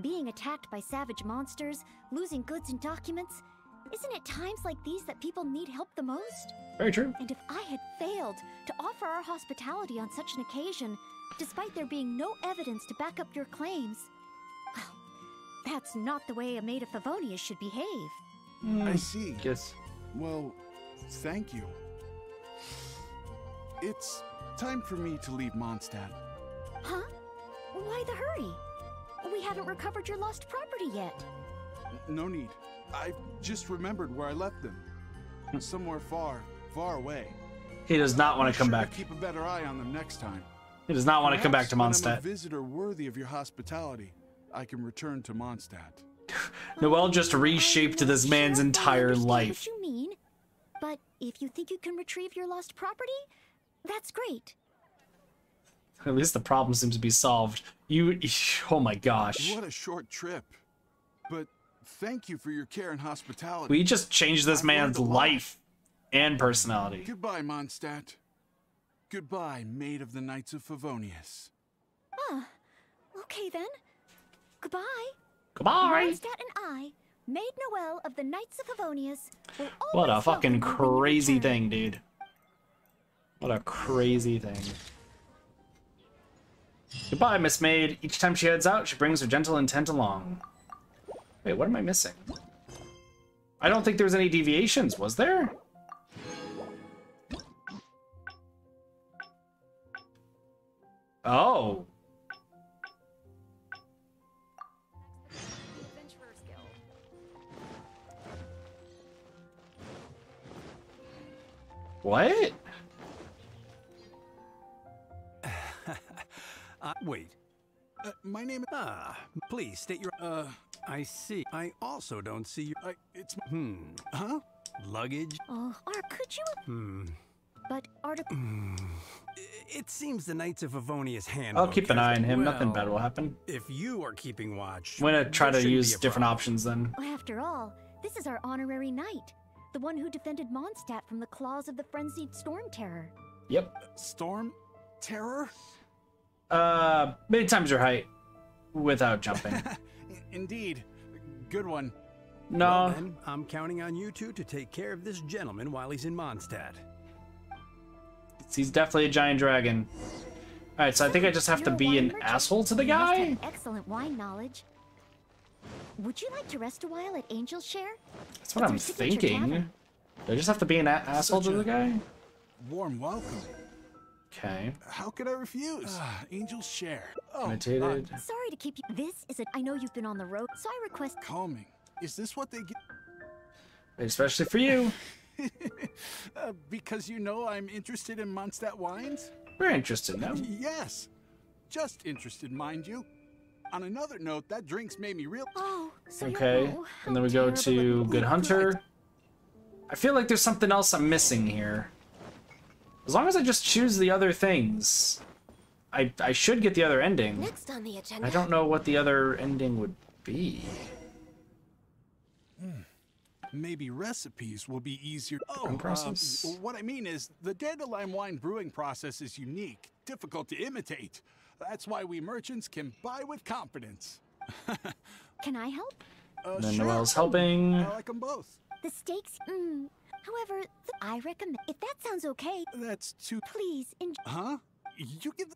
Being attacked by savage monsters, losing goods and documents, isn't it times like these that people need help the most? Very true. And if I had failed to offer our hospitality on such an occasion, despite there being no evidence to back up your claims, well, that's not the way a maid of Favonius should behave. Mm. I see. Yes. Well, thank you. It's time for me to leave Mondstadt. Huh? Why the hurry? We haven't recovered your lost property yet. No need. I've just remembered where I left them. Somewhere far, far away. He does not want to come back. Keep a better eye on them next time. He does not want to come back to Mondstadt. When I'm a visitor worthy of your hospitality, I can return to Mondstadt. Noelle just reshaped this man's entire life. You mean, but if you think you can retrieve your lost property, that's great. At least the problem seems to be solved. You, oh my gosh. What a short trip. But thank you for your care and hospitality. We just changed this man's life and personality. Goodbye, Mondstadt. Goodbye, maid of the Knights of Favonius. Ah, okay then. Goodbye. Goodbye. Mondstadt and I, maid Noelle of the Knights of Favonius. What a fucking crazy thing, dude. What a crazy thing. Goodbye, Miss Maid. Each time she heads out, she brings her gentle intent along. Wait, what am I missing? I don't think there was any deviations, was there? Oh. What? Uh, wait. Uh, my name. Ah, please state your. Uh, I see. I also don't see your. I, it's. Hmm. Huh? Luggage. Oh, or could you? Hmm. But article. Mm. It seems the Knights of Favonius hand. I'll keep an eye on him. Well, nothing bad will happen. If you are keeping watch. I'm gonna try to use different options then. After all, this is our honorary knight, the one who defended Mondstadt from the claws of the frenzied Storm Terror. Yep. Storm Terror. Uh, many times your height without jumping. Indeed. Good one. No. Well, then, I'm counting on you two to take care of this gentleman while he's in Mondstadt. He's definitely a giant dragon. All right, so I think I just have You're to be an merchant. asshole to the guy. Excellent wine knowledge. Would you like to rest a while at Angel's Share? That's what That's I'm thinking. Do I just have to be an a asshole Such to the guy? Warm welcome. Okay. How could I refuse? Uh, Angel's Share. Oh, Imitated. Uh, sorry to keep you. This is a. I know you've been on the road, so I request. Calming. Is this what they get? Especially for you. uh, because you know I'm interested in Mondstadt wines? We're interested now. Yes. Just interested, mind you. On another note, that drink's made me real. Oh, so okay. No. And then we go to Good Hunter. I feel like there's something else I'm missing here. As long as I just choose the other things, I I should get the other ending. Next on the agenda. I don't know what the other ending would be. Mm. Maybe recipes will be easier. Oh, process. Um, what I mean is the dandelion wine brewing process is unique, difficult to imitate. That's why we merchants can buy with confidence. Can I help? Uh, and then sure. Noelle's helping. I like them both. The steaks. Mm. However, th I recommend if that sounds okay. That's too. Please enjoy. Huh? You give. The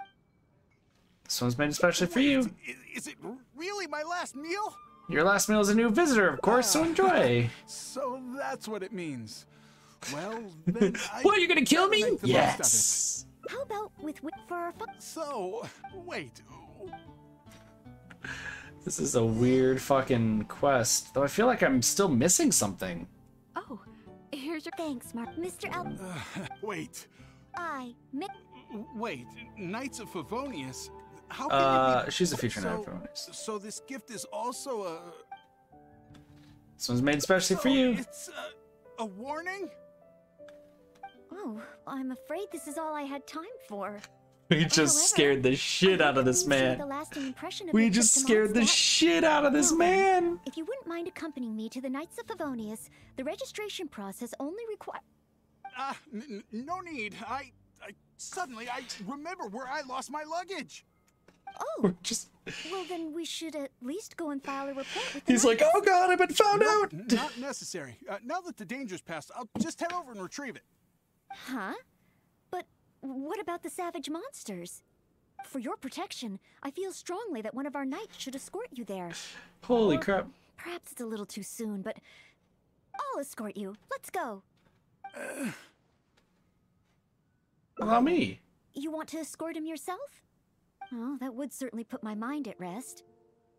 this one's made especially for you. Is, is it really my last meal? Your last meal is a new visitor, of course. Ah, so enjoy. So that's what it means. Well, then I what are you gonna kill me? Yes. How about with wit for our fun? So wait. This is a weird fucking quest, though. I feel like I'm still missing something. Oh. Here's your thanks, Mark. Mister Al. Uh, wait. I. Wait. Knights of Favonius. How can uh, you be she's a future so, Knight of Favonius. So this gift is also a. This one's made especially so for you. It's a, a warning. Oh, I'm afraid this is all I had time for. We just However, scared the shit out of this man. Of we just scared the shit out of this man. If you wouldn't mind accompanying me to the Knights of Favonius, the registration process only requires. Ah, uh, no need. I, I suddenly I remember where I lost my luggage. Oh, just. Well, then we should at least go and file a report. With He's like, oh god, I've been found no, out. Not necessary. Uh, now that the danger's passed, I'll just head over and retrieve it. Huh? What about the savage monsters? For your protection, I feel strongly that one of our knights should escort you there. Holy or, crap. Perhaps it's a little too soon, but I'll escort you. Let's go. Uh, allow me. You want to escort him yourself? Oh, that would certainly put my mind at rest.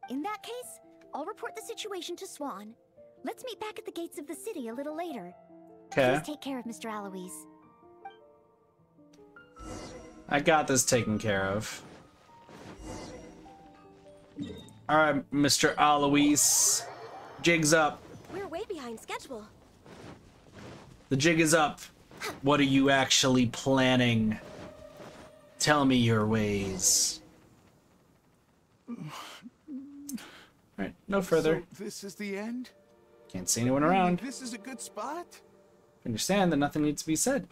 In that case, I'll report the situation to Swan. Let's meet back at the gates of the city a little later. Okay. Please take care of Mister Aloise. I got this taken care of. All right, Mister Aloise. Jig's up. We're way behind schedule. The jig is up. What are you actually planning? Tell me your ways. Alright, no further. So this is the end? Can't see anyone around. This is a good spot? Understand that nothing needs to be said.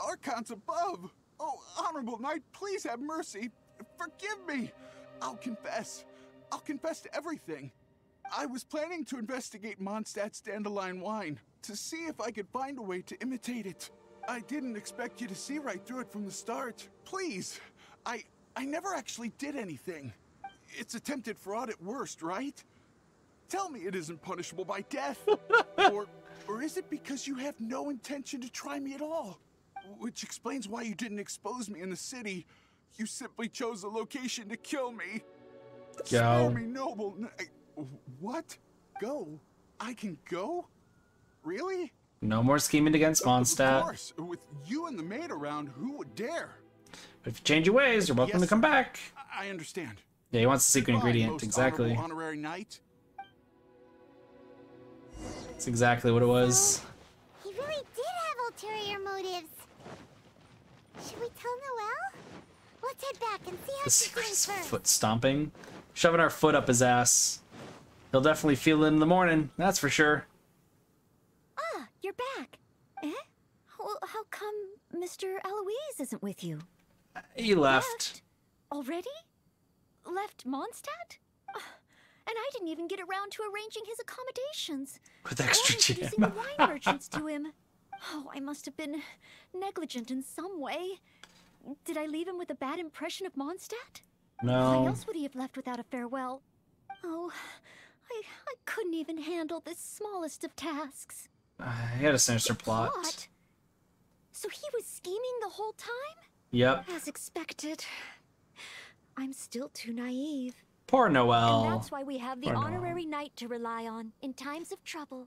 Archons above! Oh, honorable knight, please have mercy. Forgive me. I'll confess. I'll confess to everything. I was planning to investigate Mondstadt's dandelion wine to see if I could find a way to imitate it. I didn't expect you to see right through it from the start. Please. I I never actually did anything. It's attempted fraud at worst, right? Tell me it isn't punishable by death. or or is it because you have no intention to try me at all? Which explains why you didn't expose me in the city. You simply chose a location to kill me. Kill me, noble. What? Go? I can go? Really? No more scheming against Mondstadt. Of course. With you and the maid around, who would dare? But if you change your ways, you're welcome yes, to come back. I understand. Yeah, he wants the secret Goodbye, ingredient. Exactly. Honorary knight. That's exactly what it was. He really did have ulterior motives. Should we tell Noelle? Let's head back and see how she feels first. Foot stomping. Shoving our foot up his ass. He'll definitely feel it in the morning, that's for sure. Ah, you're back. Eh? Well, how come Mister Aloise isn't with you? Uh, he left. left. Already? Left Mondstadt? Uh, and I didn't even get around to arranging his accommodations. With extra jam. Or introducing the wine merchants to him. Oh, I must have been negligent in some way. Did I leave him with a bad impression of Mondstadt? No. Why else would he have left without a farewell? Oh, I, I couldn't even handle this smallest of tasks. Uh, he had a sinister plot. plot. So he was scheming the whole time? Yep. As expected. I'm still too naive. Poor Noelle. And that's why we have the Poor honorary Noelle. knight to rely on in times of trouble.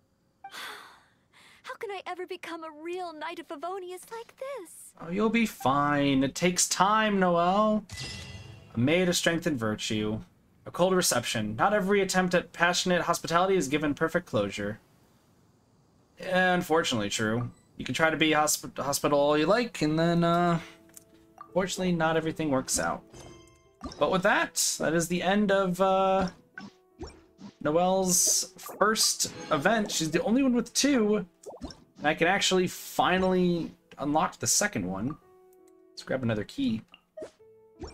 How can I ever become a real knight of Favonius like this? Oh, you'll be fine. It takes time, Noelle. A maid of strength and virtue. A cold reception. Not every attempt at passionate hospitality is given perfect closure. Yeah, unfortunately true. You can try to be hosp hospitable all you like, and then, uh... fortunately, not everything works out. But with that, that is the end of, uh... Noelle's first event. She's the only one with two. And I can actually finally unlock the second one. Let's grab another key. We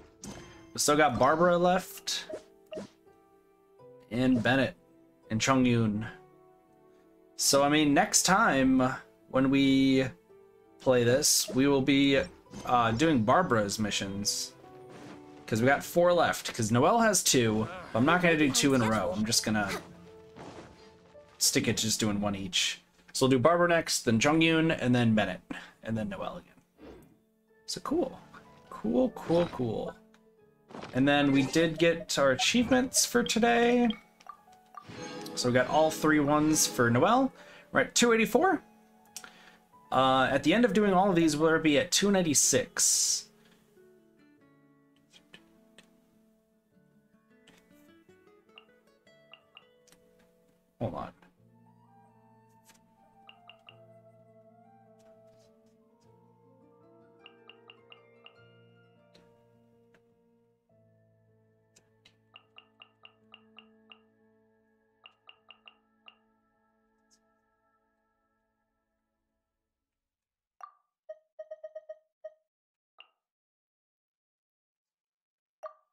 still got Barbara left. And Bennett. And Chung-Yoon. So, I mean, next time when we play this, we will be uh, doing Barbara's missions. Because we got four left. Because Noelle has two. But I'm not going to do two in a row. I'm just going to stick it to just doing one each. So we'll do Barbara next, then Chung-Yoon, and then Bennett. And then Noelle again. So cool. Cool, cool, cool. And then we did get our achievements for today. So we got all three ones for Noelle. We're at two eighty-four. Uh, at the end of doing all of these, we'll be at two ninety-six. Hold on.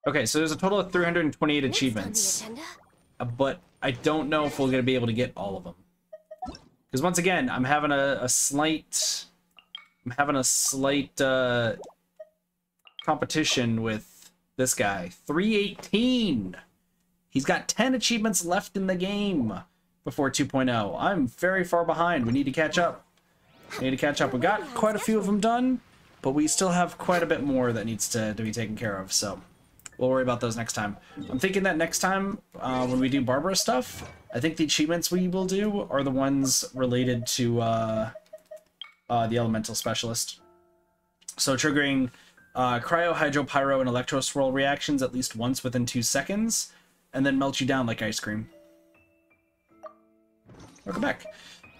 Okay, so there's a total of three hundred twenty-eight achievements, but I don't know if we're going to be able to get all of them. Because once again, I'm having a, a slight, I'm having a slight uh, competition with this guy. three eighteen! He's got ten achievements left in the game before two point oh. I'm very far behind. We need to catch up. We need to catch up. We got quite a few of them done, but we still have quite a bit more that needs to, to be taken care of, so... We'll worry about those next time. I'm thinking that next time, uh, when we do Barbara stuff, I think the achievements we will do are the ones related to uh, uh, the Elemental Specialist. So triggering uh, Cryo, Hydro, Pyro, and Electro Swirl reactions at least once within two seconds, and then melt you down like ice cream. Welcome back.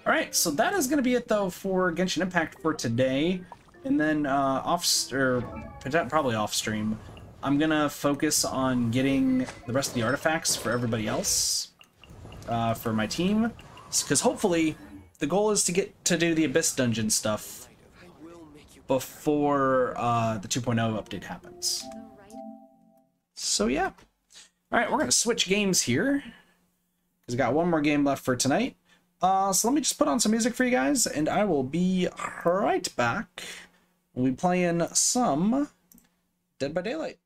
All right, so that is going to be it, though, for Genshin Impact for today. And then uh, off, or probably off stream, I'm going to focus on getting the rest of the artifacts for everybody else, uh, for my team. Because hopefully the goal is to get to do the Abyss Dungeon stuff before uh, the two point oh update happens. So, yeah. All right, we're going to switch games here, because we got one more game left for tonight. Uh, so let me just put on some music for you guys, and I will be right back. We'll be playing some Dead by Daylight.